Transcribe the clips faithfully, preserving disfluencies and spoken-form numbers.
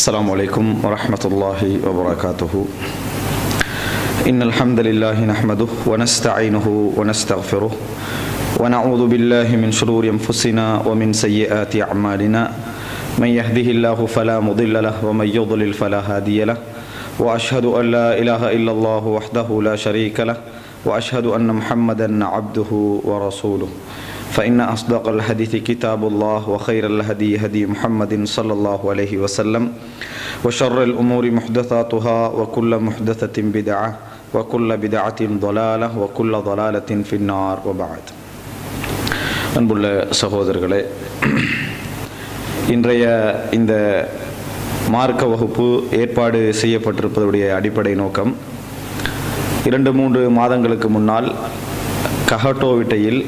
السلام عليكم ورحمة الله وبركاته إن الحمد لله نحمده ونستعينه ونستغفره ونعوذ بالله من شرور أنفسنا ومن سيئات أعمالنا من يهده الله فلا مضل له ومن يضلل فلا هادي له وأشهد أن لا إله إلا الله وحده لا شريك له وأشهد أن محمدا عبده ورسوله فإن أصدق الحديث كتاب الله وخير الهدي هدي محمد صلى الله عليه وسلم وشر الأمور محدثاتها وكل محدثة بدعة وكل بدعة ضلالة وكل ضلالة في النار وبعد. அன்புள்ள சகோதரர்களே, இன்றைய இந்த மார்க்க வகுப்பு ஏற்பாடு செய்யப்பட்டிருப்பதுடைய அடிப்படை நோக்கம், இரண்டு மூன்று மாதங்களுக்கு முன்னால் கஹட்டோவிட்டையில்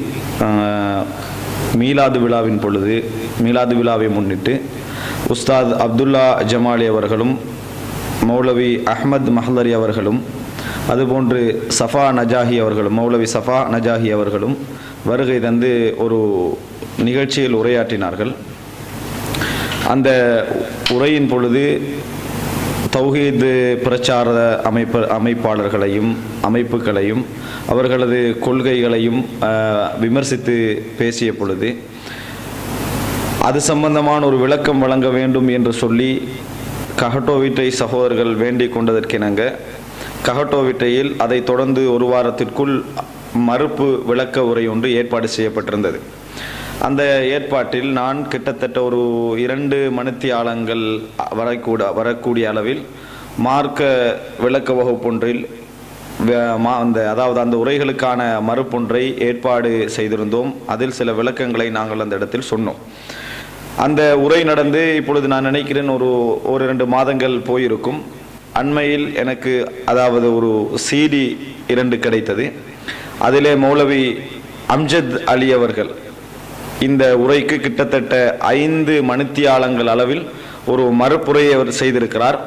மீலாது விழாவின் பொழுது மீலாது விழாவை முன்னிட்டு உஸ்தாத் அப்துல்லா ஜமாலி அவர்களும் மௌலவி அஹ்மத் மஹ்லரி அவர்களும் அதுபோன்று சஃபா நஜாஹி அவர்களும் மௌலவி சஃபா நஜாஹி அவர்களும் வருகை தந்து ஒரு நிகழ்ச்சியில் உரையாற்றினார்கள். அந்த உரையின் பொழுது தௌஹீது பிரச்சார அமைப்பு அமைப்பாளர்களையும் அமைப்புகளையும் அவர்களது கொள்கைகளையும் விமர்சித்து பேசிய பொழுது அது சம்பந்தமான ஒரு விளக்கம் வழங்க வேண்டும் என்று சொல்லி கஹட்டோவிட்டை சகோதரர்கள் வேண்டிக் கொண்டதற்கிணங்க கஹட்டோவிட்டையில் அதை தொடர்ந்து ஒரு வாரத்திற்குள் மறுப்பு விளக்க உரை ஒன்று ஏற்பாடு செய்யப்பட்டிருந்தது. அந்த ஏற்பாட்டில் நான் கிட்டத்தட்ட ஒரு இரண்டு மணித்தியாலங்கள் வரக்கூட வரக்கூடிய அளவில் மார்க்க விளக்க வகுப்பொன்றில் அந்த அதாவது அந்த உரைகளுக்கான மறுப்பொன்றை ஏற்பாடு செய்திருந்தோம். அதில் சில விளக்கங்களை நாங்கள் அந்த இடத்தில் சொன்னோம். அந்த உரை நடந்து இப்பொழுது நான் நினைக்கிறேன் ஒரு ஒரு இரண்டு மாதங்கள் போயிருக்கும். அண்மையில் எனக்கு அதாவது ஒரு சீடி இரண்டு கிடைத்தது. அதிலே மௌலவி அம்ஜத் அலி அவர்கள் இந்த உரைக்கு கிட்டத்தட்ட ஐந்து மணித்தியாலங்கள் அளவில் ஒரு மறுப்புரையை அவர் செய்திருக்கிறார்.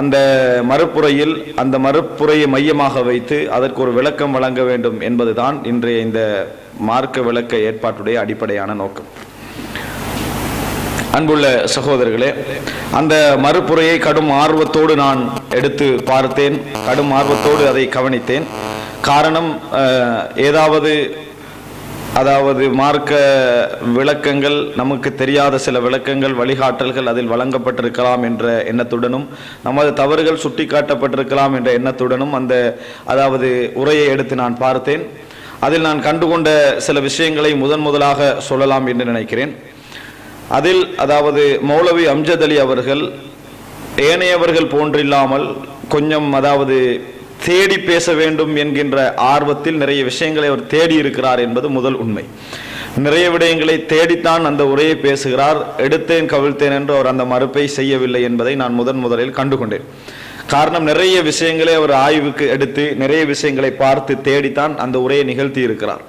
அந்த மறுப்புரையில் அந்த மறுப்புரையை மையமாக வைத்து அதற்கு ஒரு விளக்கம் வழங்க வேண்டும் என்பதுதான் இன்றைய இந்த மார்க்க விளக்க ஏற்பாட்டுடைய அடிப்படையான நோக்கம். அன்புள்ள சகோதரர்களே, அந்த மறுப்புரையை கடும் ஆர்வத்தோடு நான் எடுத்து பார்த்தேன், கடும் ஆர்வத்தோடு அதை கவனித்தேன். காரணம், ஏதாவது அதாவது மார்க்க விளக்கங்கள் நமக்கு தெரியாத சில விளக்கங்கள் வழிகாட்டல்கள் அதில் வழங்கப்பட்டிருக்கலாம் என்ற எண்ணத்துடனும் நமது தவறுகள் சுட்டி காட்டப்பட்டிருக்கலாம் என்ற எண்ணத்துடனும் அந்த அதாவது உரையை எடுத்து நான் பார்த்தேன். அதில் நான் கண்டுகொண்ட சில விஷயங்களை முதன் முதலாக சொல்லலாம் என்று நினைக்கிறேன். அதில் அதாவது மௌலவி அம்ஜத் அலி அவர்கள் ஏனையவர்கள் போன்றில்லாமல் கொஞ்சம் அதாவது தேடி பேச வேண்டும் என்கின்ற ஆர்வத்தில் நிறைய விஷயங்களை அவர் தேடி இருக்கிறார் என்பது முதல் உண்மை. நிறைய விடயங்களை தேடித்தான் அந்த உரையை பேசுகிறார். எடுத்தேன் கவிழ்த்தேன் என்று அவர் அந்த மறுப்பை செய்யவில்லை என்பதை நான் முதன் முதலில் கண்டுகொண்டேன். காரணம், நிறைய விஷயங்களை அவர் ஆய்வுக்கு எடுத்து நிறைய விஷயங்களை பார்த்து தேடித்தான் அந்த உரையை நிகழ்த்தி இருக்கிறார்.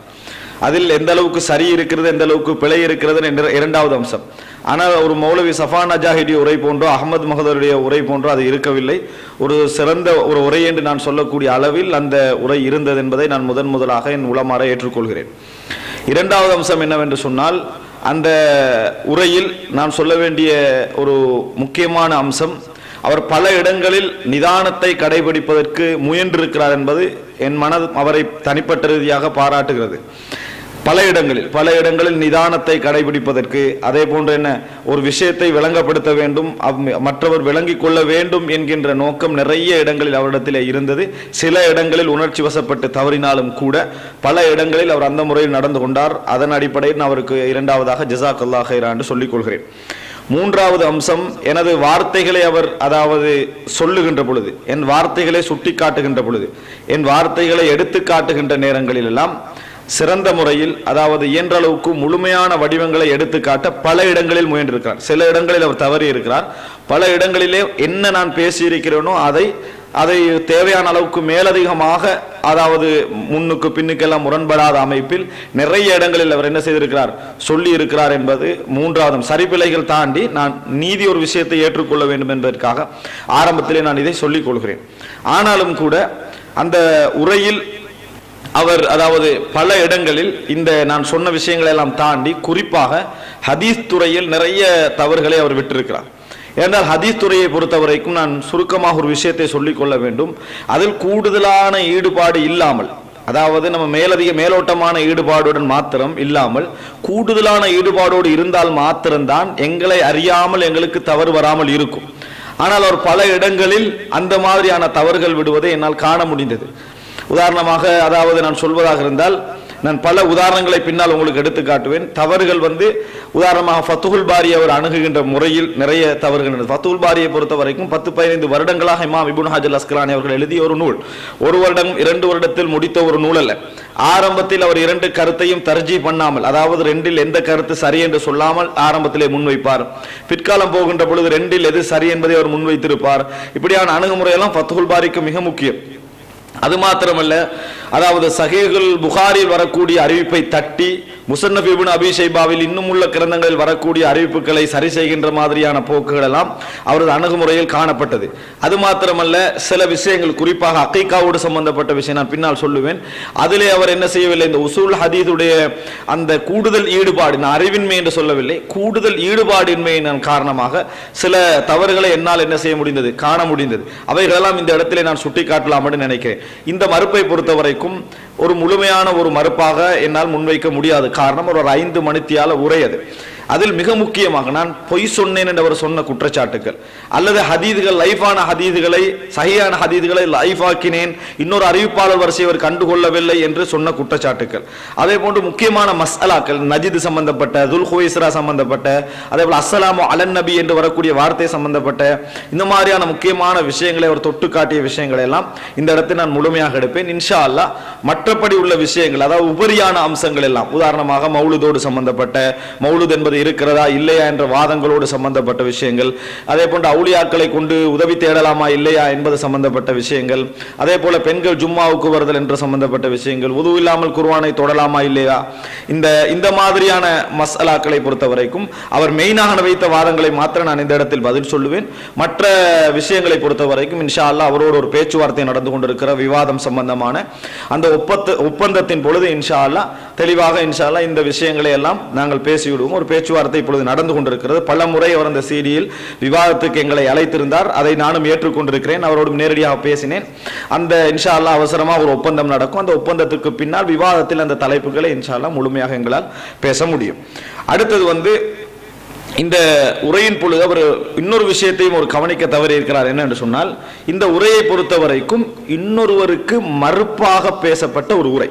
அதில் எந்த அளவுக்கு சரி இருக்கிறது எந்த அளவுக்கு பிழை இருக்கிறது என்ற இரண்டாவது அம்சம். ஆனால் ஒரு மௌலவி சஃபான் நஜாஹியுடைய உரை போன்றோ அஹ்மத் மஹதருடைய உரை போன்றோ அது இருக்கவில்லை. ஒரு சிறந்த ஒரு உரை என்று நான் சொல்லக்கூடிய அளவில் அந்த உரை இருந்தது என்பதை நான் முதன் முதலாக என் உளமாற ஏற்றுக்கொள்கிறேன். இரண்டாவது அம்சம் என்னவென்று சொன்னால், அந்த உரையில் நான் சொல்ல வேண்டிய ஒரு முக்கியமான அம்சம், அவர் பல இடங்களில் நிதானத்தை கடைபிடிப்பதற்கு முயன்றிருக்கிறார் என்பது என் மனது அவரை தனிப்பட்ட ரீதியாக பாராட்டுகிறது. பல இடங்களில் பல இடங்களில் நிதானத்தை கடைபிடிப்பதற்கு அதே போன்ற என்ன ஒரு விஷயத்தை விளங்கப்படுத்த வேண்டும், மற்றவர் விளங்கிக் கொள்ள வேண்டும் என்கின்ற நோக்கம் நிறைய இடங்களில் அவரிடத்திலே இருந்தது. சில இடங்களில் உணர்ச்சி வசப்பட்டு தவறினாலும் கூட பல இடங்களில் அவர் அந்த முறையில் நடந்து கொண்டார். அதன் அடிப்படையில் அவருக்கு இரண்டாவதாக ஜஸாக் அல்லாஹ் ஹைரான் என்று சொல்லிக் கொள்கிறேன். மூன்றாவது அம்சம், எனது வார்த்தைகளை அவர் அதாவது சொல்லுகின்ற பொழுது என் வார்த்தைகளை சுட்டி காட்டுகின்ற பொழுது என் வார்த்தைகளை எடுத்து காட்டுகின்ற நேரங்களில் எல்லாம் சிறந்த முறையில் அதாவது இயன்ற அளவுக்கு முழுமையான வடிவங்களை எடுத்துக்காட்ட பல இடங்களில் முயன்றிருக்கிறார். சில இடங்களில் அவர் தவறி இருக்கிறார். பல இடங்களிலே என்ன நான் பேசியிருக்கிறேனோ அதை அதை தேவையான அளவுக்கு மேலதிகமாக அதாவது முன்னுக்கு பின்னுக்கெல்லாம் முரண்படாத அமைப்பில் நிறைய இடங்களில் அவர் என்ன செய்திருக்கிறார் சொல்லி இருக்கிறார் என்பது மூன்றாவது. சரிபிழைகள் தாண்டி நான் நீதி ஒரு விஷயத்தை ஏற்றுக்கொள்ள வேண்டும் என்பதற்காக ஆரம்பத்திலே நான் இதை சொல்லிக் கொள்கிறேன். ஆனாலும் கூட அந்த உரையில் அவர் அதாவது பல இடங்களில் இந்த நான் சொன்ன விஷயங்களை எல்லாம் தாண்டி குறிப்பாக ஹதீஸ் துறையில் நிறைய தவறுகளை அவர் விட்டிருக்கிறார். என்றால் ஹதீஸ் துறையை பொறுத்த வரைக்கும் நான் சுருக்கமாக ஒரு விஷயத்தை சொல்லிக்கொள்ள வேண்டும். அதில் கூடுதலான ஈடுபாடு இல்லாமல், அதாவது நம்ம மேலதிக மேலோட்டமான ஈடுபாடுடன் மாத்திரம் இல்லாமல் கூடுதலான ஈடுபாடோடு இருந்தால் மாத்திரம்தான் எங்களை அறியாமல் எங்களுக்கு தவறு வராமல் இருக்கும். ஆனால் அவர் பல இடங்களில் அந்த மாதிரியான தவறுகள் விடுவதை என்னால் காண முடிந்தது. உதாரணமாக, அதாவது நான் சொல்வதாக இருந்தால் நான் பல உதாரணங்களை பின்னால் உங்களுக்கு எடுத்து காட்டுவேன். தவறுகள் வந்து உதாரணமாக ஃபத்துல் பாரி அவர் அணுகுகின்ற முறையில் நிறைய தவறுகள். ஃபத்துல் பாரியை பொறுத்த வரைக்கும் பத்து பதினைந்து வருடங்களாக இமாம் இப்னு ஹஜர் அஸ்கலானி அவர்கள் எழுதிய ஒரு நூல், ஒரு வருடம் இரண்டு வருடத்தில் முடித்த ஒரு நூல் அல்ல. ஆரம்பத்தில் அவர் இரண்டு கருத்தையும் தர்ஜீ பண்ணாமல், அதாவது ரெண்டில் எந்த கருத்து சரி என்று சொல்லாமல் ஆரம்பத்திலே முன்வைப்பார். பிற்காலம் போகின்ற பொழுது ரெண்டில் எது சரி என்பதை அவர் முன்வைத்திருப்பார். இப்படியான அணுகுமுறையெல்லாம் ஃபத்துல் பாரிக்கு மிக முக்கியம். அது மாத்திரமல்ல, அதாவது சஹீஹுல் புகாரில் வரக்கூடிய அறிவிப்பை தட்டி முஸன்னஃப் இப்னு அபீ ஷைபாவில் இன்னும் உள்ள கிரந்தங்களில் வரக்கூடிய அறிவிப்புகளை சரி செய்கின்ற மாதிரியான போக்குகள் எல்லாம் அவரது அணுகுமுறையில் காணப்பட்டது. அது மாத்திரமல்ல, சில விஷயங்கள் குறிப்பாக அகைக்காவோடு சம்பந்தப்பட்ட விஷயம் நான் பின்னால் சொல்லுவேன். அதிலே அவர் என்ன செய்யவில்லை, இந்த உசூல் ஹதீதுடைய அந்த கூடுதல் ஈடுபாடு, நான் அறிவின்மை என்று சொல்லவில்லை, கூடுதல் ஈடுபாடின்மையின் காரணமாக சில தவறுகளை என்னால் என்ன செய்ய முடிந்தது, காண முடிந்தது. அவைகளெல்லாம் இந்த இடத்திலே நான் சுட்டி காட்டலாம்னு நினைக்கிறேன். இந்த மறுப்பை பொறுத்த வரைக்கும் ஒரு முழுமையான ஒரு மறுப்பாக என்னால் முன்வைக்க முடியாது. காரணம், ஒரு ஐந்து மணித்தியால உரையது. அதில் மிக முக்கியமாக நான் பொய் சொன்னேன் என்று அவர் சொன்ன குற்றச்சாட்டுகள், அல்லது ஹதீதுகள் லைஃபான ஹதீதுகளை சஹியான ஹதீதுகளை லைஃபாக்கினேன், இன்னொரு அறிவிப்பாளர் வரிசையை அவர் கண்டுகொள்ளவில்லை என்று சொன்ன குற்றச்சாட்டுகள், அதே போன்று முக்கியமான மசாலாக்கள் நஜித் சம்பந்தப்பட்ட, துல் ஹுவைஸ்ரா சம்பந்தப்பட்ட, அதே போல் அஸ்ஸலாமு அலன் நபி என்று வரக்கூடிய வார்த்தை சம்பந்தப்பட்ட இந்த மாதிரியான முக்கியமான விஷயங்களை அவர் தொட்டு காட்டிய விஷயங்களை எல்லாம் இந்த இடத்தை நான் முழுமையாக எடுப்பேன் இன்ஷா அல்லா. மற்றபடி உள்ள விஷயங்கள், அதாவது உபரியான அம்சங்கள் எல்லாம், உதாரணமாக மௌலுதோடு சம்பந்தப்பட்ட, மௌலுத் என்பது இருக்கிறதா இல்லையா என்ற வாதங்களோடு சம்பந்தப்பட்ட விஷயங்கள், அதே போன்ற அவுளியாக்களை கொண்டு உதவி தேடலாமா இல்லையா என்பது சம்பந்தப்பட்ட விஷயங்கள், அதே போல பெண்கள் ஜும்மாவுக்கு வருதல் என்ற சம்பந்தப்பட்ட விஷயங்கள், உது இல்லாமல் குர்ஆனை தொடலாமா இல்லையா, இந்த இந்த மாதிரியான மசாலாக்களை பொறுத்த வரைக்கும் அவர் மெயினாக வைத்த வாதங்களை மாத்திரம் நான் இந்த இடத்தில் பதில் சொல்லுவேன். மற்ற விஷயங்களை பொறுத்த வரைக்கும் இன்ஷா அல்லா அவரோடு ஒரு பேச்சுவார்த்தை நடந்து கொண்டிருக்கிற விவாதம் சம்பந்தமான அந்த ஒப்பந்த ஒப்பந்தத்தின் பொழுது இன்ஷா அல்லா தெளிவாக இன்ஷா அல்லா இந்த விஷயங்களை எல்லாம் நாங்கள் பேசிவிடுவோம். ஒரு பேச்சுவார்த்தை இப்பொழுது நடந்து கொண்டிருக்கிறது. பல முறை அவர் அந்த சீடியில் விவாதத்துக்கு எங்களை அழைத்திருந்தார். அதை நானும் ஏற்றுக்கொண்டிருக்கிறேன். அவரோடு நேரடியாக பேசினேன். அந்த இன்ஷா அல்லா அவசரமாக ஒரு ஒப்பந்தம் நடக்கும். அந்த ஒப்பந்தத்துக்கு பின்னால் விவாதத்தில் அந்த தலைப்புகளை இன்ஷா அல்லா முழுமையாக எங்களால் பேச முடியும். அடுத்தது வந்து இந்த உரையின் பொழுது அவர் இன்னொரு விஷயத்தையும் ஒரு கவனிக்க தவறி இருக்கிறார். என்னென்று சொன்னால், இந்த உரையை பொறுத்த வரைக்கும் இன்னொருவருக்கு மறுப்பாக பேசப்பட்ட ஒரு உரை,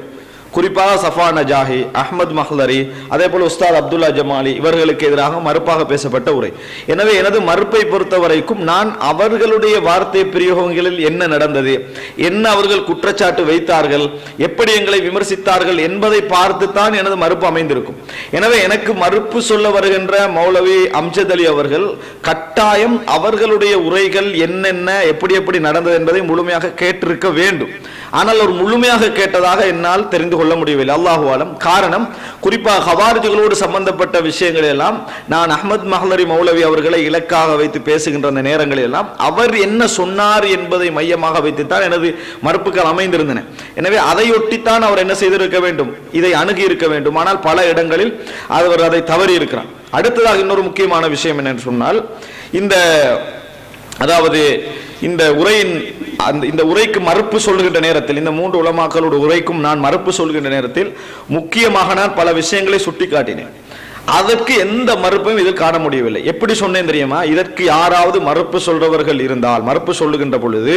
குறிப்பாக சஃபா நஜாஹி, அஹ்மத் மஹ்லரி, அதே போல் உஸ்தாத் அப்துல்லா ஜமாலி இவர்களுக்கு எதிராக மறுப்பாக பேசப்பட்ட உரை. எனவே எனது மறுப்பை பொறுத்த வரைக்கும் நான் அவர்களுடைய வார்த்தை பிரயோகங்களில் என்ன நடந்தது, என்ன அவர்கள் குற்றச்சாட்டு வைத்தார்கள், எப்படி எங்களை விமர்சித்தார்கள் என்பதை பார்த்துத்தான் எனது மறுப்பு அமைந்திருக்கும். எனவே எனக்கு மறுப்பு சொல்ல வருகின்ற மௌலவி அம்ஜத் அலி அவர்கள் கட்டாயம் அவர்களுடைய உரைகள் என்னென்ன எப்படி எப்படி நடந்தது என்பதை முழுமையாக கேட்டிருக்க வேண்டும். ஆனால் அவர் முழுமையாக கேட்டதாக என்னால் தெரிந்து கொள்ள முடியவில்லை, அல்லாஹு ஆலம். காரணம், குறிப்பாக ஹவாரிஜுகளோடு சம்பந்தப்பட்ட விஷயங்கள் எல்லாம் நான் அஹ்மத் மஹ்லரி மௌலவி அவர்களை இலக்காக வைத்து பேசுகின்ற அந்த நேரங்கள் எல்லாம் அவர் என்ன சொன்னார் என்பதை மையமாக வைத்துத்தான் எனது மறுப்புகள் அமைந்திருந்தன. எனவே அதையொட்டித்தான் அவர் என்ன செய்திருக்க வேண்டும், இதை அணுகி இருக்க வேண்டும். ஆனால் பல இடங்களில் அவர் அதை தவறி இருக்கிறார். அடுத்ததாக இன்னொரு முக்கியமான விஷயம் என்னன்னு சொன்னால், இந்த அதாவது இந்த உரையின் அந்த இந்த உரைக்கு மறுப்பு சொல்கின்ற நேரத்தில், இந்த மூன்று உலமாக்களோட உரைக்கும் நான் மறுப்பு சொல்கின்ற நேரத்தில் முக்கியமாக நான் பல விஷயங்களை சுட்டி காட்டினேன். அதற்கு எந்த மறுப்பையும் இதில் காண முடியவில்லை. எப்படி சொன்னேன் தெரியுமா, இதற்கு யாராவது மறுப்பு சொல்றவர்கள் இருந்தால், மறுப்பு சொல்லுகின்ற பொழுது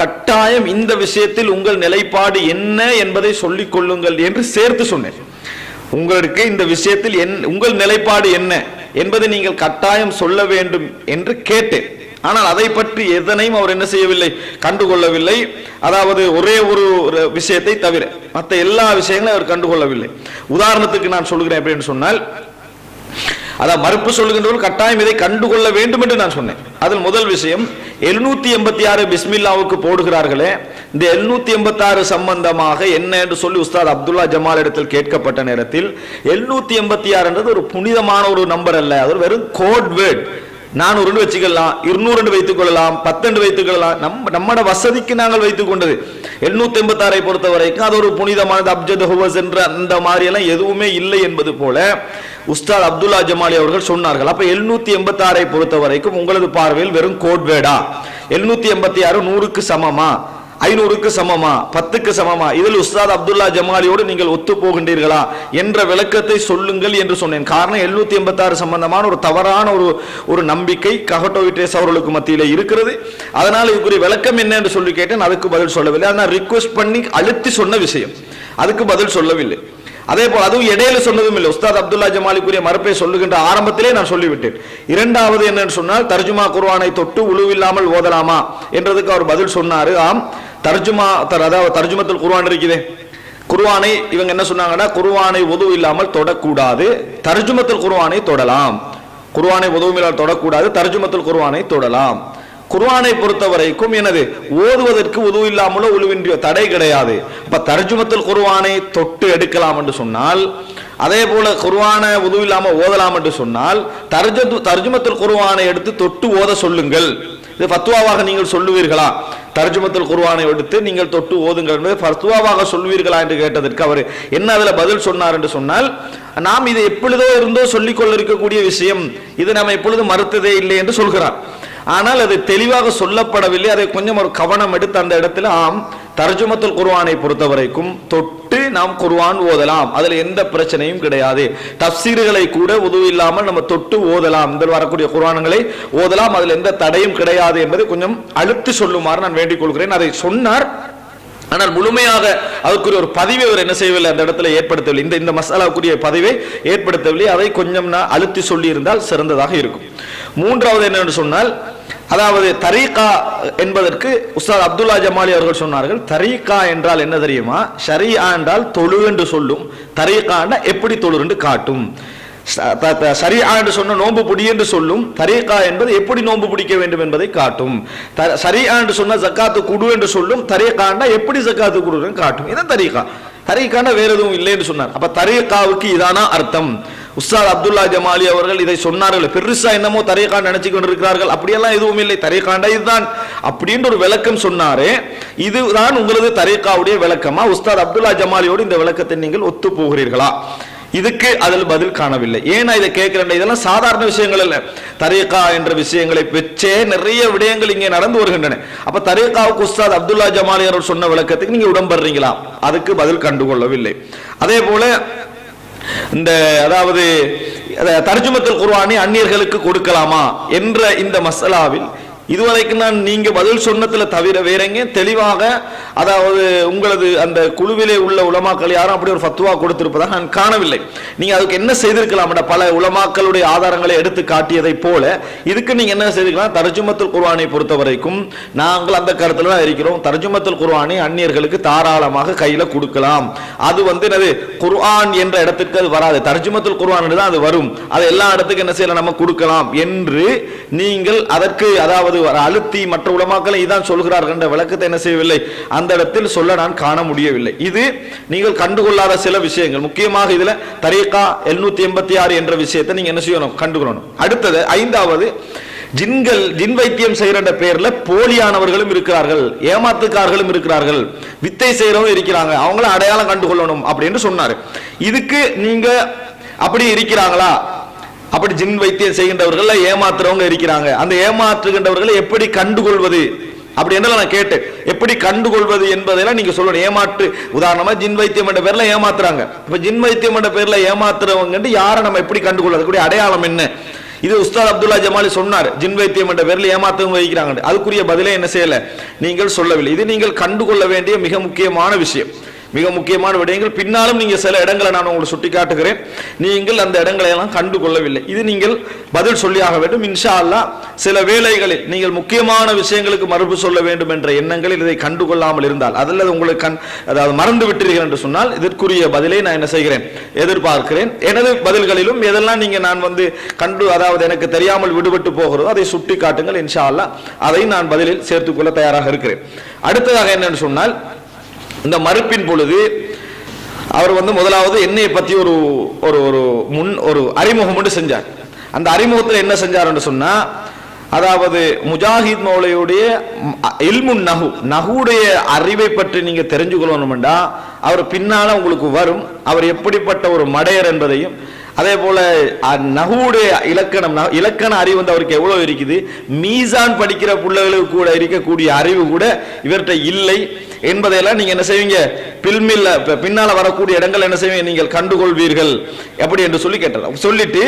கட்டாயம் இந்த விஷயத்தில் உங்கள் நிலைப்பாடு என்ன என்பதை சொல்லிக் கொள்ளுங்கள் என்று சேர்த்து சொன்னேன். உங்களுக்கு இந்த விஷயத்தில் என் உங்கள் நிலைப்பாடு என்ன என்பதை நீங்கள் கட்டாயம் சொல்ல வேண்டும் என்று கேட்டேன். ஆனால் அதை பற்றி எதனையும் அவர் என்ன செய்யவில்லை, கண்டுகொள்ளவில்லை. அதாவது ஒரே ஒரு விஷயத்தை தவிர மற்ற எல்லா விஷயங்களையும் அவர் கண்டுகொள்ளவில்லை. உதாரணத்துக்கு நான் சொல்கிறேன் அப்படின்னு சொன்னால், அதான் மறுப்பு சொல்லுகின்றவர்கள் கட்டாயம் இதை கண்டுகொள்ள வேண்டும் என்று நான் சொன்னேன். அதில் முதல் விஷயம், எழுநூத்தி எண்பத்தி ஆறு பிஸ்மில்லாவுக்கு போடுகிறார்களே, இந்த எழுநூத்தி எண்பத்தி ஆறு சம்பந்தமாக என்ன என்று சொல்லி உஸ்தாத் அப்துல்லா ஜமால் இடத்தில் கேட்கப்பட்ட நேரத்தில், எழுநூத்தி எண்பத்தி ஆறுன்றது ஒரு புனிதமான ஒரு நம்பர் அல்ல, அது வெறும் கோட் வேர்ட். நானூறுன்னு வச்சுக்கலாம், இருநூறுன்னு வைத்துக் கொள்ளலாம், பத்தெண்டு வைத்துக் கொள்ளலாம். நம்ம நம்மட வசதிக்கு நாங்கள் வைத்துக் கொண்டது. எண்ணூத்தி எண்பத்தி ஆறை பொறுத்த வரைக்கும் அது ஒரு புனிதமானது, அப்ஜத் ஹுவஸ் என்ற அந்த மாதிரி எல்லாம் எதுவுமே இல்லை என்பது போல உஸ்தாத் அப்துல்லா ஜமாலி அவர்கள் சொன்னார்கள். அப்ப எழுநூத்தி எண்பத்தி ஆறை பொறுத்த வரைக்கும் உங்களது பார்வையில் வெறும் கோட்வேடா? எழுநூத்தி எண்பத்தி ஆறு நூறுக்கு சமமா, ஐநூறுக்கு சமமா, பத்துக்கு சமமா? இதில் உஸ்தாத் அப்துல்லா ஜமாலியோடு நீங்கள் ஒத்து போகின்றீர்களா என்ற விளக்கத்தை சொல்லுங்கள் என்று சொன்னேன். காரணம், எழுநூத்தி எண்பத்தி ஆறு சம்பந்தமான ஒரு தவறான ஒரு ஒரு நம்பிக்கை கஹட்டோவிட்ரேஸ் அவர்களுக்கு மத்தியிலே இருக்கிறது. அதனால் இதுக்குரிய விளக்கம் என்ன என்று சொல்லி கேட்டேன். அதுக்கு பதில் சொல்லவில்லை. ஆனால் ரிக்வெஸ்ட் பண்ணி அழுத்தி சொன்ன விஷயம், அதுக்கு பதில் சொல்லவில்லை. அதே போல் அதுவும் இடையில சொன்னதும் இல்லை. உஸ்தாத் அப்துல்லா ஜமாலிக்குரிய மறுப்பை சொல்லுகின்ற ஆரம்பத்திலே நான் சொல்லிவிட்டேன். இரண்டாவது என்னன்னு சொன்னால், தர்ஜுமா குர்ஆனை தொட்டு உழுவில்லாமல் ஓதலாமா என்றதுக்கு அவர் பதில் சொன்னாரு. ஆம், தர்ஜுமா, அதாவது தர்ஜுமத்தில் குர்ஆன் இருக்குது. குர்ஆனை இவங்க என்ன சொன்னாங்கன்னா, குர்ஆனை ஒது இல்லாமல் தொடக்கூடாது, தர்ஜுமத்தில் குர்ஆனை தொடலாம். குர்ஆனை ஒதுவும் இல்லாமல் தொடக்கூடாது, தர்ஜுமத்தில் குர்ஆனை தொடலாம். குர்ஆனை பொறுத்த வரைக்கும் எனது ஓதுவதற்கு உது இல்லாமலோ உழுவின்றியோ தடை கிடையாது. அப்ப தர்ஜுமத்தில் குர்ஆனை தொட்டு எடுக்கலாம் என்று சொன்னால், அதே போல குர்ஆனை உது இல்லாமல் ஓதலாம் என்று சொன்னால், தர்ஜு தர்ஜுமத்தில் குர்ஆனை எடுத்து தொட்டு ஓத சொல்லுங்கள். இது ஃபத்வாவாக நீங்கள் சொல்லுவீர்களா? தர்ஜுமத்தில் குர்ஆனை எடுத்து நீங்கள் தொட்டு ஓதுங்கள் என்பது ஃபத்வாவாக சொல்வீர்களா என்று கேட்டதற்கு அவர் என்ன அதில் பதில் சொன்னார் என்று சொன்னால், நாம் இது எப்பொழுதோ இருந்தோ சொல்லிக்கொள்ள இருக்கக்கூடிய விஷயம், இது நாம் எப்பொழுதும் மறுத்ததே இல்லை என்று சொல்கிறார். ஆனால் அது தெளிவாக சொல்லப்படவில்லை. அதை கொஞ்சம் ஒரு கவனம் எடுத்து அந்த இடத்துல, ஆம், தர்ஜுமத்துல் குர்ஆனை பொறுத்த வரைக்கும் தொட்டு நாம் குர்ஆன் ஓதலாம், அதுல எந்த பிரச்சனையும் கிடையாது. தப்சீர்களை கூட உது இல்லாமல் நம்ம தொட்டு ஓதலாம், இந்த வரக்கூடிய குர்ஆன்களை ஓதலாம், அதுல எந்த தடையும் கிடையாது என்பதை கொஞ்சம் அழுத்தி சொல்லுமாறு நான் வேண்டிக் கொள்கிறேன். அதை சொன்னார். ஆனால் முழுமையாக அதற்குரிய ஒரு பதிவை அவர் என்ன செய்யவில்லை, அந்த இடத்துல ஏற்படுத்தவில்லை, இந்த இந்த மசாலாவுக்குரிய பதிவை ஏற்படுத்தவில்லை. அதை கொஞ்சம் நான் அழுத்தி சொல்லியிருந்தால் சிறந்ததாக இருக்கும். மூன்றாவது என்னென்னு சொன்னால், அதாவது தரீகா என்பதற்கு உஸ்தாத் அப்துல்லா ஜமாலி அவர்கள் சொன்னார்கள், தரீகா என்றால் என்ன தெரியுமா? ஷரீஆ என்றால் தொழு என்று சொல்லும், தரீகா என்றால் எப்படி தொழு என்று காட்டும். ஷரீஆ என்று சொன்ன நோன்பு பிடி என்று சொல்லும், தரீகா என்பது எப்படி நோன்பு பிடிக்க வேண்டும் என்பதை காட்டும். ஷரீஆ என்று சொன்ன ஜக்காத்து குடு என்று சொல்லும், தரீகா என்றால் எப்படி ஜக்காத்து குடு காட்டும். இதான் தரீகா. தரீகான வேற எதுவும் இல்லை என்று சொன்னார். அப்ப தரீகாவுக்கு இதான அர்த்தம். உஸ்தாத் அப்துல்லா ஜமாலி அவர்கள் இதை சொன்னார்கள். பெருசா என்னமோ தரீகான் நினைச்சு கொண்டிருக்கிறார்கள், அப்படியெல்லாம் எதுவும் இல்லை, தரீகாண்டா இதுதான் அப்படின்ற ஒரு விளக்கம் சொன்னாரு. இதுதான் உங்களது தரீகாவுடைய விளக்கமா? உஸ்தாத் அப்துல்லா ஜமாலியோடு இந்த விளக்கத்தை நீங்கள் ஒத்து போகிறீர்களா? இதுக்கு அதில் பதில் காணவில்லை. ஏன்னா இதை கேட்கிறேன், இதெல்லாம் சாதாரண விஷயங்கள் இல்லை. தரீகா என்ற விஷயங்களை பெற்றே நிறைய விடயங்கள் இங்கே நடந்து வருகின்றன. அப்ப தரீகாவுக்கு உஸ்தாத் அப்துல்லா ஜமாலி அவர்கள் சொன்ன விளக்கத்துக்கு நீங்க உடன்படுறீங்களா? அதுக்கு பதில் கண்டுகொள்ளவில்லை. அதே போல இந்த அதாவது தர்ஜுமத்துல் குர்ஆனை அந்நியர்களுக்கு கொடுக்கலாமா என்ற இந்த மசலாவில் இதுவரைக்கும் நான் நீங்க பதில் சொன்னதுல தவிர வேறங்க தெளிவாக, அதாவது உங்களது அந்த குழுவிலே உள்ள உலமாக்கள் யாரும் அப்படி ஒரு ஃபத்வா கொடுத்திருப்பதாக நான் காணவில்லை. நீங்க அதுக்கு என்ன செய்திருக்கலாம்? பல உலமாக்களுடைய ஆதாரங்களை எடுத்து காட்டியதை போல இதுக்கு நீங்க என்ன செய்திருக்கலாம்? தர்ஜுமத்துல் குர்ஆனை பொறுத்த வரைக்கும் நாங்கள் அந்த கருத்துல தான் இருக்கிறோம். தர்ஜுமத்துல் குர்ஆனை அந்நியர்களுக்கு தாராளமாக கையில கொடுக்கலாம். அது வந்து என்னது, குர்ஆன் என்ற இடத்துக்கு அது வராது, தர்ஜுமத்துல் குர்ஆன் தான் அது வரும். அது எல்லா இடத்துக்கும் என்ன செய்யலாம், நம்ம கொடுக்கலாம் என்று நீங்கள் அதற்கு அதாவது அழுத்தி மற்ற உலமாக்களை இதான் சொல்கிறார்கள் என்ற விளக்கத்தை என்ன செய்யவில்லை, அந்த இடத்தில் சொல்ல நான் காண முடியவில்லை. இது நீங்கள் கண்டுகொள்ளாத சில விஷயங்கள். முக்கியமாக இதுல தரீகா எழுநூத்தி எண்பத்தி ஆறு என்ற விஷயத்தை நீங்க என்ன செய்யணும், கண்டுகொள்ளணும். அடுத்தது ஐந்தாவது, ஜின்கள் ஜின் வைத்தியம் செய்கிற பேர்ல போலியானவர்களும் இருக்கிறார்கள், ஏமாத்துக்காரர்களும் இருக்கிறார்கள், வித்தை செய்யறவங்க இருக்கிறாங்க, அவங்கள அடையாளம் கண்டுகொள்ளணும் அப்படின்னு சொன்னாரு. இதுக்கு நீங்க அப்படி இருக்கிறாங்களா, அப்படி ஜின் வைத்தியம் செய்கின்றவர்கள் ஏமாத்துறவங்க இருக்கிறாங்க, அந்த ஏமாற்றுகின்றவர்களை எப்படி கண்டுகொள்வது அப்படி என்றால் நான் கேட்டேன். எப்படி கண்டுகொள்வது என்பதெல்லாம் நீங்க சொல்லணும். ஏமாற்று உதாரணமா ஜின் வைத்தியம் என்ற பேர்ல ஏமாத்துறாங்க. இப்ப ஜின் வைத்தியம் என்ற பேர்ல ஏமாத்துறவங்க யாரை நம்ம எப்படி கண்டுகொள்வது, அடையாளம் என்ன? இது உஸ்தாத் அப்துல்லா ஜமாலி சொன்னார், ஜின் வைத்தியம் என்ற பேரில் ஏமாத்தவங்க வைக்கிறாங்க. அதுக்குரிய பதிலே என்ன செய்யல, நீங்கள் சொல்லவில்லை. இது நீங்கள் கண்டுகொள்ள வேண்டிய மிக முக்கியமான விஷயம், மிக முக்கியமான விடயங்கள். பின்னாலும் நீங்கள் சில இடங்களை நான் உங்களுக்கு சுட்டி காட்டுகிறேன், நீங்கள் அந்த இடங்களை எல்லாம் கண்டுகொள்ளவில்லை. இது நீங்கள் பதில் சொல்லியாக வேண்டும். இன்ஷா அல்லாஹ் சில வேளைகளில் நீங்கள் முக்கியமான விஷயங்களுக்கு மறுப்பு சொல்ல வேண்டும் என்ற எண்ணங்களில் இதை கண்டுகொள்ளாமல் இருந்தால், அதில் உங்களுக்கு கண் அதாவது மறந்து விட்டீர்கள் என்று சொன்னால், இதற்குரிய பதிலை நான் என்ன செய்கிறேன், எதிர்பார்க்கிறேன். எனது பதில்களிலும் எதெல்லாம் நீங்கள் நான் வந்து கண்டு அதாவது எனக்கு தெரியாமல் விடுபட்டு போகிறதோ அதை சுட்டி காட்டுங்கள். இன்ஷா அல்லாஹ் அதை நான் பதிலில் சேர்த்துக்கொள்ள தயாராக இருக்கிறேன். அடுத்ததாக என்னன்னு சொன்னால், இந்த மறுப்பின் பொழுது அவர் வந்து முதலாவது என்னை பற்றி ஒரு ஒரு ஒரு முன் ஒரு அறிமுகம் செஞ்சார். அந்த அறிமுகத்தில் என்ன செஞ்சாருன்னு சொன்னா, அதாவது முஜாஹித் மௌலையுடைய இல்முன் நஹு நஹுடைய அறிவை பற்றி நீங்க தெரிஞ்சு கொள்ளணும்டா, அவர் பின்னால உங்களுக்கு வரும் அவர் எப்படிப்பட்ட ஒரு மடையர் என்பதையும், அதே போல நஹுடைய இலக்கணம் இலக்கண அறிவு வந்து அவருக்கு எவ்வளவு இருக்குது, மீசான் படிக்கிற பிள்ளைகளுக்கு கூட இருக்கக்கூடிய அறிவு கூட இவர்கிட்ட இல்லை என்பதையெல்லாம் நீங்க என்ன செய்வீங்க, பில்மில்ல பின்னால வரக்கூடிய இடங்கள் என்ன செய்வீங்க, நீங்கள் கண்டுகொள்வீர்கள் அப்படி என்று சொல்லி கேட்டார். சொல்லிட்டு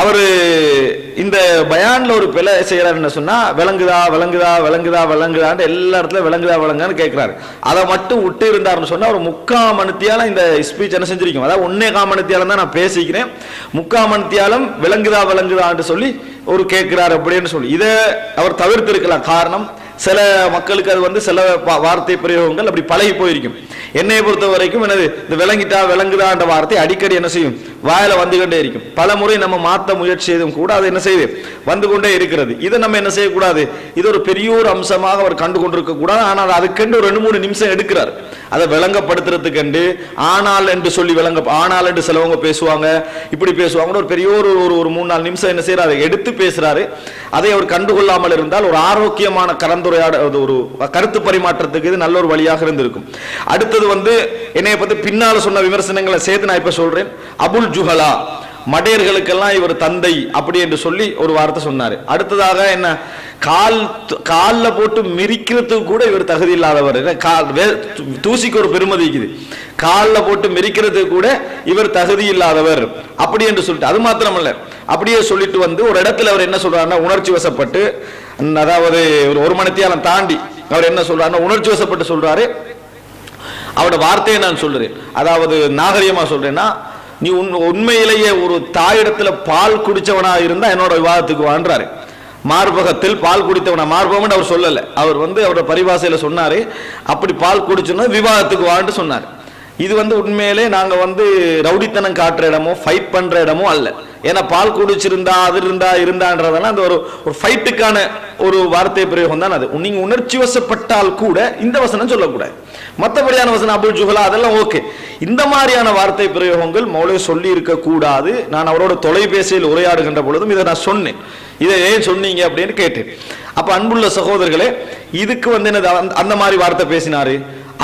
அவரு இந்த பயான்ல ஒரு பிழை செய்யறாரு என்ன சொன்னா, விளங்குதா விளங்குதா விளங்குதா விளங்குதான்னு எல்லா இடத்துல விளங்குதா விளங்குதான்னு கேட்கிறாரு. அதை மட்டும் விட்டு இருந்தாருன்னு சொன்னா ஒரு முக்கா மணித்தியால இந்த ஸ்பீச் என்ன செஞ்சிருக்கோம், அதாவது ஒன்னே காமணித்தியாலம் தான் நான் பேசிக்கிறேன், முக்கா மணித்தியாலம் விளங்குதா விளங்குதான்னு சொல்லி ஒரு கேட்கிறாரு அப்படின்னு சொல்லி இதை அவர் தவிர்த்து இருக்கலாம். காரணம், சில மக்களுக்கு அது வந்து சில வார்த்தை பிரயோகங்கள் அப்படி பழகி போயிருக்கும். என்னை பொறுத்த வரைக்கும் எனது இந்த விளங்கிட்டா விளங்குதான்ற வார்த்தை அடிக்கடி என்ன செய்யும், வாயில வந்து கொண்டே இருக்கும். பல முறை நம்ம மாற்ற முயற்சி செய்தும் கூட அது என்ன செய்யுது, வந்து கொண்டே இருக்கிறது. இதை நம்ம என்ன செய்யக்கூடாது, இது ஒரு பெரிய ஒரு அம்சமாக அவர் கண்டு கொண்டிருக்க கூடாது. ஆனால் அதுக்கென்று ஒரு ரெண்டு மூணு நிமிஷம் எடுக்கிறார் அதை விளங்கப்படுத்துறதுக்கண்டு. ஆனால் என்று சொல்லி விளங்க ஆனால் என்று சிலவங்க பேசுவாங்க, இப்படி பேசுவாங்கன்னு ஒரு பெரிய ஒரு ஒரு மூணு நாலு நிமிஷம் என்ன செய்யறாரு எடுத்து பேசுறாரு. அதை அவர் கண்டுகொள்ளாமல் இருந்தால் ஒரு ஆரோக்கியமான கலந்து ஒரு கருத்து பரிமாற்றத்துக்கு இது நல்ல ஒரு வழியாக இருந்திருக்கும். அடுத்தது வந்து என்னை பத்தி பின்னால சொன்ன விமர்சனங்களை சேர்த்து நான் இப்ப சொல்றேன். அபுல் ஜுஹலா மடையர்களுக்கெல்லாம் இவர் தந்தை அப்படி என்று சொல்லி ஒரு வார்த்தை சொன்னாரு. அடுத்ததாக என்ன, கால் கால்ல போட்டு மிரிக்கிறதுக்கு கூட இவர் தகுதி இல்லாதவர். தூசிக்கு ஒரு பெருமதி இருக்குது, கால்ல போட்டு மிரிக்கிறதுக்கு கூட இவர் தகுதி இல்லாதவர் அப்படி என்று சொல்லிட்டு, அது மாத்திரமல்ல அப்படியே சொல்லிட்டு வந்து ஒரு இடத்துல அவர் என்ன சொல்றாருன்னா உணர்ச்சி வசப்பட்டு, அதாவது ஒரு மணித்தியாலம் தாண்டி அவர் என்ன சொல்றாருன்னா உணர்ச்சி வசப்பட்டு சொல்றாரு. அவரோட வார்த்தையை நான் சொல்றேன், அதாவது நாகரிகமா சொல்றேன்னா, நீ உன் உண்மையிலேயே ஒரு தாயிடத்துல பால் குடிச்சவனா இருந்தா என்னோட விவாதத்துக்கு வான்றாரு. மார்பகத்தில் பால் குடித்தவனா, மார்பகம் அவர் சொல்லல, அவர் வந்து அவரோட பரிபாசையில சொன்னாரு, அப்படி பால் குடிச்சோன்னா விவாதத்துக்கு வான்னு சொன்னார். இது வந்து உண்மையிலே நாங்க வந்து ரவுடித்தனம் காட்டுற இடமோ ஃபைட் பண்ற இடமோ அல்ல. ஏன்னா பால் குடிச்சிருந்தா அது இருந்தா இருந்தான்றதெல்லாம் அந்த ஒரு ஒரு ஃபைட்டுக்கான ஒரு வார்த்தை பிரயோகம் தான் அது. நீங்க உணர்ச்சி வசப்பட்டால் கூட இந்த வசனம் சொல்லக்கூடாது, மற்றபடியான வசனம் அபுல் ஜுஹலா அதெல்லாம் ஓகே. இந்த மாதிரியான வார்த்தை பிரயோகங்கள் மௌலவி சொல்லி இருக்க கூடாது. நான் அவரோட தொலைபேசியில் உரையாடுகின்ற பொழுதும் இதை நான் சொன்னேன், இதை ஏன் சொன்னீங்க அப்படின்னு கேட்டேன். அப்ப அன்புள்ள சகோதரர்களே, இதுக்கு வந்து என்ன அந்த மாதிரி வார்த்தை பேசினாரு.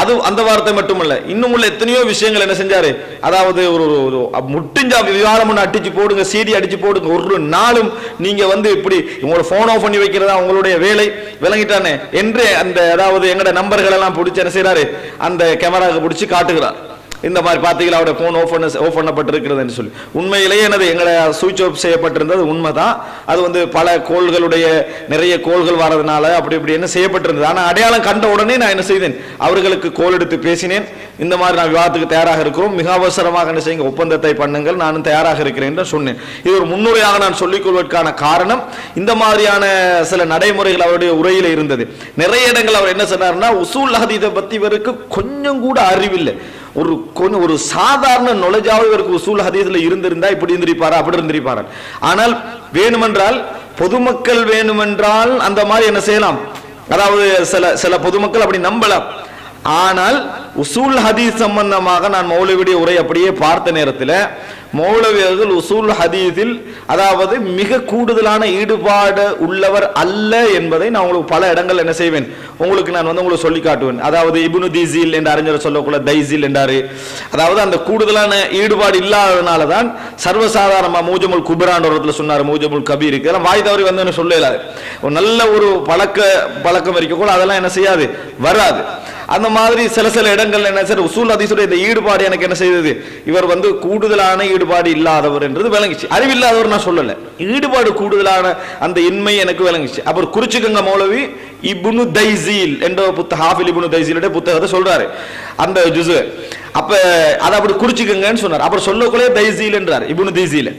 அது அந்த வார்த்தை மட்டுமல்ல, இன்னும் உள்ள எத்தனையோ விஷயங்கள் என்ன செஞ்சாரு, அதாவது ஒரு ஒரு முட்டிஞ்சா விவகாரம் ஒன்று அடிச்சு போடுங்க, சீடி அடிச்சு போடுங்க, ஒரு நாளும் நீங்க வந்து இப்படி உங்களோட போன் ஆஃப் பண்ணி வைக்கிறதா உங்களுடைய வேலை விளங்கிட்டானே என்று அந்த அதாவது எங்கட நம்பர்கள் எல்லாம் பிடிச்சி என்ன செய்யறாரு, அந்த கேமராவுக்கு பிடிச்சி காட்டுகிறார். இந்த மாதிரி பார்த்தீங்களா அவருடைய போன் ஓஃப் பண்ண ஓஃப் பண்ணப்பட்டிருக்கிறதுன்னு சொல்லி. உண்மையிலேயே எனது எங்களை சுவிட்ச் ஆஃப் செய்யப்பட்டிருந்தது உண்மைதான். அது வந்து பல கோள்களுடைய நிறைய கோள்கள் வர்றதுனால அப்படி இப்படி என்ன செய்யப்பட்டிருந்தது. ஆனால் அடையாளம் கண்ட உடனே நான் என்ன செய்தேன், அவர்களுக்கு கோல் எடுத்து பேசினேன். இந்த மாதிரி நான் விவாதத்துக்கு தயாராக இருக்கிறோம், மிக அவசரமாக என்ன செய்யுங்க ஒப்பந்தத்தை பண்ணுங்கள், நானும் தயாராக இருக்கிறேன் என்று சொன்னேன். இது ஒரு முன்னுரையாக நான் சொல்லிக்கொள்வதற்கான காரணம் இந்த மாதிரியான சில நடைமுறைகள் அவருடைய உரையில் இருந்தது. நிறைய இடங்கள் அவர் என்ன சொன்னார்னா, உசூல் ஹதீஸை பற்றி இவருக்கு கொஞ்சம் கூட அறிவில்லை. ஒரு கொஞ்சம் ஒரு சாதாரண நொலஜாவது இவருக்கு உசூல் ஹதீஸ்ல இருந்திருந்தா இப்படி இருந்திருப்பாரா அப்படி இருந்திருப்பாரா. ஆனால் வேணுமென்றால் பொதுமக்கள் வேணுமென்றால் அந்த மாதிரி என்ன செய்யலாம், அதாவது சில சில பொதுமக்கள் அப்படி நம்பலாம். ஆனால் உசூல் ஹதீஸ் சம்பந்தமாக நான் மௌலவியுடைய உரை அப்படியே பார்த்த நேரத்தில் மௌலவியர்கள் உசூல் ஹதீஸில் அதாவது மிக கூடுதலான ஈடுபாடு உள்ளவர் அல்ல என்பதை நான் உங்களுக்கு பல இடங்கள் என்ன செய்வேன், உங்களுக்கு நான் வந்து உங்களுக்கு சொல்லி காட்டுவேன். அதாவது இப்னு தீஸில் என்ற அறிஞர் சொல்லக்கூட தைஸில் என்றாரு, அதாவது அந்த கூடுதலான ஈடுபாடு இல்லாததுனால தான் சர்வசாதாரணமாக மூஜமுல் குபரான் ஒரு இடத்துல சொன்னார், மூஜமுல் கபீர் இதெல்லாம் வாய் தவறி வந்து சொல்ல நல்ல ஒரு பழக்க பழக்கம் இருக்க கூட அதெல்லாம் என்ன செய்யாது வராது. அந்த மாதிரி சில சில இடங்கள் என்ன சார் உசூல் ஹதீஸுடைய இந்த ஈடுபாடு எனக்கு என்ன செய்தது, இவர் வந்து கூடுதலான ஈடுபாடு இல்லாதவர் என்றது விளங்கிச்சு. அறிவில்லாதவர் நான் சொல்லலை, ஈடுபாடு கூடுதலான அந்த இன்மை எனக்கு விளங்கிச்சு. அப்புறம் குறிச்சிக்கங்க மௌலவி இப்னு தைஸில் என்ற புத்தக ஹாஃபில் இப்னு தைஸிலுடைய புத்தகத்தை சொல்றாரு அந்த ஜுஸு, அப்ப அதை அப்படி குறிச்சிக்கங்கன்னு சொன்னார். அப்புறம் சொல்லக்குள்ளே தைஸில் என்றார் இப்னு தைஸில்.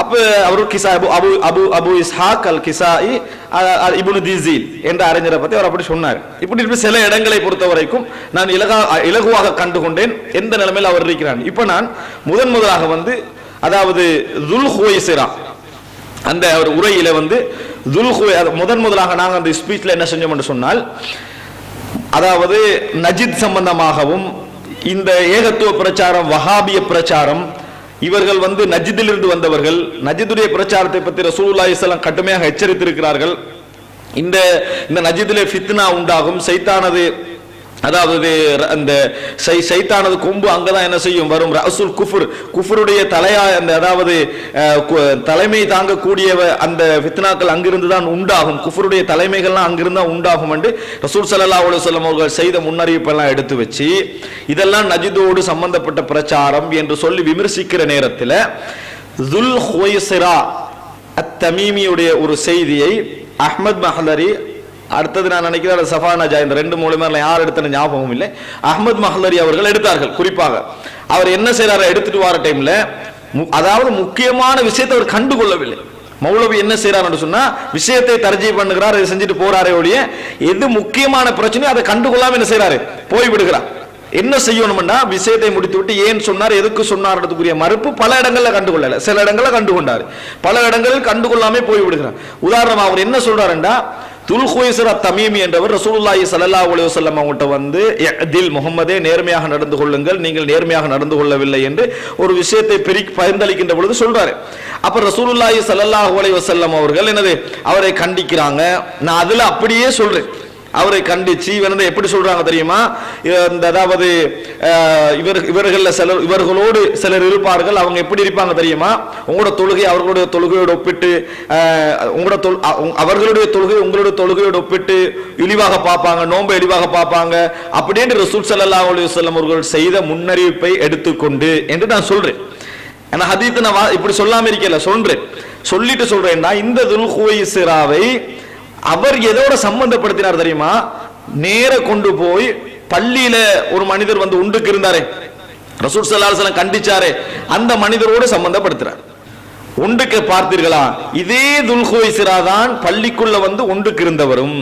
அப்ப அவரு கிசா அபு அபு அபு இஸ்ஹாக் அல் கிசாயி இப்னு தைஸில் என்ற அறிஞரை பத்தி அவர் அப்படி சொன்னார். இப்படி சில இடங்களை பொறுத்த வரைக்கும் நான் இலகா இலகுவாக கண்டுகொண்டேன் எந்த நிலைமையில் அவர் இருக்கிறான். இப்ப நான் முதன் முதலாக வந்து அதாவது துல் ஹுவைசிரா அந்த ஒரு உரையில வந்து துல் ஹுவை முதன் முதலாக நாங்கள் அந்த ஸ்பீச்ல என்ன செஞ்சோம் என்று சொன்னால், அதாவது நஜித் சம்பந்தமாகவும் இந்த ஏகத்துவ பிரச்சாரம் வஹாபிய பிரச்சாரம் இவர்கள் வந்து நஜ்திலிருந்து வந்தவர்கள். நஜ்துடைய பிரச்சாரத்தை பற்றி ரசூலுல்லாஹி ஸல்லல்லாஹு கடுமையாக எச்சரித்திருக்கிறார்கள். இந்த இந்த நஜ்திலே ஃபித்னா உண்டாகும், சைத்தானது அதாவது அந்த சைத்தானது கொம்பு அங்கதான் என்ன செய்யும் வரும். ரசுல் குஃபுர் குஃபுருடைய தலையா அந்த அதாவது தலைமை தாங்கக்கூடிய அந்த ஃபித்னாக்கள் அங்கிருந்து தான் உண்டாகும். குஃபுருடைய தலைமைகள்லாம் அங்கிருந்து தான் உண்டாகும் என்று ரசூல் ஸல்லல்லாஹு அலைஹி வஸல்லம் அவர்கள் செய்த முன்னறிவிப்பெல்லாம் எடுத்து வச்சு இதெல்லாம் நஜ்தோடு சம்பந்தப்பட்ட பிரச்சாரம் என்று சொல்லி விமர்சிக்கிற நேரத்தில் துல் ஹுவைஸிரா அத்தமீமியுடைய ஒரு செய்தியை அஹ்மத் மஹ்லரி, அடுத்தது நான் நினைக்கிறேன் சஃபானா ஜா, இந்த ரெண்டு மூலமா யார் எடுத்த ஞாபகம் இல்லை, அஹ்மத் மஹ்லரி அவர்கள் எடுத்தார்கள். குறிப்பாக அவர் என்ன செய்யறாரு, எடுத்துட்டு வர டைம்ல அதாவது முக்கியமான விஷயத்தை அவர் கண்டுகொள்ளவில்லை. மௌலவி என்ன செய்யறாருன்னு சொன்னா விஷயத்தை தர்ஜீ பண்ணுகிறார், அதை செஞ்சுட்டு போறாரே ஒழிய எது முக்கியமான பிரச்சனையோ அதை கண்டுகொள்ளாம என்ன செய்யறாரு போய் விடுகிறார். என்ன செய்யணும்னா விஷயத்தை முடித்து விட்டு ஏன் சொன்னார் எதுக்கு சொன்னார்ன்றதுக்குரிய மறுப்பு பல இடங்கள்ல கண்டுகொள்ளல, சில இடங்கள்ல கண்டுகொண்டாரு, பல இடங்களில் கண்டுகொள்ளாமே போய் விடுகிறார். உதாரணமா அவர் என்ன சொல்றாருன்னா துல்ஹுவைஸிரா தமீமி என்றவர் ரசூலுல்லாஹி ஸல்லல்லாஹு அலைஹி வஸல்லம் அவங்கள்ட்ட வந்து இஅ்தில் முஹம்மதே நேர்மையாக நடந்து கொள்ளுங்கள், நீங்கள் நேர்மையாக நடந்து கொள்ளவில்லை என்று ஒரு விஷயத்தை பிரிக் பகிர்ந்தளிக்கின்ற பொழுது சொல்றாரு. அப்ப ரசூலுல்லாஹி ஸல்லல்லாஹு அலைஹி வஸல்லம் அவர்கள் என்னது அவரை கண்டிக்கிறாங்க. நான் அதுல அப்படியே சொல்றேன், அவரை கண்டிச்சு இவன் எப்படி சொல்றாங்க தெரியுமா, அதாவது இவர்கள சிலர் இவர்களோடு சிலர் இருப்பார்கள், அவங்க எப்படி இருப்பாங்க தெரியுமா, உங்களோட தொழுகை அவர்களுடைய தொழுகையோடு ஒப்பிட்டு உங்களோட அவர்களுடைய தொழுகை உங்களுடைய தொழுகையோடு ஒப்பிட்டு இழிவாக பார்ப்பாங்க, நோன்பை இழிவாக பார்ப்பாங்க அப்படின்னு ரசூல் ஸல்லல்லாஹு அலைஹி வஸல்லம் அவர்கள் செய்த முன்னறிவிப்பை எடுத்துக்கொண்டு என்று நான் சொல்றேன். ஆனா ஹதீஸ் நான் இப்படி சொல்லாம இருக்கல, சொல்றேன் சொல்லிட்டு சொல்றேன்னா இந்த துல் ஹுவைஸிராவை அவர் எதோட சம்பந்தப்படுத்தினார் தெரியுமா, நேர கொண்டு போய் பள்ளியில ஒரு மனிதர் வந்து உண்டுக்கு இருந்தாரே, ரசூல் ஸல்லல்லாஹு அலைஹி வஸல்லம் கண்டிச்சாரே, அந்த மனிதரோடு சம்பந்தப்படுத்துறார். உண்டுக்கு பார்த்தீர்களா, இதே துல்ஹுவைஸிரா தான் பள்ளிக்குள்ள வந்து உண்டுக்கு இருந்தவரும்,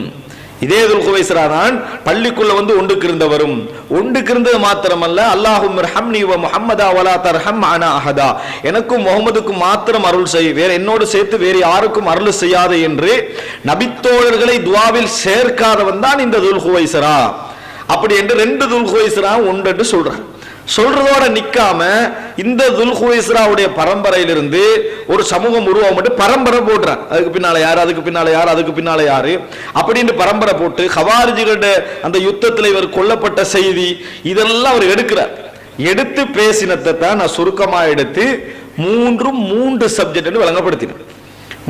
இதே துல்ஹுவைஸிரா தான் பள்ளிக்குள்ள வந்து ஒன்றுக்கு இருந்தவரும், ஒன்றுக்கு இருந்தது மாத்திரமல்ல அல்லாஹும்மர்ஹம்னி வ முஹம்மதா வலா தர்ஹம் அனா அஹதா, எனக்கும் முகமதுக்கும் மாத்திரம் அருள் செய், வேற என்னோடு சேர்த்து வேறு யாருக்கும் அருள் செய்யாத என்று நபித்தோழர்களை துவாவில் சேர்க்காதவன் தான் இந்த துல்ஹுவைஸிரா. அப்படி என்று ரெண்டு துல்ஹுவைஸிரா ஒன்று சொல்றான். சொல்றதோட நிக்காம இந்த துல்ஹுவைஸிராவுடைய பரம்பரையிலிருந்து ஒரு சமூகம் உருவாக பரம்பரை போடுறாங்க, அதுக்கு பின்னால யாரு அதுக்கு பின்னால யாரு அதுக்கு பின்னால யாரு அப்படின்னு பரம்பரை போட்டு ஹவாரிஜிகளோட அந்த யுத்தத்தில் இவர் கொல்லப்பட்ட செய்தி இதெல்லாம் அவர் எடுக்கிறார். எடுத்து பேசினத்தை தான் நான் சுருக்கமா எடுத்து மூன்றும் மூன்று சப்ஜெக்ட் என்று விளங்கப்படுத்தினேன்.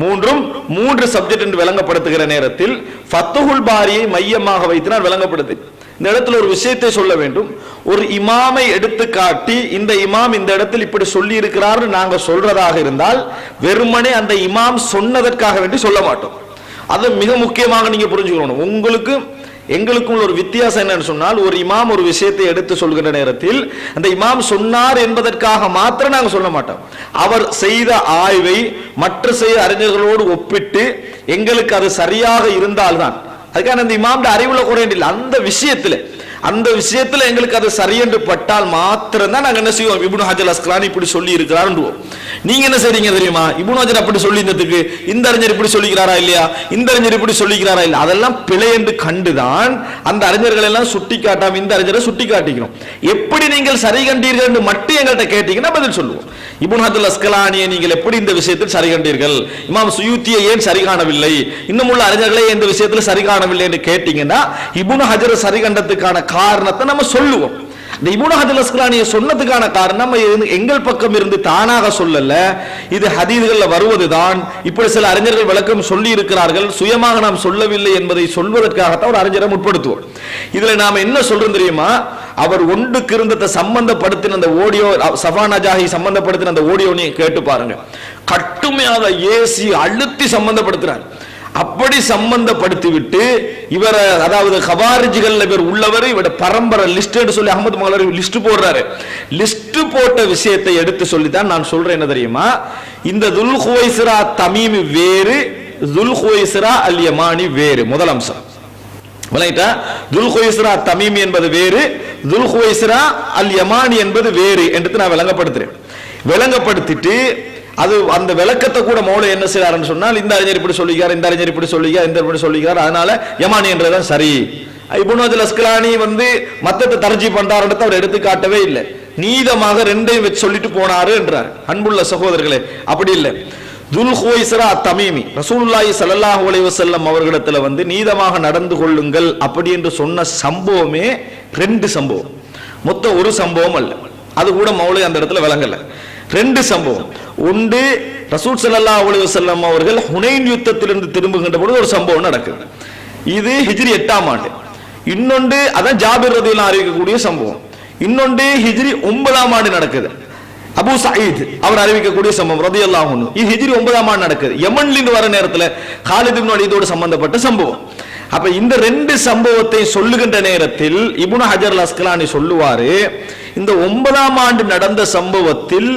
மூன்றும் மூன்று சப்ஜெக்ட் என்று விளங்கப்படுத்துகிற நேரத்தில் ஃபத்துஹுல் பாரியை மையமாக வைத்து நான் விளங்கப்படுத்தினேன். இந்த இடத்துல ஒரு விஷயத்தை சொல்ல வேண்டும், ஒரு இமாமை எடுத்து காட்டி இந்த இமாம் இந்த இடத்தில் இப்படி சொல்லி இருக்கிறார் நாங்க சொல்றதாக இருந்தால் வெறுமனே அந்த இமாம் சொன்னதற்காக வேண்டி சொல்ல மாட்டோம். அது மிக முக்கியமாக நீங்க புரிஞ்சுக்கணும். உங்களுக்கு எங்களுக்கும் ஒரு வித்தியாசம் என்னன்னு சொன்னால், ஒரு இமாம் ஒரு விஷயத்தை எடுத்து சொல்கிற நேரத்தில் அந்த இமாம் சொன்னார் என்பதற்காக மாத்திரம் நாங்கள் சொல்ல மாட்டோம். அவர் செய்த ஆய்வை மற்ற செய்த அறிஞர்களோடு ஒப்பிட்டு எங்களுக்கு அது சரியாக இருந்தால்தான், அதுக்கான அந்த இமாம்ட அறிவுல குறையில்லை, அந்த விஷயத்துல அந்த விஷயத்துல எங்களுக்கு அது சரியென்று பட்டால் மாத்திரம் தான் நாங்க என்ன செய்வோம், இப்னு ஹஜர் அஸ்கலானி இப்படி சொல்லி இருக்கிறாருவோம். நீங்க என்ன செய்றீங்க தெரியுமா, இப்னு ஹஜர் அப்படி சொல்லினதுக்கு இந்த அறிஞர் இப்படி சொல்லிக்கிறாரா இல்லையா, இந்த அறிஞர் இப்படி சொல்லிக்கிறாரா இல்ல, அதெல்லாம் பிழை என்று கண்டுதான் அந்த அறிஞர்கள் எல்லாம் சுட்டி காட்டாம இந்த அறிஞரை சுட்டி காட்டிக்கிறோம். எப்படி நீங்கள் சரி கண்டீர்கள் என்று மட்டும் எங்கள்கிட்ட கேட்டீங்கன்னா பதில் சொல்லுவோம். இப்னு ஹஜர் அஸ்கலானியை நீங்கள் எப்படி இந்த விஷயத்தில் சரி கண்டீர்கள், இமாம் சுயூத்தியை ஏன் சரி காணவில்லை, இன்னும் உள்ள அறிஞர்களே இந்த விஷயத்தில் சரி காணவில்லை என்று கேட்டீங்கன்னா இப்னு ஹஜர் சரி கண்டதுக்கான காரணத்தை நம்ம சொல்லுவோம். இந்த இப்னு ஹஜர் அஸ்கலானியை சொன்னதுக்கான காரணம் எங்கள் பக்கம் இருந்து தானாக சொல்லல, இது ஹதீஸ்கள்ல வருவதுதான். இப்படி சில அறிஞர்கள் விளக்கம் சொல்லி இருக்கிறார்கள், சுயமாக நாம் சொல்லவில்லை என்பதை சொல்வதற்காகத்தான் ஒரு அறிஞரை முற்படுத்துவோம். இதுல நாம என்ன சொல்றோம் தெரியுமா, அவர் ஒன்றுக்கு இருந்ததை சம்பந்தப்படுத்தின அந்த ஓடியோ சஃபானா ஜாஹி சம்பந்தப்படுத்தின அந்த ஓடியோ நீ கேட்டு பாருங்க, கட்டுமையாக ஏசி அழுத்தி சம்பந்தப்படுத்துறாரு. அப்படி சம்பந்தப்படுத்தி விட்டு இவரை அதாவது கவாரிஜிகள் இவர் உள்ளவர் இவட பரம்பரை லிஸ்ட் சொல்லி அஹ்மத் மஹ்லரி லிஸ்ட் போடுறாரு. லிஸ்ட் போட்ட விஷயத்தை எடுத்து சொல்லித்தான் நான் சொல்றேன் என்ன தெரியுமா, இந்த துல்ஹுவைஸிரா தமீமி வேறு, துல்ஹுவைஸிரா அல் யமானி வேறு. முதல் அம்சம் விளையிட்டா துல்ஹுவைஸிரா தமீமி என்பது வேறு, துல்ஹுவைஸிரா அல் யமானி என்பது வேறு என்று நான் விளங்கப்படுத்துறேன். விளங்கப்படுத்திட்டு அது அந்த விளக்கத்தை கூட மௌல என்ன செய்யறாருன்னு சொன்னால், இந்த அறிஞர் இப்படி சொல்லிக்கிறார், இந்த அறிஞர் இப்படி சொல்லிக்கிறார், இந்த இப்படி சொல்லிக்கிறார், அதனால யமானி என்றதான் சரி. இப்னு ஹஜர் அஸ்கலானி வந்து மத்தத்தை தர்ஜீ பண்றாருன்றத அவர் எடுத்து காட்டவே இல்லை. நீதமாக ரெண்டையும் வச்சு சொல்லிட்டு போனாரு என்றார். அன்புள்ள சகோதரர்களே, அப்படி இல்லை. துல்ஹுவைஸ்ரா தமீமி ரசூலுல்லாஹி ஸல்லல்லாஹு அலைஹி வஸல்லம் அவர்களிடத்துல வந்து நீதமாக நடந்து கொள்ளுங்கள் அப்படி என்று சொன்ன சம்பவமே ரெண்டு சம்பவம், மொத்தம் ஒரு சம்பவம் அல்ல. அது கூட மௌலவி அந்த இடத்துல விளங்கல. ரெண்டு சம்பவம், ஒன்று ரசூல் ஸல்லல்லாஹு அலைஹி வஸல்லம் அவர்கள் ஹுனைன் யுத்தத்திலிருந்து திரும்புகின்ற பொழுது ஒரு சம்பவம் நடக்குது, இது ஹிஜ்ரி எட்டாம் ஆண்டு. இன்னொன்று அதான் ஜாபிர் ரலியல்லாஹு அறிவிக்கக்கூடிய சம்பவம். இன்னொன்று ஹிஜ்ரி ஒன்பதாம் ஆண்டு நடக்குது, அபு சயீத் அவர் அறிவிக்கக்கூடிய சம்பவம் ரலியல்லாஹு அன்ஹு. இது ஹிஜ்ரி ஒன்பதாம் ஆண்டு நடக்குது, யமன்லிருந்து வர நேரத்தில் காலித் இப்னு வலீதோடு சம்பந்தப்பட்ட சம்பவம். அப்ப இந்த ரெண்டு சம்பவத்தை சொல்லுகின்ற நேரத்தில் இப்னு ஹஜர் அல் அஸ்கலானி சொல்லுவாரு, இந்த ஒன்பதாம் ஆண்டு நடந்த சம்பவத்தில்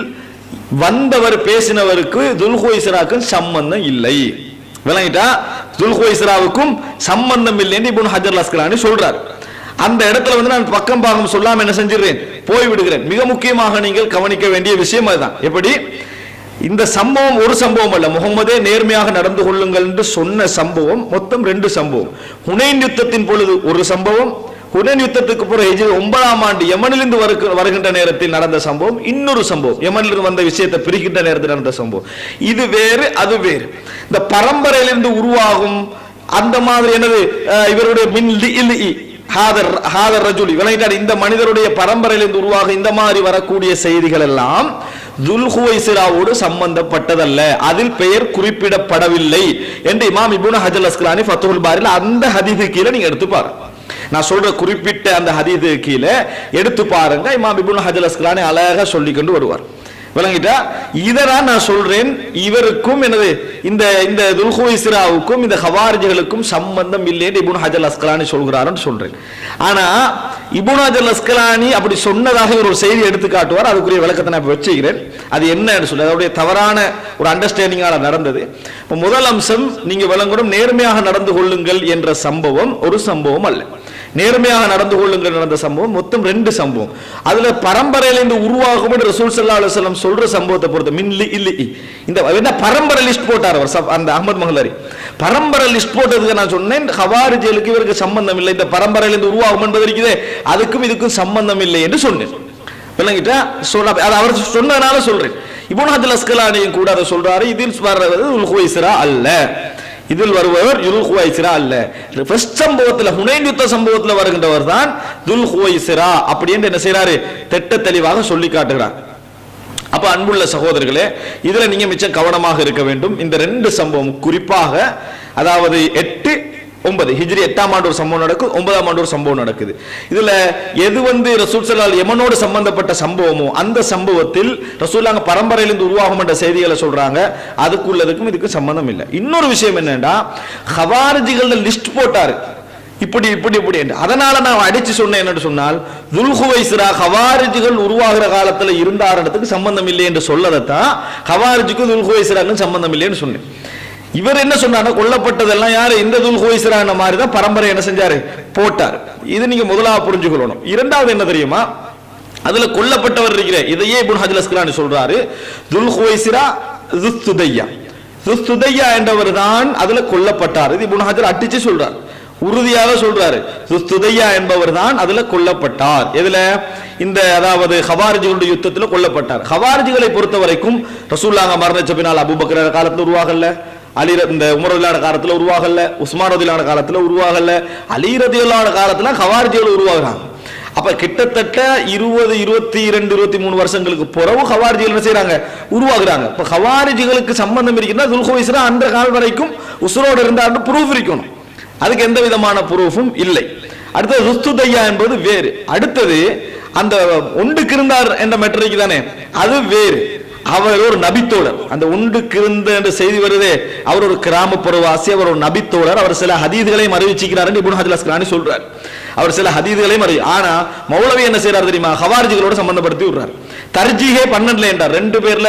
வந்தவர் பேசினவருக்கு துல்ஹுவைஸ்ராவுக்கும் சம்பந்தம் இல்லை. விளங்கிட்டா? துல்ஹுவைஸ்ராவுக்கும் சம்பந்தம் இல்லைன்னு இப்னு ஹஜர் அல் அஸ்கலானி சொல்றாரு. அந்த இடத்துல வந்து நான் பக்கம் பாகம் சொல்லாம என்ன செஞ்சிடறேன், போய் விடுகிறேன். மிக முக்கியமாக நீங்கள் கவனிக்க வேண்டிய விஷயம் அதுதான். எப்படி இந்த சம்பவம் ஒரு சம்பவம் அல்ல, முகமதே நேர்மையாக நடந்து கொள்ளுங்கள் என்று சொன்ன சம்பவம் மொத்தம் ரெண்டு சம்பவம். ஹுனைன் யுத்தத்தின் பொழுது ஒரு சம்பவம், ஹுனைன் யுத்தத்துக்கு பிறகு ஒன்பதாம் ஆண்டு யமனிலிருந்து வருகின்ற நேரத்தில் நடந்த சம்பவம் இன்னொரு சம்பவம், யமனிலிருந்து வந்த விஷயத்தை பிரிக்கின்ற நேரத்தில் நடந்த சம்பவம். இது வேறு அது வேறு. இந்த பரம்பரையிலிருந்து உருவாகும் அந்த மாதிரி எனது இவருடைய மின் இந்த மனிதருடைய பரம்பரையிலிருந்து உருவாக இந்த மாதிரி வரக்கூடிய செய்திகள் எல்லாம் துல்ஹுவைஸ்ராவோடு சம்பந்தப்பட்டதல்ல, அதில் பெயர் குறிப்பிடப்படவில்லை என்று இமாம் இப்னு ஹஜர் அஸ்கலானி ஃபத்ஹுல் பாரில அந்த ஹதீஸு கீழே நீங்க எடுத்து பாருங்க. நான் சொல்ற குறிப்பிட்ட அந்த ஹதீஸு கீழே எடுத்து பாருங்க, இமாம் இப்னு ஹஜர் அஸ்கலானி அழகாக சொல்லிக்கொண்டு வருவார். விளங்கிட்டா? இதெல்லாம் நான் சொல்றேன். இவருக்கும் எனது இந்த இந்த துல்ஹுவைஸ்ராவுக்கும் இந்த ஹவாரிஜிகளுக்கும் சம்பந்தம் இல்லைன்னு இப்னு ஹஜர் அஸ்கலானி சொல்கிறாருன்னு சொல்றேன். ஆனா இப்னு ஹஜர் அஸ்கலானி அப்படி சொன்னதாக ஒரு செய்தி எடுத்து காட்டுவார், அதுக்குரிய விளக்கத்தை நான் வச்சுக்கிறேன். அது என்னன்னு சொல்லி அதோடைய தவறான ஒரு அண்டர்ஸ்டாண்டிங்கால நடந்தது. இப்போ முதல் அம்சம் நீங்க விளங்கணும், நேர்மையாக நடந்து கொள்ளுங்கள் என்ற சம்பவம் ஒரு சம்பவம் அல்ல, நேர்மையாக நடந்து கொள்ளுங்கள் நடந்த சம்பவம் மொத்தம் ரெண்டு சம்பவம். அதுல பரம்பரையிலிருந்து உருவாகும் என்று ரசூல் ஸல்லல்லாஹு அலைஹி வஸல்லம் சொல்ற சம்பவத்தை பொறுத்து மின்லி இல்லி இந்த என்ன பரம்பரை லிஸ்ட் போட்டார் அவர், அந்த அஹ்மத் மஹ்லரி பரம்பரை லிஸ்ட் போட்டதுக்கு நான் சொன்னேன் ஹவாரிஜிகளுக்கு இவருக்கு சம்பந்தம் இல்லை, இந்த பரம்பரையிலிருந்து உருவாகும் என்பது இருக்குதே அதுக்கும் இதுக்கும் சம்பந்தம் இல்லை என்று சொன்னேன். விளங்கிட்டா? சொல்ல அது அவர் சொன்னதுனால சொல்றேன். இப்னு ஹஜர் அஸ்கலானியும் கூட அதை சொல்றாரு, இதில் வர்றது துல்ஹுவைஸ்ரா அல்ல, இதில் வருபவர் துல்ஹுவைஸ்ரா அல்ல, ஃபர்ஸ்ட் சம்பவத்தில் ஹுனைன் யுத்த சம்பவத்தில் வருகின்றவர் தான் துல்ஹுவைஸ்ரா அப்படி என்று என்ன செய்யறாரு, திட்ட தெளிவாக சொல்லி காட்டுகிறார். அப்ப அன்புள்ள சகோதரர்களே, இதுல நீங்க மிச்சம் கவனமாக இருக்க வேண்டும். இந்த ரெண்டு சம்பவம் குறிப்பாக, அதாவது எட்டு ஒன்பது ஹிஜ்ரி எட்டாம் ஆண்டு ஒரு சம்பவம் நடக்குது, ஒன்பதாம் ஆண்டு ஒரு சம்பவம் நடக்குது. இதுல எது வந்து ரசூல் ஸல்லல்லாஹு யமனோடு சம்பந்தப்பட்ட சம்பவமோ அந்த சம்பவத்தில் ரசூலுல்லாஹ் பரம்பரையிலிருந்து உருவாகும் என்ற செய்திகளை சொல்றாங்க, அதுக்குள்ளதுக்கும் இதுக்கும் சம்பந்தம் இல்லை. இன்னொரு விஷயம் என்னன்னா, ஹவாரிஜிகள் லிஸ்ட் போட்டாரு இப்படி இப்படி இப்படி என்று, அதனால நான் அடிச்சு சொன்னேன் என்னன்னு சொன்னால் துல்ஹுவைஸ்ரா ஹவாரிஜிகள் உருவாகிற காலத்துல இருந்தாரத்துக்கு சம்பந்தம் இல்லை என்று சொல்லதான் ஹவாரிஜிக்கும் துல்ஹுவைஸ்ராக்கும் சம்பந்தம் இல்லைன்னு சொன்னேன். இவர் என்ன சொன்னார், கொல்லப்பட்டதெல்லாம் யாரு, இந்த துல்ஹுவைஸ்ரா மாதிரி தான் பரம்பரை என்ன செஞ்சாரு போட்டார். இது நீங்க முதலாக புரிஞ்சுக்கொள்ளணும். இரண்டாவது என்ன தெரியுமா, அதுல கொல்லப்பட்டவர் இருக்கிற இதையே இப்னு ஹஜர் அஸ்கலானி சொல்றாரு, துல்ஹுவைஸ்ரா ஸுதுதையா ஸுதுதையா என்றவர் தான் அதுல கொல்லப்பட்டார். இது இப்னு ஹஜர் அடிச்சு சொல்றாரு, உறுதியாக சொல்றாரு, ஸுதுதையா என்பவர் தான் அதுல கொல்லப்பட்டார். எதுல, இந்த அதாவது ஹவாரிஜிகளுடைய யுத்தத்தில் கொல்லப்பட்டார். ஹவாரிஜிகளை பொறுத்த வரைக்கும் ரசூலுல்லாஹ் மரணிச்ச பின்னால் அபூபக்கர் காலத்தில் உருவாகல, அலி இந்த உமர் ரலியல்லாஹு அன்ஹு காலத்துல உருவாகல, உஸ்மான் ரலியல்லாஹு அன்ஹு காலத்துல உருவாகல, அலி ரலியல்லாஹு அன்ஹு காலத்துல ஹவாரிஜிகள் உருவாகுறாங்க. அப்ப கிட்டத்தட்ட இருபது இருபத்தி இரண்டு இருபத்தி மூணு வருஷங்களுக்கு பிறகு ஹவாரிஜிகள் என்ன செய்யறாங்க, உருவாகுறாங்க. இப்ப ஹவாரிஜிகளுக்கு சம்பந்தம் இருக்குன்னா துல்ஹுவைஸ்ரா அந்த காலம் வரைக்கும் உசுரோட இருந்தாருன்னு ப்ரூஃப் இருக்கணும், அதுக்கு எந்த விதமான ப்ரூஃபும் இல்லை. அடுத்தது ஸுதுதையா என்பது வேறு. அடுத்தது அந்த ஒன்றுக்கு இருந்தார் என்ற மெட்ரிக் தானே, அது வேறு. அவர் ஒரு நபித்தோழர், அந்த ஒன்றுக்கு இருந்த என்ற செய்தி வருதே, அவர் ஒரு கிராமப்புறவாசி, அவர் ஒரு நபித்தோழர், அவர் சில ஹதீதுகளையும் அறிவிச்சுக்கிறார் என்று இப்னு ஹஜர் அஸ்கலானி சொல்றார். அவர் சில ஹதீதுகளையும் அறி ஆனா மௌலவி என்ன செய்யறாரு தெரியுமா, ஹவாரிஜிகளோட சம்பந்தப்படுத்தி விடுறார். தர்ஜீஹே பன்னெண்டுல என்றார், ரெண்டு பேர்ல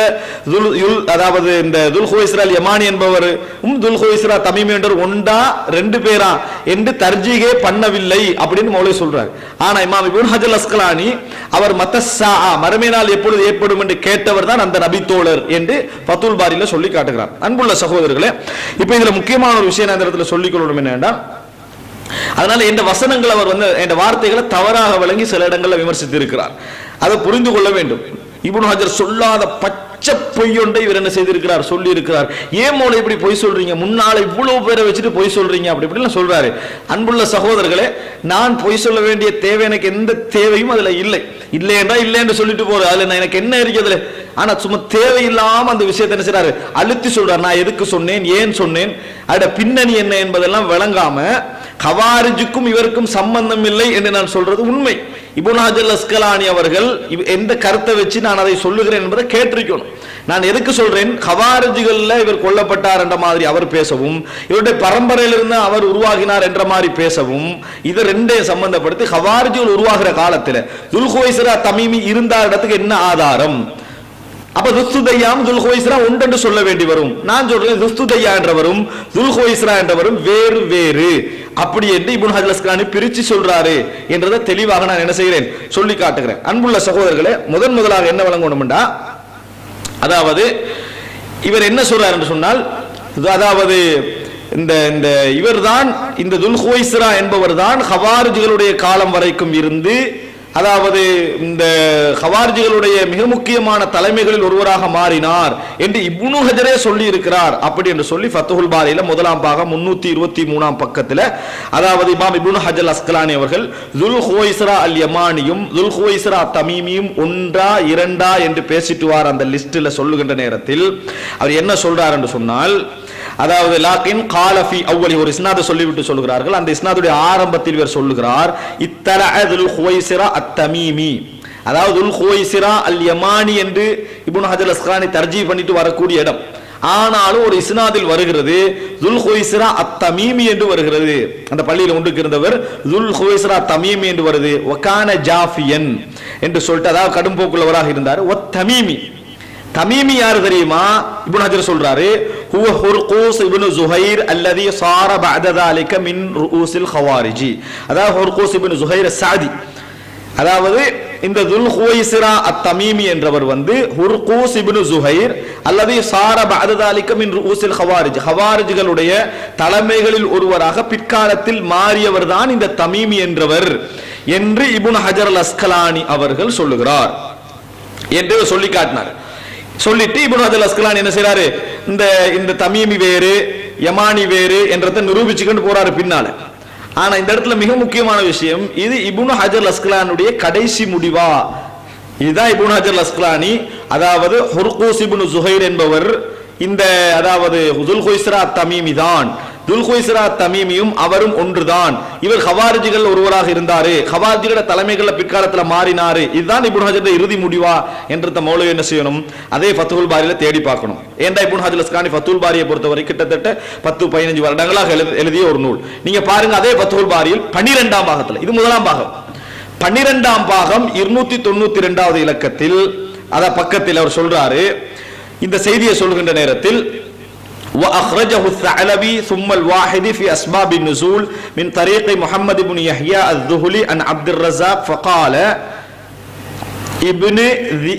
அதாவது இந்த துல்ஹுவைஸ்ரா யமானி என்பவர் துல்ஹுவைஸ்ரா தமீமி என்றவர் ஒன்றா ரெண்டு பேரா என்று தர்ஜீஹே பண்ணவில்லை அப்படின்னு மௌலவி சொல்றார். ஆனா இமாம் இப்னு ஹஜர் அஸ்கலானி அவர் மத்தஸா மறுமையினால் எப்பொழுது ஏற்படும் என்று கேட்டவர் தான் அந்த நபித்தோழர் என்று ஃபதுல் பாரில சொல்லி காட்டுகிறார். அன்புள்ள சகோதரர்களே, இப்ப இதுல முக்கியமான ஒரு விஷயம் அந்த இடத்துல சொல்லிக் கொள்ளணும் என்னன்னா, அதனால இந்த வசனங்கள் அவர் வந்து இந்த வார்த்தைகளை தவறாக விளங்கி சில இடங்களில் விமர்சித்து இருக்கிறார். அதை புரிந்து கொள்ள வேண்டும். இப்னு ஹஜர் சொல்லாத பச்சை பொய்யொன்றை இவர் என்ன செய்திருக்கிறார், சொல்லி இருக்கிறார். ஏன் மோளை இப்படி பொய் சொல்றீங்க, முன்னால இவ்வளவு பேரை வச்சுட்டு பொய் சொல்றீங்க அப்படி இப்படின்னு சொல்றாரு. அன்புள்ள சகோதரர்களே, நான் பொய் சொல்ல வேண்டிய தேவை எனக்கு எந்த தேவையும் அதுல இல்லை. இல்லை என்றா இல்லை என்று சொல்லிட்டு போற, அதுல நான் எனக்கு என்ன இருக்கிறதுல. ஆனா சும்மா தேவையில்லாம அந்த விஷயத்தை என்ன செய்யறாரு, அழுத்தி சொல்றாரு. நான் எதுக்கு சொன்னேன், ஏன் சொன்னேன், அட பின்னணி என்ன என்பதெல்லாம் விளங்காம கவாரிஜுக்கும் இவருக்கும் சம்பந்தம் இல்லை என்று நான் சொல்றது உண்மை. இப்னு ஹஜர் அஸ்கலானி அவர்கள் எந்த கருத்தை வச்சு நான் அதை சொல்லுகிறேன் என்பதை கேட்டிருக்கணும். நான் எதுக்கு சொல்றேன், கவாரிஜுகள்ல இவர் கொல்லப்பட்டார் என்ற மாதிரி அவர் பேசவும், இவருடைய பரம்பரையிலிருந்து அவர் உருவாகினார் என்ற மாதிரி பேசவும், இதை ரெண்டையும் சம்பந்தப்படுத்தி கவாரிஜுகள் உருவாகிற காலத்தில் துல்ஹுவைசிரா தமீமி இருந்தார் இடத்துக்கு என்ன ஆதாரம்? அப்ப துஸ்துதையாம் துல்ஹுவைசிரா ஒன்றென்று சொல்ல வேண்டி வரும். நான் சொல்றேன் துஸ்துதையா என்றவரும் துல்ஹுவைசிரா என்றவரும் வேறு வேறு அப்படி என்று இப்னு ஹஜர் அஸ்கலானி பிரிச்சு சொல்றாரு என்றதை தெளிவாக நான் என்ன செய்கிறேன், சொல்லி காட்டுகிறேன். அன்புள்ள சகோதரர்களே, முதன் முதலாக என்ன வழங்கணும்டா, அதாவது இவர் என்ன சொல்றாரு என்று சொன்னால், அதாவது இந்த இந்த இவர்தான் இந்த துல்ஹுவைசிரா என்பவர் தான் ஹவாரிஜுகளுடைய காலம் வரைக்கும் இருந்து, அதாவது இந்த ஹவாரிஜுகளுடைய மிக முக்கியமான தலைமைகளில் ஒருவராக மாறினார் என்று இப்னு ஹஜரே சொல்லி இருக்கிறார். அப்படி என்று சொல்லி ஃபத்ஹுல் பாரியில முதலாம் பாகம் முன்னூத்தி இருபத்தி மூணாம் பக்கத்தில், அதாவது இமாம் இப்னு ஹஜர் அஸ்கலானி அவர்கள் துல் ஹுவைசிரா அல் யமானியும் துல் ஹுவைசிரா தமீமியும் ஒன்றா இரண்டா என்று பேசிட்டுவார் அந்த லிஸ்டில் சொல்லுகின்ற நேரத்தில் அவர் என்ன சொல்றார் என்று சொன்னால், அதாவது லாக்கின் காலஃபி அவ்வளி ஒரு இஸ்னாதை சொல்லிவிட்டு சொல்லுகிறார்கள். அந்த இஸ்னாதுடைய ஆரம்பத்தில் இவர் சொல்லுகிறார், இத்தர துல் ஹுவைசிரா அத்தமீமி, அதாவது துல் ஹுவைசிரா அல் யமானி என்று இப்னு ஹஜர் அஸ்கலானி தர்ஜீவ் பண்ணிட்டு வரக்கூடிய இடம். ஆனாலும் ஒரு இஸ்னாதில் வருகிறது துல் ஹுவைசிரா அத்தமீமி என்று வருகிறது. அந்த பள்ளியில் ஒன்றுக்கு இருந்தவர் துல் ஹுவைசிரா தமீமி என்று வருது. வகான ஜாஃபியன் என்று சொல்லிட்டு அதாவது கடும்போக்குள்ளவராக இருந்தார். ஒ தமீமி, தமீமி யாரு தெரியுமா? இப்னு ஹஜர் சொல்றாரு, ஹுவ ஹுர்கூஸ் இப்னு ஸுஹைர் அல்லதி ஸார பஅத ذلك மின் ரூஸில் ஹவாரிஜி, அதாவது ஹுர்கூஸ் இப்னு ஸுஹைர் ஸஅதி, அதாவது இந்த துல் ஹுவைசிரா அத்தமீமி என்றவர் வந்து ஹுர்கூஸ் இப்னு ஸுஹைர் அல்லதி ஸார பஅத ذلك மின் ரூஸில் ஹவாரிஜ், ஹவாரிஜ்களுடைய தலைமைகளில் ஒருவராக பிற்காலத்தில் மாறியவர் தான் இந்த தமீமி என்றவர் என்று இப்னு ஹஜர் அல் அஸ்கலானி அவர்கள் சொல்லுகிறார் என்று சொல்லி காட்டினார். சொல்லிட்டு இப்னு ஹஜர் அஸ்கலானி என்ன செய்றாரு, இந்த இந்த தமீமி வேறு யமானி வேறு என்றதை நிரூபிச்சுக்கிட்டு போறாரு பின்னால. ஆனா இந்த இடத்துல மிக முக்கியமான விஷயம், இது இப்னு ஹஜர் அஸ்கலானுடைய கடைசி முடிவா? இதுதான் இப்னு ஹஜர் அஸ்கலானி, அதாவது ஹுர்கூஸ் இப்னு ஸுஹைர் என்பவர் இந்த அதாவது துல் ஹுவைசிரா தமீமி தான், துல் ஹுவைசிரா தமீமியும் அவரும் ஒன்றுதான், இவர் ஹவாரிஜிகள் ஒருவராக இருந்தாரு, ஹவாரிஜிகள தலைமைகள்ல பிற்காலத்துல மாறினாரு, இதுதான் இப்னு ஹஜர் இறுதி முடிவா என்றத மௌலவி என்ன செய்யணும், அதே ஃபத்ஹுல் பாரியில தேடி பார்க்கணும். ஏண்டா இப்னு ஹஜர் அஸ்கலானி ஃபத்ஹுல் பாரியை பொறுத்தவரை கிட்டத்தட்ட பத்து பதினஞ்சு வருடங்களாக எழுதிய ஒரு நூல். நீங்க பாருங்க அதே ஃபத்ஹுல் பாரியில் பன்னிரெண்டாம் பாகத்துல, இது முதலாம் பாகம், பன்னிரெண்டாம் பாகம் இருநூத்தி தொண்ணூத்தி இரண்டாவது இலக்கத்தில் அத பக்கத்தில் அவர் சொல்றாரு, இந்த செய்தியை சொல்கின்ற நேரத்தில் وأخرجه الثعلبي ثم الواحد في أسباب النزول من طريق محمد بن يحيى الذهلي عن عبد الرزاق فقال ابن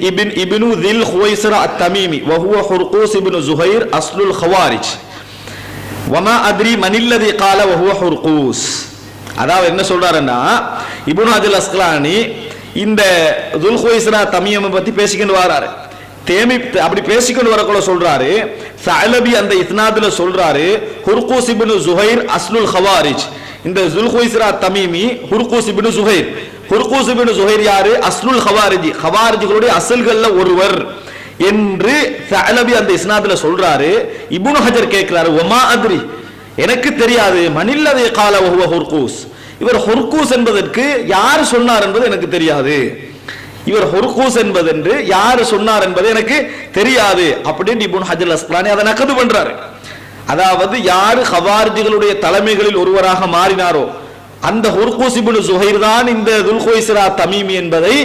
ابن ابن ذي الخويصرة التميمي وهو حرقوس بن زهير أصل الخوارج وما أدري من الذي قال وهو حرقوس. هذا إن سولارنا ابن هذا الأسقلاني إن ذي الخويصرة تميمي بتي بيشكن وارار தேமி அப்படி பேசிக்கொண்டு வரக்குள்ள சொல்றாரு. சஅலபி அந்த இஸ்னாதுல சொல்றாரு, ஹுர்கூஸ் இப்னு ஸுஹைர் அஸ்லுல் ஹவாரிஜ், இந்த துல்ஹுவைசிரா தமீமி ஹுர்கூஸ் இப்னு ஸுஹைர், ஹுர்கூஸ் இப்னு ஸுஹைர் யாரு, அஸ்லுல் ஹவாரிஜி, ஹவாரிஜிகளுடைய அசல்கள்ல ஒருவர் என்று சஅலபி அந்த இஸ்னாதுல சொல்றாரு. இப்னு ஹஜர் கேட்கிறாரு, ஒமா அத்ரி, எனக்கு தெரியாது, மனில்லதே கால வஹுவ ஹுர்கூஸ், இவர் ஹுர்கூஸ் என்பதற்கு யார் சொன்னார் என்பது எனக்கு தெரியாது, இவர் ஹுர்கூஸ் என்பது என்று யாரு சொன்னார் என்பது எனக்கு தெரியாது அப்படின்னு இப்னு ஹஜர் அஸ்கலானி அதை நக்கது பண்றாரு. அதாவது யாரு ஹவாரிஜிகளுடைய தலைமைகளில் ஒருவராக மாறினாரோ அந்த ஹுர்கூஸ் இப்னு ஸுஹைர் தான் இந்த துல் ஹுவைசிரா தமீமி என்பதை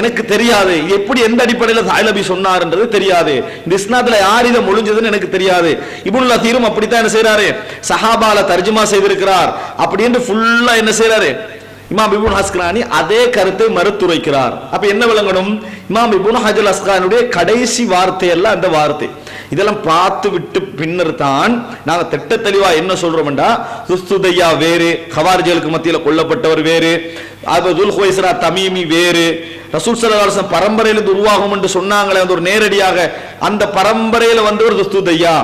எனக்கு தெரியாது, எப்படி எந்த அடிப்படையில் ஸஅலபி சொன்னார் என்றது தெரியாது, இந்த இஸ்னாதுல யார் இதை மொழிஞ்சதுன்னு எனக்கு தெரியாது. இப்னு லதீரும் அப்படித்தான் என்ன செய்யறாரு, சஹாபால தர்ஜுமா செய்திருக்கிறார் அப்படின்னு ஃபுல்லா என்ன செய்யறாரு, இமாம் இப்னு ஹஜர் அஸ்கலானி அதே கருத்தை மறுத்துரைக்கிறார். அப்ப என்ன விளங்கணும், இமாம் இப்னு ஹஜர் அஸ்கலானுடைய கடைசி வார்த்தையல்ல அந்த வார்த்தை. இதெல்லாம் பார்த்து விட்டு பின்னர் தான் நாங்க திட்ட தெளிவா என்ன சொல்றோம்டா, துஸ்துதையா வேறு, ஹவாரிஜிகளுக்கு மத்தியில கொல்லப்பட்டவர் வேறு, அது துல் ஹுவைசிரா தமீமி வேறு, ரசூல் ஸல்லல்லாஹு அலைஹி வஸல்லம் பரம்பரையிலிருந்து உருவாகும் என்று சொன்னாங்களே அந்த ஒரு நேரடியாக அந்த பரம்பரையில வந்த ஒரு துஸ்துதையா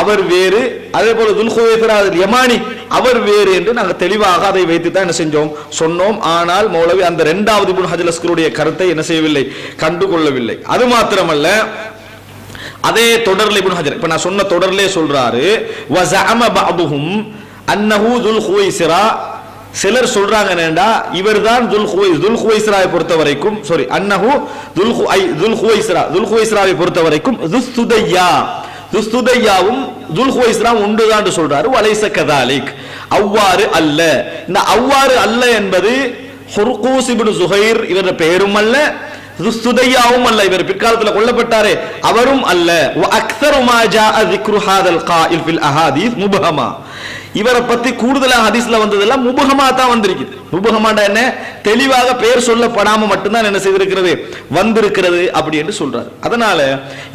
அவர் வேறு, அதே போல துல்ஹுவைஃபரா யமானி அவர் வேறு என்று நாங்கள் தெளிவாக அதை வைத்து தான் என்ன செஞ்சோம் சொன்னோம். ஆனால் மௌலவி அந்த இரண்டாவது இப்னு ஹஜ்ர் அஸ்கருடைய கருத்தை என்ன செய்யவில்லை, கண்டுகொள்ளவில்லை. அது மாத்திரமல்ல, அதே தொடர்ல இப்னு ஹஜ்ர் இப்ப நான் சொன்ன தொடர்லே சொல்றாரு, வஸஅம பஅதுஹும் அன்னஹு துல்ஹுவைஃபரா, சிலர் சொல்றாங்க என்னடா இவர் தான் துல்ஹுவைஸ்ராவை பொறுத்த வரைக்கும் சாரி அன்னஹு துல்ஹுவைஸ்ரா துல்ஹுவைஸ்ராவை பொறுத்த வரைக்கும் துஸ்துதையா துஸ்துதையாவும் துல்ஹுவைஸ்ராவும் உண்டுதான் சொல்றாரு. வலைஸ கதாலிக், அவ்வாறு அல்ல. இந்த அவ்வாறு அல்ல என்பது ஹுர்கூஸ் இப்னு ஸுஹைர் இவர பெயரும் அல்ல, துஸ்துதையாவும் அல்ல, இவர் பிற்காலத்தில் கொல்லப்பட்டாரே அவரும் அல்ல. வ அக்ஸரு மா ஜாஅ ذிக்ரு ஹாதல் காயில் ஃபில் அஹாதீஸ் முபஹமா, இவரை பத்தி கூடுதலாக ஹதீஸ்ல வந்ததெல்லாம் முபகமா தான் வந்திருக்குது. முபகமாண்டா என்ன, தெளிவாக பெயர் சொல்லப்படாம மட்டும்தான் என்ன செய்திருக்கிறது வந்திருக்கிறது அப்படி என்று சொல்றாரு. அதனால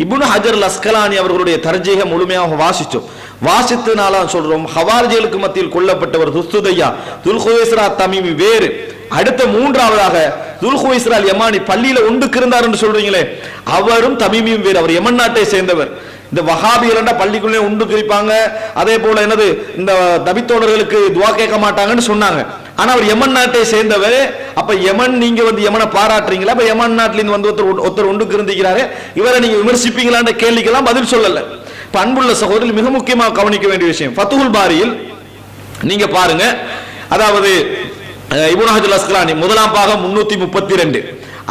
இப்னு ஹஜர் அஸ்கலானி அவர்களுடைய தர்ஜீஹை முழுமையாக வாசிச்சோம். வாசித்தனால சொல்றோம் ஹவாரிஜிகளுக்கு மத்தியில் கொல்லப்பட்டவர் துஸ்துதையா துல்ஹுவைஸ்ரா தமீமி வேறு. அடுத்த மூன்றாவதாக துல்ஹுவைஸ்ரா யமானி பள்ளியில ஒன்றுக்கு இருந்தார் என்று சொல்றீங்களே அவரும் தமீமியும் வேறு, அவர் யமன் நாட்டை சேர்ந்தவர். இந்த வஹாபி இரண்டா பள்ளிக்குள்ளே உண்டு குறிப்பாங்க, அதே போல என்னது இந்த தபித்தோடர்களுக்கு துவா கேட்க மாட்டாங்கன்னு சொன்னாங்க. ஆனா அவர் யமன் நாட்டை சேர்ந்தவர். அப்ப யமன் நீங்க வந்து யமனை பாராட்டுறீங்களா, அப்ப யமன் நாட்டிலிருந்து வந்து ஒருத்தர் ஒருத்தர் ஒன்றுக்கு இருந்திருக்கிறாரு, இவரை நீங்க விமர்சிப்பீங்களான்ற கேள்விக்கெல்லாம் பதில் சொல்லல. இப்ப அன்புள்ள சகோதரில் மிக முக்கியமாக கவனிக்க வேண்டிய விஷயம், ஃபத்துல் பாரியில் நீங்க பாருங்க, அதாவது இப்னு ஹஜ்ர் அஸ்கலானி முதலாம் பாகம் முன்னூத்தி முப்பத்தி ரெண்டு,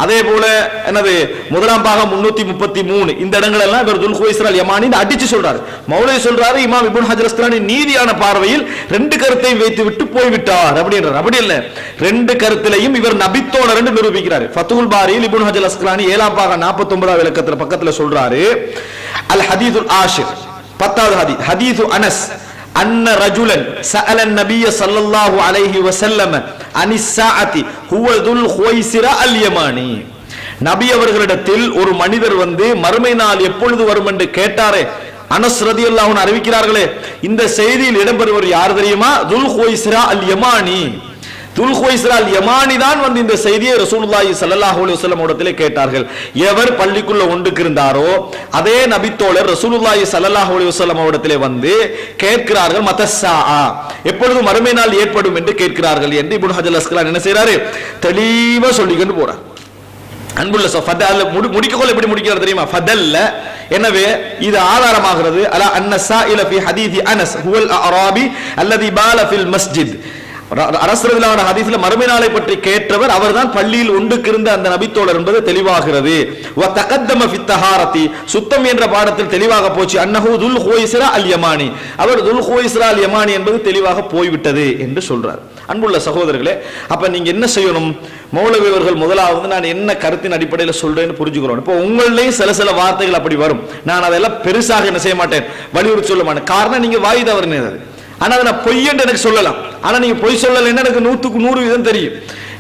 அதே போல என்னது முதலாம் பாகம் முன்னூத்தி முப்பத்தி மூணு, இந்த இடங்கள் எல்லாம் இவர் துல்ஹுவைஸ்ரா யமானி அடிச்சு சொல்றாரு. மௌலவி சொல்றாரு இமாம் இப்னு ஹஜ்ர் அஸ்கலானி நீதியான பார்வையில் ரெண்டு கருத்தை வைத்து விட்டு போய்விட்டார் அப்படின்றார். அப்படி இல்லை, ரெண்டு கருத்திலையும் இவர் நபித்தோழர் என்று நிரூபிக்கிறார். ஃபத்துல் பாரியில் இப்னு ஹஜ்ர் அஸ்கலானி ஏழாம் பாகம் நாற்பத்தி ஒன்பதாம் விளக்கத்துல பக்கத்துல சொல்றாரு, அல் ஹதீதுல் ஆஷிர் பத்தாவது ஹதீஸ், ஹதீது அனஸ் அன்ன ரஜுலன் சஅல நபிய ஸல்லல்லாஹு அலைஹி வஸல்லம் அனிஸ் ஸாஅதி ஹுவ துல் ஹுவைஸ்ரா அல் யமானி. நபி அவர்களிடத்தில் ஒரு மனிதர் வந்து மறுமை நாள் எப்பொழுது வரும் என்று கேட்டாரே, அனஸ் ரலியல்லாஹு அன்ஹு அறிவிக்கிறார்களே, இந்த செய்தியில் இடம்பெறுவர் யார் தெரியுமா, துல் ஹுவைஸ்ரா அல் யமானி. துல் ஹுவைஸ்ரா அல் யமானி தான் வந்து இந்த செய்தியை ரசூலுல்லாஹி ஸல்லல்லாஹு அலைஹி வஸல்லம் இடத்திலே கேட்டார்கள். எவர் பள்ளிக்குள்ள ஒன்றுக்கு இருந்தாரோ அதே நபித்தோழர் ரசூலுல்லாஹி ஸல்லல்லாஹு அலைஹி வஸல்லம் இடத்திலே வந்து கேட்கிறார்கள், மத்தஸ்ஸாஅ எப்பொழுது மறுமை நாள் ஏற்படும் என்று கேட்கிறார்கள் என்று இப்னு ஹஜ்ர் அஸ்கலானி என்ன செய்றாரு, தெளிவா சொல்லிக்கொண்டு போறார். அன்புள்ள சஃபதல் முடிக்கக்கொள்ள எப்படி முடிக்கிறார் தெரியுமா, ஃபதல்ல. எனவே இது ஆதாரமாகிறது அலா அன்ன ஸாயில ஃபி ஹதீஸி அனஸ் ஹுவல் அராபி அல்லதி பால ஃபில் மஸ்ஜித். அரசரவிலான ஹதீஸ்ல மறுமை நாளை பற்றி கேட்டவர் அவர்தான் பள்ளியில் ஒன்றுக்கு இருந்த அந்த நபித்தோழர் என்பது தெளிவாகிறது. வதகத்தம ஃபி தஹாரதி சுத்தம் என்ற பாடத்தில் தெளிவாக போச்சு, அன்னஹு துல் ஹுவைஸ்ரா அல் யமானி அவர் துல் ஹுவைஸ்ரா அல் யமானி என்பது தெளிவாக போய்விட்டது என்று சொல்றார். அன்புள்ள சகோதரர்களே, அப்ப நீங்க என்ன செய்யணும், மௌலவி அவர்கள் முதலாவது நான் என்ன கருத்தின் அடிப்படையில் சொல்றேன்னு புரிஞ்சுக்கிறோம். இப்போ உங்களையும் சில சில வார்த்தைகள் அப்படி வரும், நான் அதெல்லாம் பெருசாக என்ன செய்ய மாட்டேன், வலியுறுத்தி சொல்ல மாட்டேன். காரணம் நீங்க வாய் தவறினது, ஆனா அதை நான் பொய்யென்று எனக்கு சொல்லலாம். ஆனா நீங்க பொய் சொல்லலைன்னா எனக்கு நூற்றுக்கு நூறு வீதம் தெரியும்.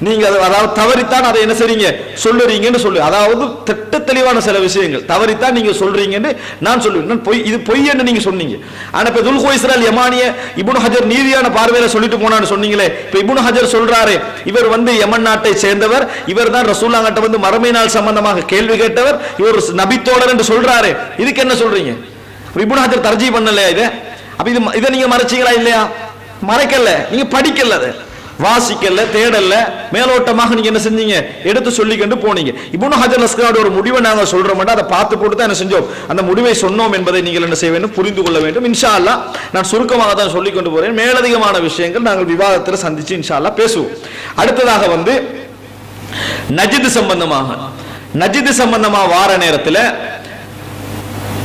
நீங்க அதாவது தவறித்தான் அதை என்ன செய்றீங்க சொல்லுறீங்கன்னு சொல்லு, அதாவது திட்ட தெளிவான சில விஷயங்கள் தவறித்தான் நீங்க சொல்றீங்கன்னு நான் சொல்லுவேன். பொய் இது பொய் என்று நீங்க சொன்னீங்க. ஆனா இப்ப துல்ஹுவைஸ்ரா அல் யமானிய இப்னு ஹஜர் நீதியான பார்வையில சொல்லிட்டு போனான்னு சொன்னீங்களே, இப்ப இப்னு ஹஜர் சொல்றாரு இவர் வந்து யமன் நாட்டை சேர்ந்தவர், இவர் தான் ரசூலுல்லாஹ்கிட்ட வந்து மறுமை நாள் சம்பந்தமாக கேள்வி கேட்டவர், இவர் நபித்தோழர் என்று சொல்றாரு. இதுக்கு என்ன சொல்றீங்க, இப்னு ஹஜர் தர்ஜீஹ் பண்ணலையா இதை, அப்ப இது இதை நீங்க மறைச்சீங்களா இல்லையா, மறைக்கல, நீங்க படிக்கல, அது வாசிக்கல, தேடல, மேலோட்டமாக நீங்க என்ன செஞ்சீங்க எடுத்து சொல்லிக்கொண்டு போனீங்க. இப்னு ஹஜ்ர் அஸ்கலானி ஒரு முடிவை நாங்க சொல்றோம், அதை பார்த்து போட்டு தான் என்ன செஞ்சோம் அந்த முடிவை சொன்னோம் என்பதை நீங்கள் என்ன செய்ய வேண்டும், புரிந்து கொள்ள வேண்டும். இன்ஷா அல்லாஹ் நான் சுருக்கமாக தான் சொல்லிக்கொண்டு போறேன். மேலதிகமான விஷயங்கள் நாங்கள் விவாதத்தில் சந்திச்சு இன்ஷா அல்லாஹ் பேசுவோம். அடுத்ததாக வந்து நஜித் சம்பந்தமாக நஜித் சம்பந்தமாக வார நேரத்தில்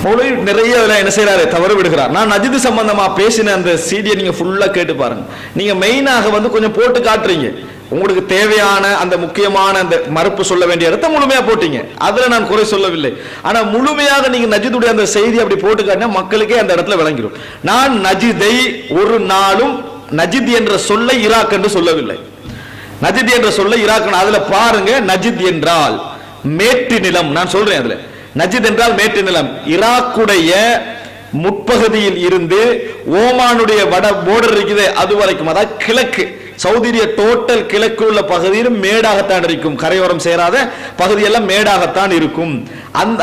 மௌலவி நிறைய என்ன செய்யறாரு தவறு விடுகிறார். நான் நஜித் சம்பந்தமா பேசின அந்த சீடியை நீங்க ஃபுல்லா கேட்டு பாருங்க. நீங்க மெயினாக வந்து கொஞ்சம் போட்டு காட்டுறீங்க, உங்களுக்கு தேவையான அந்த முக்கியமான அந்த மறுப்பு சொல்ல வேண்டிய இடத்த முழுமையா போட்டீங்க, அதுல நான் குறை சொல்லவில்லை. ஆனா முழுமையாக நீங்க நஜிதுடைய அந்த செய்தி அப்படி போட்டு காட்டினா மக்களுக்கே அந்த இடத்துல விளங்கிடும். நான் நஜிதை ஒரு நாளும் நஜித் என்ற சொல்லை ஈராக் என்று சொல்லவில்லை. நஜித் என்ற சொல்லை ஈராக், அதுல பாருங்க, நஜித் என்றால் மேட்டு நிலம். நான் சொல்றேன், அதுல நஜித் என்றால் மேட்டு நிலம். ஈராக்குடைய முற்பகுதியில் இருந்து ஓமானுடைய வட போர்டர் இருக்குது அது வரைக்கும், அதாவது கிழக்கு சவுதியுடைய டோட்டல் கிழக்கு உள்ள பகுதியும் மேடாகத்தான் இருக்கும், கரையோரம் சேராத பகுதியெல்லாம் மேடாகத்தான் இருக்கும்.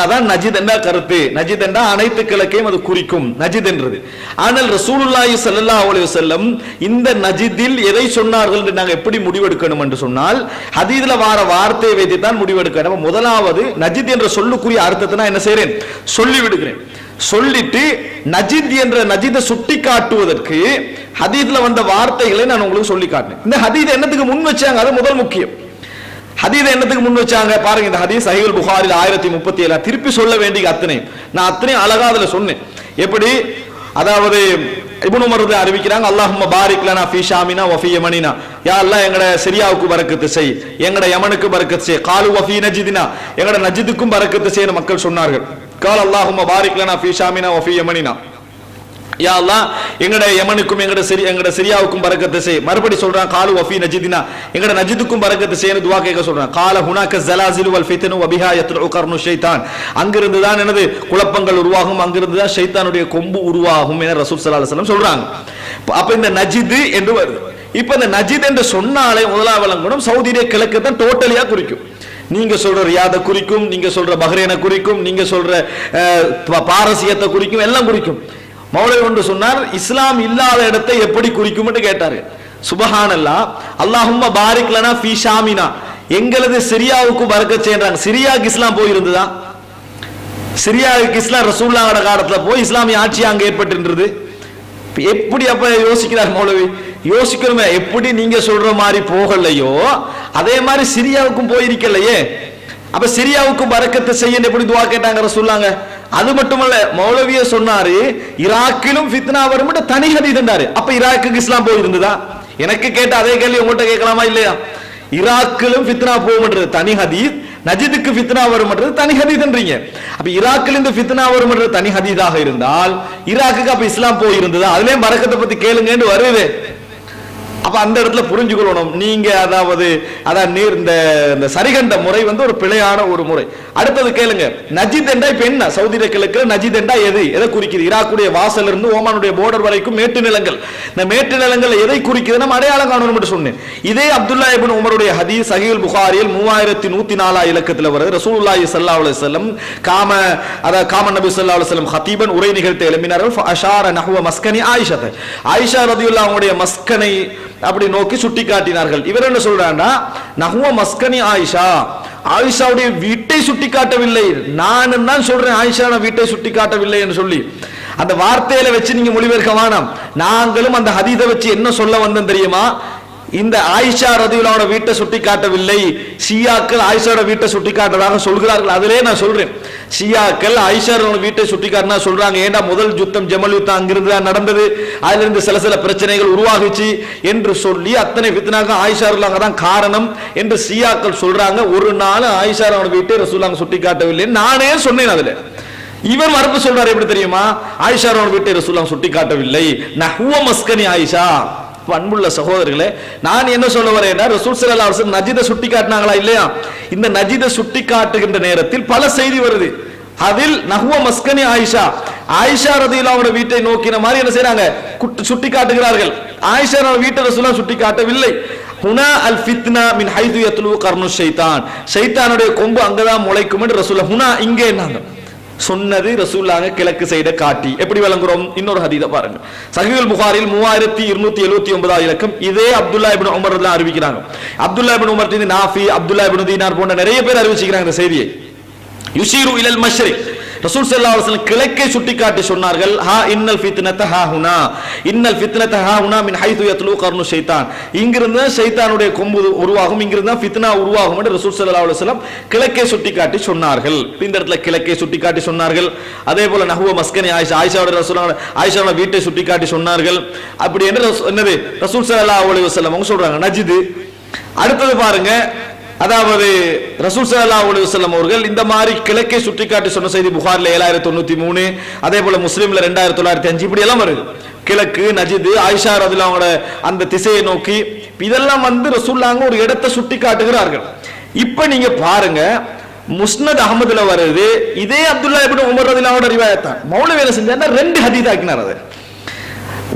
அதான் நஜித் என்ற கருத்து. நஜித் என்றா அனைத்து கிழக்கையும் அது குறிக்கும் நஜித் என்றது. ஆனால் ரசூலுல்லாஹி ஸல்லல்லாஹு அலைஹி வஸல்லம் இந்த நஜித்தில் எதை சொன்னார்கள் என்று நாங்கள் எப்படி முடிவெடுக்கணும் என்று சொன்னால், ஹதீஸ்ல வார வார்த்தையை வைத்து தான் முடிவெடுக்கணும். முதலாவது நஜித் என்ற சொல்லுக்குரிய அர்த்தத்தை நான் என்ன செய்றேன் சொல்லி விடுகிறேன். சொல்லிட்டு நஜித் என்ற நஜிதை சுட்டி காட்டுவதற்கு ஹதீஸ்ல வந்த வார்த்தைகளை நான் உங்களுக்கு சொல்லி காட்டினேன். இந்த ஹதீஸ் என்னத்துக்கு முன் வச்சாங்க அது முதல் முக்கியம். ஹதீஸ் என்னத்துக்கு முன் வச்சாங்க பாருங்க. இந்த ஹதீஸ் சஹீஹுல் புகாரில் ஆயிரத்தி முப்பத்தி ஏழு. திருப்பி சொல்ல வேண்டிய அத்தனை நான் அத்தனை அழகா அதுல சொன்னேன். எப்படி அதாவது இப்னு உமர் அறிவிக்கிறாங்க, அல்லாஹும்ம பாரிக் லனா ஃபீ ஷாமினா வ ஃபீ யமனினா, யா அல்லாஹ் எங்கட சிரியாவுக்கு பரக்கத்து செய், எங்கட யமனுக்கு பரக்கத்து செய், காலு வ ஃபீ நஜிதினா எங்கட நஜிதுக்கும் பரக்கத்து செய்ய மக்கள் சொன்னார்கள். கால் அல்லாஹும்ம பாரிக் லனா ஃபீ ஷாமினா வ ஃபீ யமனினா, யா அல்லாஹ் எங்கட யமனுக்கும் எங்கட சிரி எங்கட சிரியாவுக்கும் பரக்கத்து செய். மறுபடி சொல்றான் காலு வ ஃபீ நஜிதினா, எங்கட நஜிதுக்கும் பரக்கத்து செய்யு துஆ கேட்க சொல்றான். கால ஹுனாக ஜலாசில் வல் ஃபித்னு வ பிஹா யத்ரு கர்னு ஷைத்தான், அங்கிருந்து தான் என்னது குழப்பங்கள் உருவாகும், அங்கிருந்து தான் ஷைத்தானுடைய கொம்பு உருவாகும் என ரசூல் ஸல்லல்லாஹு அலைஹி வஸல்லம் சொல்றாங்க. அப்ப இந்த நஜித் என்று வருது. இப்ப இந்த நஜித் என்று சொன்னாலே முதலாவலங்கணும் சவுதியிலே கிழக்கு தான் டோட்டலியா குறிக்கும். நீங்க சொல்ற ரியாதை குறிக்கும், நீங்க சொல்ற பஹ்ரைனை குறிக்கும், நீங்க சொல்ற பாரசீகத்தை குறிக்கும், எல்லாம் குறிக்கும். மௌலவி ஒன்று சொன்னார், இஸ்லாம் இல்லாத இடத்தை எப்படி குறிக்கும் கேட்டாரு. சுபஹானல்லாஹ், அல்லாஹும்ம பாரிக் லனா ஃபீ ஷாமினா, எங்களது சிரியாவுக்கு பரக்கத் செய்றாங்க. சிரியாவுக்கு இஸ்லாம் போயிருந்ததா? சிரியாவுக்கு இஸ்லாம் ரசூலுல்லாஹ்வோட காலத்துல போய் இஸ்லாமிய ஆட்சி அங்க ஏற்பட்டு எப்படி அப்ப யோசிக்கிறார் மௌலவி. யோசிக்கணுமே, எப்படி நீங்க சொல்ற மாதிரி போகலையோ அதே மாதிரி சிரியாவுக்கும் போயிருக்கலையே, அப்ப சிரியாவுக்கு பரக்கத்தை செய்ய எப்படி துஆ கேட்டாங்க ரசூலுல்லாஹ். அது மட்டுமல்ல மௌலவிய சொன்னாரு, ஈராக்கிலும் ஃபித்னா வரும் தனி ஹதீஸ் என்றாரு. அப்ப ஈராக்குக்கு இஸ்லாம் போயிருந்ததா? எனக்கு கேட்ட அதே கேள்வி உங்கள்கிட்ட கேட்கலாமா இல்லையா? ஈராக்கிலும் ஃபித்னா போகும்ன்றது தனி ஹதீஸ், நஜிதுக்கு ஃபித்னா வரும்ன்றது தனி ஹதீஸ்ன்றீங்க. அப்ப ஈராக்கிலிருந்து ஃபித்னா வரும்ன்றது தனி ஹதீஸாக இருந்தால் ஈராக்குக்கு அப்ப இஸ்லாம் போயிருந்ததா? அதுலயும் பரக்கத்தை பத்தி கேளுங்கன்னு வருது. அப்ப அந்த இடத்துல புரிஞ்சுக்கொள்ளணும் நீங்க, அதாவது அதான் நீர் இந்த சரிகண்ட முறை வந்து ஒரு பிழையான ஒரு முறை. அடுத்தது கேளுங்க, நஜித் என்றா இப்ப என்ன? சவுதி கிழக்கு நஜித் என்றா எது எதை குறிக்கிறது? ஈராக்குடைய வாசல் இருந்து ஓமானுடைய போர்டர் வரைக்கும் மேட்டு நிலங்கள். இந்த மேட்டு நிலங்கள் எதை குறிக்கிறது நம்ம அடையாளம் காணணும்னு சொன்னேன். இதே அப்துல்லா இப்னு உமருடைய ஹதீஸ் சஹீஹுல் புகாரியில் மூவாயிரத்தி நூத்தி நாலா இலக்கத்தில் வருது. ரசூலுல்லாஹி ஸல்லல்லாஹு அலைஹி வஸல்லம் காம அதாவது காம நபி ஸல்லல்லாஹு அலைஹி வஸல்லம் ஹதீபன் உரை நிகழ்த்த எழுப்பினார்கள். ஃபஅஷார நஹ்வ மஸ்கனி ஆயிஷா, ஆயிஷா ரலியல்லாஹு அன்ஹுடைய மஸ்கனை அப்படி நோக்கி சுட்டி காட்டினார்கள். இவர் என்ன சொல்றாங்க, நஹ்வ மஸ்கனி ஆயிஷா, ஆயிஷாவுடைய வீட்டை சுட்டி காட்டவில்லை, நான் தான் சொல்றேன் ஆயிஷா நான் வீட்டை சுட்டி காட்டவில்லை என்று சொல்லி. அந்த வார்த்தையில வச்சு நீங்க மொழிபெயர்க்க வேணாம். நாங்களும் அந்த ஹதீஸை வச்சு என்ன சொல்ல வந்தோம் தெரியுமா? இந்த ஆயிஷா ரதியுல்லாஹ்வோட வீட்டை சுட்டி காட்டவில்லை, ஷியாக்கள் ஆயிஷாவோட வீட்டை சுட்டி காட்டுறதாக சொல்கிறார்கள். அதிலே நான் சொல்றேன், ஷியாக்கள் ஆயிஷா ரதியுல்லாஹ்வோட வீட்டை சுட்டி காட்டினா சொல்றாங்க, ஏண்டா முதல் யுத்தம் ஜமல் யுத்தம் அங்கிருந்து தான் நடந்தது, அதுல இருந்து சில சில பிரச்சனைகள் உருவாகுச்சு என்று சொல்லி அத்தனை ஃபித்னாக்கு ஆயிஷா ரதியுல்லாஹ் தான் காரணம் என்று ஷியாக்கள் சொல்றாங்க. ஒரு நாள் ஆயிஷா ரதியுல்லாஹ்வோட வீட்டை ரசூலுல்லாஹ் சுட்டி காட்டவில்லை நானே சொன்னேன். அதுல இவர் மறுப்பு சொல்றாரு, எப்படி தெரியுமா? ஆயிஷா ரதியுல்லாஹ்வோட வீட்டை ரசூலுல்லாஹ் சுட்டி காட்டவில்லை, நஹ்வ மஸ்கனி ஆயிஷா. அன்புள்ள சகோதரர்களே, நான் என்ன சொல்ல வரேன்னா, ரசூல் ஸல்லல்லாஹு அலைஹி வஸல்லம் நஜிதை சுட்டி காட்டினாங்களா இல்லையா? இந்த நஜிதை சுட்டி காட்டுகின்ற நேரத்தில் பல செய்தி வருது. அதில் நஹ்வ மஸ்கனி ஆயிஷா, ஆயிஷா ரதியுல்லாஹ்வோட வீட்டை நோக்கின மாதிரி என்ன செய்றாங்க சுட்டி காட்டுகிறார்கள். ஆயிஷா வீட்டை ரசூலுல்லாஹ் சுட்டி காட்டவில்லை. ஹுனா அல் ஃபித்னா மின் ஹைது யத்லு கர்னு ஷைத்தான், ஷைத்தானுடைய கொம்பு அங்கதான் முளைக்கும் என்று ரசூலுல்லாஹ் ஹுனா இங்கே என்னாங்க சொன்னது. ரசூலுல்லாஹ் கிழக்கு செய்த காட்டி எப்படி விளங்குறோம்? இன்னொரு ஹதீஸ பாருங்க, சஹீஹுல் புகாரில் மூவாயிரத்தி இருநூத்தி எழுபத்தி ஒன்பதாவது இலக்கம். இதே அப்துல்லா இப்னு உமர் தான் அறிவிக்கிறாங்க. அப்துல்லா இப்னு உமர் கிட்ட நாஃபி, அப்துல்லா இப்னு தீனார் போன்ற நிறைய பேர் அறிவிச்சுக்கிறாங்க இந்த செய்தியை. யுஷீரு இலல் மஷ்ரிக், ரசூல் ஸல்லல்லாஹு அலைஹி வஸல்லம் கிழக்கை சுட்டிக்காட்டி சொன்னார்கள், ஹா இன்னல் ஃபித்னத ஹா ஹுனா, இன்னல் ஃபித்னத ஹா ஹுனா மின் ஹைது யத்லு கர்னு ஷைத்தான், இங்கிருந்து ஷைத்தானுடைய கொம்பு உருவாகும், இங்கிருந்து ஃபித்னா உருவாகும் என்று ரசூல் ஸல்லல்லாஹு அலைஹி வஸல்லம் கிழக்கை சுட்டிக்காட்டி சொன்னார்கள். இந்த இடத்துல கிழக்கை சுட்டிக்காட்டி சொன்னார்கள். அதே போல நஹ்வ மஸ்கனி ஆயிஷா, ஆயிஷாவோட ரசூலுல்லாஹ் ஆயிஷாவோட வீட்டை சுட்டிக்காட்டி சொன்னார்கள். அப்படி என்று என்னது ரசூல் ஸல்லல்லாஹு அலைஹி வஸல்லம் அவங்க சொல்றாங்க நஜித். அடுத்தது பாருங்க, அதாவது ரசூல் ஸல்லல்லாஹு அலைஹி வஸல்லம் அவர்கள் இந்த மாதிரி கிழக்கை சுட்டிக்காட்டி சொன்ன செய்தி புகாரில் ஏழாயிரத்தி தொண்ணூத்தி மூணு, அதே போல முஸ்லீம்ல ரெண்டாயிரத்தி தொள்ளாயிரத்தி அஞ்சு, இப்படி எல்லாம் வருது. கிழக்கு நஜித் ஆயிஷா ரதியுல்லாஹ் அவங்களோட அந்த திசையை நோக்கி இதெல்லாம் வந்து ரசூலுல்லாஹ் ஒரு இடத்தை சுட்டி காட்டுகிறார்கள். இப்ப நீங்க பாருங்க, முஸ்னத் அஹமதுல வருது. இதே அப்துல்லா இப்னு உமர் ரதியுல்லாஹ் அவரோட ரிவாயத்தான் மௌலவி என்ன செஞ்சாருன்னா ரெண்டு ஹதீஸ் ஆக்கினார்.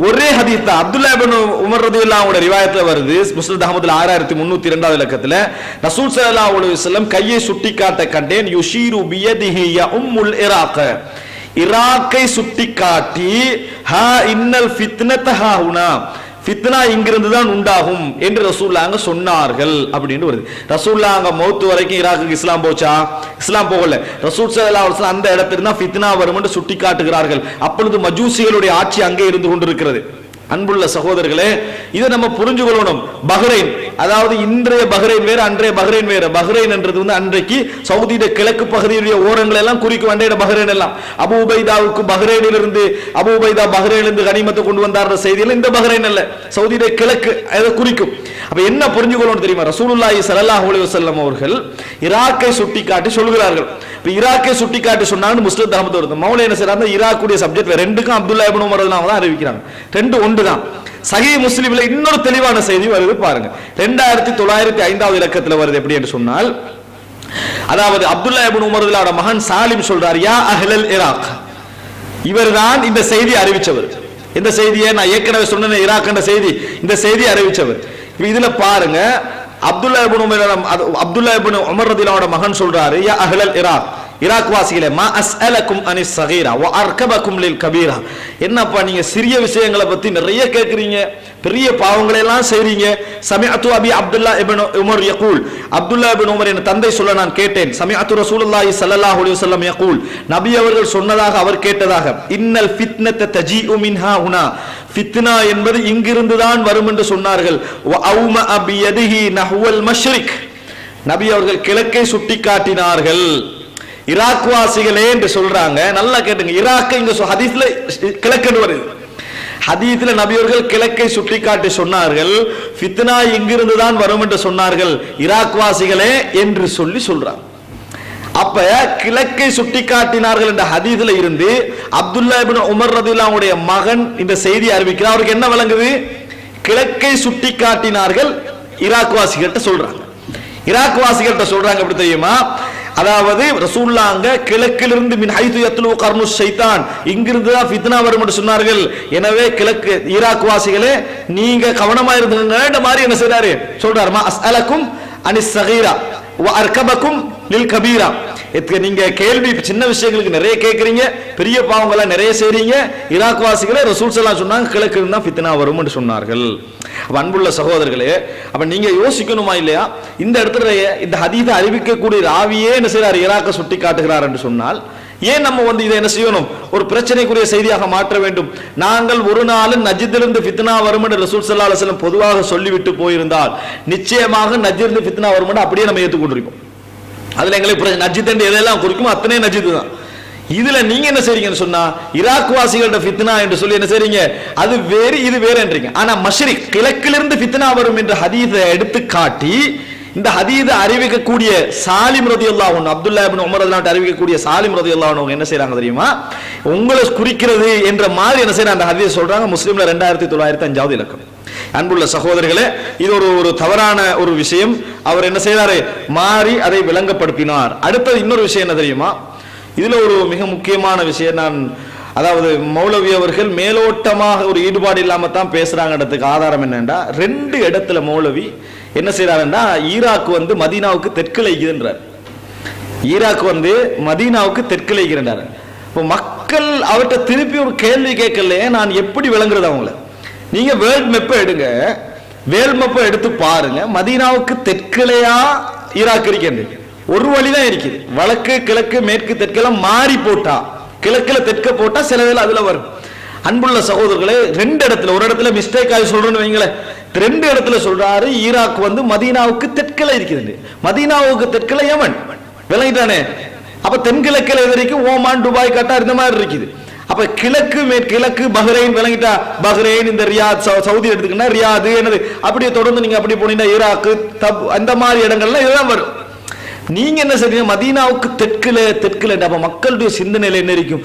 ஒரே ஹதீஸ் தான். அப்துல்லா இப்னு உமர் ரலியல்லாஹு அன்ஹு ரிவாயத்துல வருது, முஸ்னத் அஹ்மதுல ஆறாயிரத்து முன்னூற்று இரண்டு இலக்கத்துல, ரசூல் ஸல்லல்லாஹு அலைஹி வஸல்லம் கையை சுட்டி காட்ட கண்டேன். யுஷீரு பியதிஹி ய உம்முல் இராக், இராக்கை சுட்டி காட்டி, ஹா இன்னல் ஃபித்னத ஹா ஹுனா, ஃபித்னா இங்கிருந்து தான் உண்டாகும் என்று ரசூலுல்லாஹ் சொன்னார்கள் அப்படின்னு வருது. ரசூலுல்லாஹ் மௌத் வரைக்கும் ஈராக்குக்கு இஸ்லாம் போச்சா? இஸ்லாம் போகல. ரசூல் ஸல்லல்லாஹு அலைஹி வஸல்லம் அந்த இடத்துல தான் ஃபித்னா வரும் என்று சுட்டி காட்டுகிறார்கள். அப்பொழுது மஜூசிகளுடைய ஆட்சி அங்கே இருந்து கொண்டிருக்கிறது. அன்புள்ள சகோதரர்களே, இதை நம்ம புரிஞ்சு கொள்ளணும். பஹ்ரைன், அதாவது இன்றைய பஹ்ரைன் வேற, அன்றைய பஹ்ரைன் வேற. பஹ்ரைன் என்றது வந்து அன்றைக்கு சவுதியுடைய கிழக்கு பகுதியுடைய ஓரங்கள் எல்லாம் குறிக்கும் அன்றைய பஹ்ரைன் எல்லாம். அபு உபைதாவுக்கு பஹ்ரைனிலிருந்து, அபு உபைதா பஹ்ரைனிலிருந்து கனிமத்தை கொண்டு வந்தார் செய்தியில் இந்த பஹ்ரைன் அல்ல, சவுதியுடைய கிழக்கு அதை குறிக்கும். அப்ப என்ன புரிஞ்சு கொள்ளணும் தெரியுமா? ரசூலுல்லாஹி ஸல்லல்லாஹு அலைஹி வஸல்லம் அவர்கள் இராக்கை சுட்டிக்காட்டி சொல்கிறார்கள். இராக்கை சுட்டிக்காட்டி சொன்னாங்க முஸ்லிம் அஹ்மது வருது. மௌல என்ன செய்யறாங்க? ஈராக்குடைய சப்ஜெக்ட் ரெண்டுக்கும் அப்துல்லா இப்னு உமர் ரலியல்லாஹு அன்ஹு அறிவிக்கிறாங்க. ரெண்டு ஒன்று தான். சஹீ முஸ்லிம்ல இன்னொரு தெளிவான செய்தி வருது பாருங்க, ரெண்டாயிரத்தி தொள்ளாயிரத்தி ஐந்தாவது இலக்கத்தில் வருது. எப்படி என்று சொன்னால், அதாவது அப்துல்லா இப்னு உமர் ரலியல்லாஹு அன்ஹு மகன் சாலிம் சொல்றார், யா அஹ்லல் இராக், இவர் தான் இந்த செய்தி அறிவிச்சவர். இந்த செய்தியை நான் ஏற்கனவே சொன்ன ஈராக் என்ற செய்தி, இந்த செய்தி அறிவிச்சவர். இதுல பாருங்க, அப்துல்லா இப்னு உமர் அப்துல்லா இப்னு உமர் ரலியல்லாஹு அன்ஹு மகன் சொல்றாரு, யா அஹ்லல் இராக், இராக் வாசிகளே, மா அஸ்அலகும் அனிஸ் ஸகீரா வ அர்கபகும் லில் கபீரா, என்னப்பா நீங்க சிறிய விஷயங்களை பத்தி நிறைய கேக்குறீங்க, பெரிய பாவங்களை எல்லாம் செய்றீங்க. சமிஅத்து அபி அப்துல்லா இப்னு உமர் யகூல், அப்துல்லா இப்னு உமர் என் தந்தை சொல்ல நான் கேட்டேன். சமிஅத்து ரசூலுல்லாஹி ஸல்லல்லாஹு அலைஹி வஸல்லம் யகூல், நபி அவர்கள் சொன்னதாக, அவர் கேட்டதாக, இன்னல் ஃபித்னத தஜீஉ மின்ஹா ஹுனா, ஃபித்னா என்பது இங்கிருந்து தான் வரும் என்று சொன்னார்கள். வ அவுமா அபி யதிஹி நஹ்வல் மஷ்ரிக், நபி அவர்கள் கிழக்கை சுட்டி காட்டினார்கள். ஈராக் வாசிகளே என்று சொல்றாங்க. நல்லா கேட்டுங்க, ஈராக் இங்க ஹதீஸ்ல கிழக்கு வருது. ஹதீஸ்ல நபியவர்கள் கிழக்கை சுட்டி காட்டி சொன்னார்கள், ஃபித்னா இங்கிருந்து தான் வரும் என்று சொன்னார்கள் ஈராக் வாசிகளே என்று சொல்லி சொல்றாங்க. அப்ப கிழக்கை சுட்டி காட்டினார்கள் என்ற ஹதீஸ்ல இருந்து அப்துல்லா இப்னு உமர் ரலியல்லாஹு அன்ஹு மகன் இந்த செய்தி அறிவிக்கிறார். அவருக்கு என்ன விளங்குது? கிழக்கை சுட்டி காட்டினார்கள் ஈராக் வாசிகள்கிட்ட சொல்றாங்க. ஈராக் வாசிகள்கிட்ட சொல்றாங்க எப்படி தெரியுமா? அதாவது ரசூலுல்லாஹ் கிழக்கிலிருந்து மின் ஹைது யத்லு கர்னு ஷைத்தான், இங்கிருந்து தான் ஃபித்னா வரும் என்று சொன்னார்கள். எனவே கிழக்கு ஈராக் வாசிகளே நீங்க கவனமா இருந்துங்கன்ற மாதிரி என்ன செய்றாரு சொல்றாரு, மா அஸ்அலகும் அனிஸ் ஸகீரா வ அர்கபகும் லில் கபீரா, நீங்க கேள்வி சின்ன விஷயங்களுக்கு நிறைய கேட்கறீங்க, பெரிய பாவங்களா நிறைய செய்றீங்க. ஈராக் வாசிகளே ரசூல் ஸல்லல்லாஹு அலைஹி வஸல்லம் கிழக்கிலிருந்து தான் ஃபித்னா வரும் என்று சொன்னார்கள். அன்புள்ள சகோதரர்களே, அப்ப நீங்க யோசிக்கணுமா இல்லையா? இந்த இடத்துல இந்த ஹதீஸை அறிவிக்கக்கூடிய ராவியே என்ன செய்யறாரு? ஈராக்கை சுட்டி காட்டுகிறார் என்று சொன்னால், ஏன் நம்ம வந்து இதை என்ன செய்யணும்? ஒரு பிரச்சனைக்குரிய செய்தியாக மாற்ற வேண்டும். நாங்கள் ஒரு நாளும் நஜிதிலிருந்து ஃபித்னா வரும் என்று ரசூல் ஸல்லல்லாஹு அலைஹி வஸல்லம் பொதுவாக சொல்லிவிட்டு போயிருந்தால் நிச்சயமாக நஜிதிலிருந்து ஃபித்னா வரும் என்று அப்படியே நம்ம ஏற்றுக்கொண்டிருப்போம். அதுல எங்களுக்கு நஜித் என்று எதெல்லாம் குறிக்கும் அத்தனை நஜித் தான். இதுல நீங்க என்ன செய்றீங்கன்னு சொன்னா, ஈராக் வாசிகளோட ஃபித்னா என்று சொல்லி என்ன செய்றீங்க, அது வேறு இது வேறுன்றீங்க. ஆனா மஷ்ரிக் கிழக்கிலிருந்து ஃபித்னா வரும் என்ற ஹதீஸை எடுத்து காட்டி இந்த ஹதீஸை அறிவிக்கக்கூடிய சாலிம் ரலியல்லாஹு அன்ஹு, அப்துல்லா இப்னு உமர் ரலியல்லாஹு அன்ஹு அறிவிக்கக்கூடிய சாலிம் ரலியல்லாஹு அன்ஹு என்ன செய்றாங்க தெரியுமா? உங்களை குறிக்கிறது என்ற மாதிரி என்ன செய்யறாங்க அந்த ஹதீஸ் சொல்றாங்க. முஸ்லிம்ல ரெண்டாயிரத்தி தொள்ளாயிரத்தி அஞ்சாவது இலக்கம். அன்புள்ள சகோதரர்களே, இது ஒரு ஒரு தவறான ஒரு விஷயம். அவர் என்ன செய்தாரு? மாறி அதை விளங்கப்படுத்தினார். அடுத்தது இன்னொரு விஷயம் என்ன தெரியுமா? இதுல ஒரு மிக முக்கியமான விஷயம், நான் அதாவது மௌலவி அவர்கள் மேலோட்டமாக ஒரு ஈடுபாடு இல்லாம தான் பேசுறாங்கன்றதுக்கு ஆதாரம் என்னன்னா, ரெண்டு இடத்துல மௌலவி என்ன செய்யறாருன்னா, ஈராக் வந்து மதீனாவுக்கு தெற்கில் இருக்குன்றார். ஈராக் வந்து மதீனாவுக்கு தெற்கில் இருக்குன்றார். இப்போ மக்கள் அவர்கிட்ட திருப்பி ஒரு கேள்வி கேட்கல, நான் எப்படி விளங்குறது அவங்கள? நீங்க வேர்ல்ட் மேப்பை எடுங்க, வேர்ல்ட் மேப்பை எடுத்து பாருங்க, மதீனாவுக்கு தெற்கிலையா ஈராக் இருக்கேன்? ஒரு வழிதான் இருக்குது, வடக்கு கிழக்கு மேற்கு தெற்கெல்லாம் மாறி போட்டா, கிழக்குல தெற்க போட்டா சிலதில் அதுல வரும். அன்புள்ள சகோதரர்களே, ரெண்டு இடத்துல, ஒரு இடத்துல மிஸ்டேக் ஆகி சொல்றேன்னு வைங்களேன், ரெண்டு இடத்துல சொல்றாரு ஈராக் வந்து மதீனாவுக்கு தெற்கில இருக்குது. மதீனாவுக்கு தெற்கில யமன் விளங்கிட்டானே, அப்ப தென்கிழக்கில வரைக்கும் ஓமான் துபாய் கட்டார் இந்த மாதிரி இருக்குது. அப்ப கிழக்கு மேற்கிழக்கு பஹ்ரைன் விளங்கிட்டா, பஹ்ரைன் இந்த ரியாத் சவுதி எடுத்துக்கிட்டா ரியாது என்னது, அப்படியே தொடர்ந்து நீங்க அப்படி போனீங்கன்னா ஈராக்கு தப் அந்த மாதிரி இடங்கள்லாம் இதெல்லாம் வரும். நீங்க என்ன செய்றீங்க? மதீனாவுக்கு தெற்குல தெற்குல. அப்ப மக்களுடைய சிந்தனையில என்ன இருக்கும்?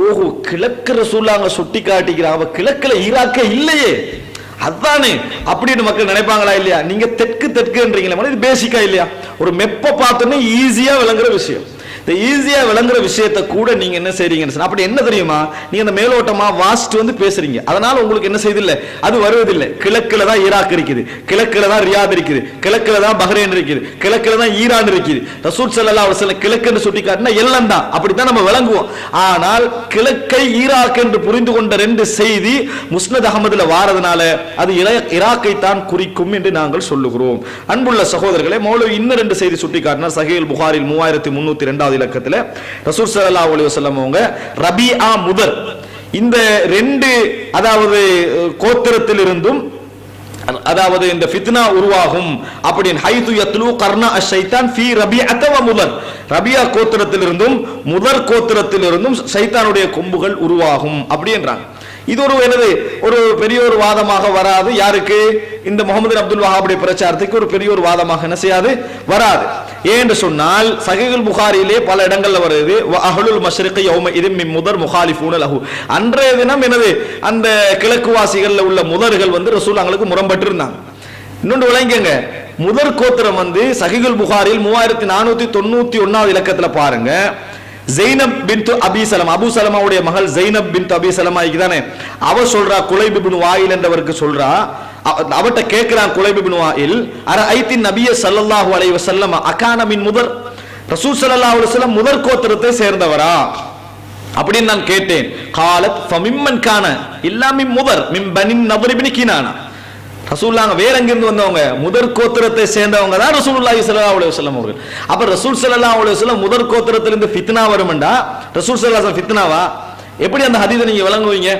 ஓஹோ, கிழக்கு ரசூலுல்லாஹ் சுட்டி காட்டிக்கிறாங்க, அப்ப கிழக்குல ஈராக்கே இல்லையே அதானே அப்படின்னு மக்கள் நினைப்பாங்களா இல்லையா? நீங்க தெற்கு தெற்குன்றீங்களா, இது பேசிக்கா இல்லையா? ஒரு மெப்ப பார்த்தோன்னே ஈஸியா விளங்குற விஷயம். இந்த ஈஸியாக விளங்குற விஷயத்தை கூட நீங்கள் என்ன செய்கிறீங்கன்னு அப்படி என்ன தெரியுமா, நீங்கள் அந்த மேலோட்டமாக வாசிட்டு வந்து பேசுகிறீங்க. அதனால் உங்களுக்கு என்ன செய்தில்லை, அது வருவதில்லை. கிழக்கில் தான் ஈராக் இருக்குது, கிழக்கில் தான் ரியாத் இருக்குது, கிழக்கில் தான் பஹ்ரைன் இருக்குது, கிழக்கில் தான் ஈரான் இருக்குது. ரசூல் ஸல்லல்லாஹு அலைஹி வஸல்லம் கிழக்குன்னு சுட்டி காட்டினா எல்லாம் தான், அப்படி தான் நம்ம விளங்குவோம். ஆனால் கிழக்கை ஈராக் என்று புரிந்து கொண்ட ரெண்டு செய்தி முஸ்னத் அகமதில் வாரதுனால அது ஈராக்கை தான் குறிக்கும் என்று நாங்கள் சொல்லுகிறோம். அன்புள்ள சகோதரர்களே, மௌலவி இன்னும் ரெண்டு செய்தி சுட்டி காட்டினார். சஹீஹ் புகாரில் மூவாயிரத்தி முன்னூத்தி இரண்டாவது இலக்கத்தில் ரசூல் ஸல்லல்லாஹு அலைஹி வஸல்லம் அவங்க ரபீஆ முதல் இந்த ரெண்டு அதாவது கோத்திரத்திலிருந்தும் அதாவது இந்த ஃபித்னா உருவாகும் அப்படின்னு ஹைது யத்லு கர்னா அஷைத்தான் ஃபி ரபீஅத வ முதர் ரபியா கோத்திரத்திலிருந்தும் முதர் கோத்திரத்திலிருந்தும் சைத்தானுடைய கொம்புகள் உருவாகும் அப்படின்றாங்க. இது ஒரு எனது ஒரு பெரிய ஒரு வாதமாக வராது. யாருக்கு? இந்த முகமது அப்துல் வஹாபுடைய பிரச்சாரத்துக்கு ஒரு பெரிய ஒரு வாதமாக என்ன செய்யாது, வராது. ஏன்னு சொன்னால் சஹீஹுல் புகாரியிலே பல இடங்கள்ல வருது, அஹ்லுல் மஷ்ரிகி யௌமஇதி மின் முதர் முகாலிஃபூன லஹு. அன்றைய தினம் எனது அந்த கிழக்குவாசிகள்ல உள்ள முதர்கள் வந்து ரசூலுங்களுக்கு முரண்பட்டு இருந்தாங்க. இன்னொன்று விளங்குங்க, முதற் கோத்திரம் வந்து சஹீஹுல் புகாரில் மூவாயிரத்தி நானூத்தி தொண்ணூத்தி ஒன்னாவது இலக்கத்துல பாருங்க, ஜெய்னப் பின்து அபி சலமா, அபு சலமாவுடைய மகள் ஜெய்னப் பின்து அபி சலமாய்க்கு தானே, அவ சொல்றா குலைப் இப்னு வாயில் என்றவருக்கு சொல்றா, அவட்ட கேட்கிறான் குலைப் இப்னு வாயில், அரஐதி நபிய ஸல்லல்லாஹு அலைஹி வஸல்லம் அகான மின் முதர், ரசூல் ஸல்லல்லாஹு அலைஹி வஸல்லம் முதற் கோத்திரத்தை சேர்ந்தவரா அப்படின்னு நான் கேட்டேன். காலத் ஃபமிம்மன் கான இல்லா மின் முதர் மின் பனி நபர் இப்னு கினானா, ரசூலுல்லாஹ் வேற எங்கிருந்து வந்தவங்க, முதற் கோத்திரத்தை சேர்ந்தவங்க தான் ரசூலுல்லாஹி ஸல்லல்லாஹு அலைஹி வஸல்லம் அவர்கள். அப்ப ரசூல் ஸல்லல்லாஹு அலைஹி வஸல்லம் முதற் கோத்திரத்திலிருந்து ஃபித்னா வரும்டா, ரசூல் ஸல்லல்லாஹு அலைஹி வஸல்லம் ஃபித்னாவா? எப்படி அந்த ஹதீஸை நீங்க விளங்குவீங்க?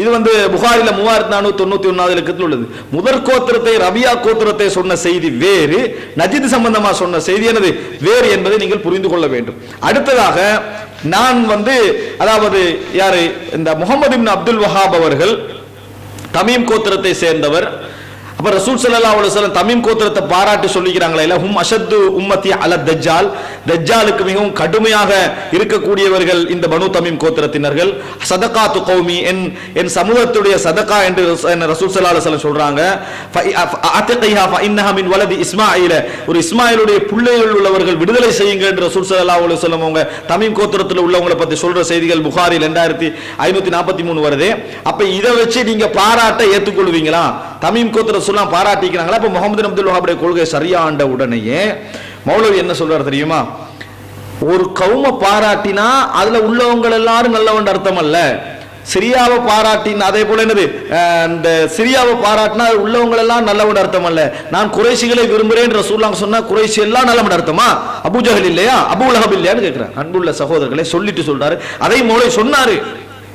இது வந்து புகாரில மூவாயிரத்தி நானூத்தி தொண்ணூத்தி ஒன்னாவது இலக்கத்தில் உள்ளது. முதற் கோத்திரத்தை ரபியா கோத்திரத்தை சொன்ன செய்தி வேறு, நஜித் சம்பந்தமா சொன்ன செய்தி எனது வேறு என்பதை நீங்கள் புரிந்து கொள்ள வேண்டும். அடுத்ததாக நான் வந்து அதாவது யாரு, இந்த முகமது இப்னு அப்துல் வஹாப் அவர்கள் தமீம் கோத்திரத்தை சேர்ந்தவர். அப்ப ரசூல் ஸல்லல்லாஹு அலைஹி வஸல்லம் தமீம் கோத்திரத்தை பாராட்டி சொல்லிக்கிறாங்களே, ஹும் அஷத்து உம்மத்தி அல தஜ்ஜால், தஜ்ஜாலுக்கு மிகவும் கடுமையாக இருக்கக்கூடியவர்கள் இந்த பனு தமீம் கோத்திரத்தினர்கள். சதகாத்து கௌமி, என் என் சமூகத்துடைய சதகா என்று ரசூல் ஸல்லல்லாஹு அலைஹி வஸல்லம் சொல்றாங்க. அத்கைஹா ஃபஇன்னஹா மின் வலதி இஸ்மாயில், ஒரு இஸ்மாயிலுடைய பிள்ளைகள் உள்ளவர்கள் விடுதலை செய்யுங்க என்று ரசூல் ஸல்லல்லாஹு அலைஹி வஸல்லம் அவங்க தமீம் கோத்திரத்தில் உள்ளவங்களை பத்தி சொல்ற செய்திகள் புகாரி ரெண்டாயிரத்தி ஐநூத்தி நாற்பத்தி மூணு வருது. அப்ப இதை வச்சு நீங்க பாராட்ட ஏற்றுக்கொள்வீங்களா? தமீம் கோத்திர எல்லாம் பாராட்டிக்கிறாங்களா? அப்ப முகமது அப்துல் வஹாபுடைய கொள்கை சரியாண்ட உடனேயே மௌலவி என்ன சொல்றாரு தெரியுமா, ஒரு கவும பாராட்டினா அதுல உள்ளவங்க எல்லாரும் நல்லவன் அர்த்தம் அல்ல. சிரியாவை பாராட்டினா அதே போல என்னது இந்த சிரியாவை பாராட்டினா உள்ளவங்க எல்லாம் நல்லவன் அர்த்தம் அல்ல. நான் குறைஷிகளை விரும்புறேன் ரசூலுல்லாஹ் சொன்னா குறைஷி எல்லாம் நல்லவன் அர்த்தமா? அபூஜஹல் இல்லையா, அபூ லஹப் இல்லையான்னு கேட்கிறேன். அன்புள்ள சகோதரர்களை சொல்லிட்டு சொல்றாரு, அதை மௌலவி சொன்னாரு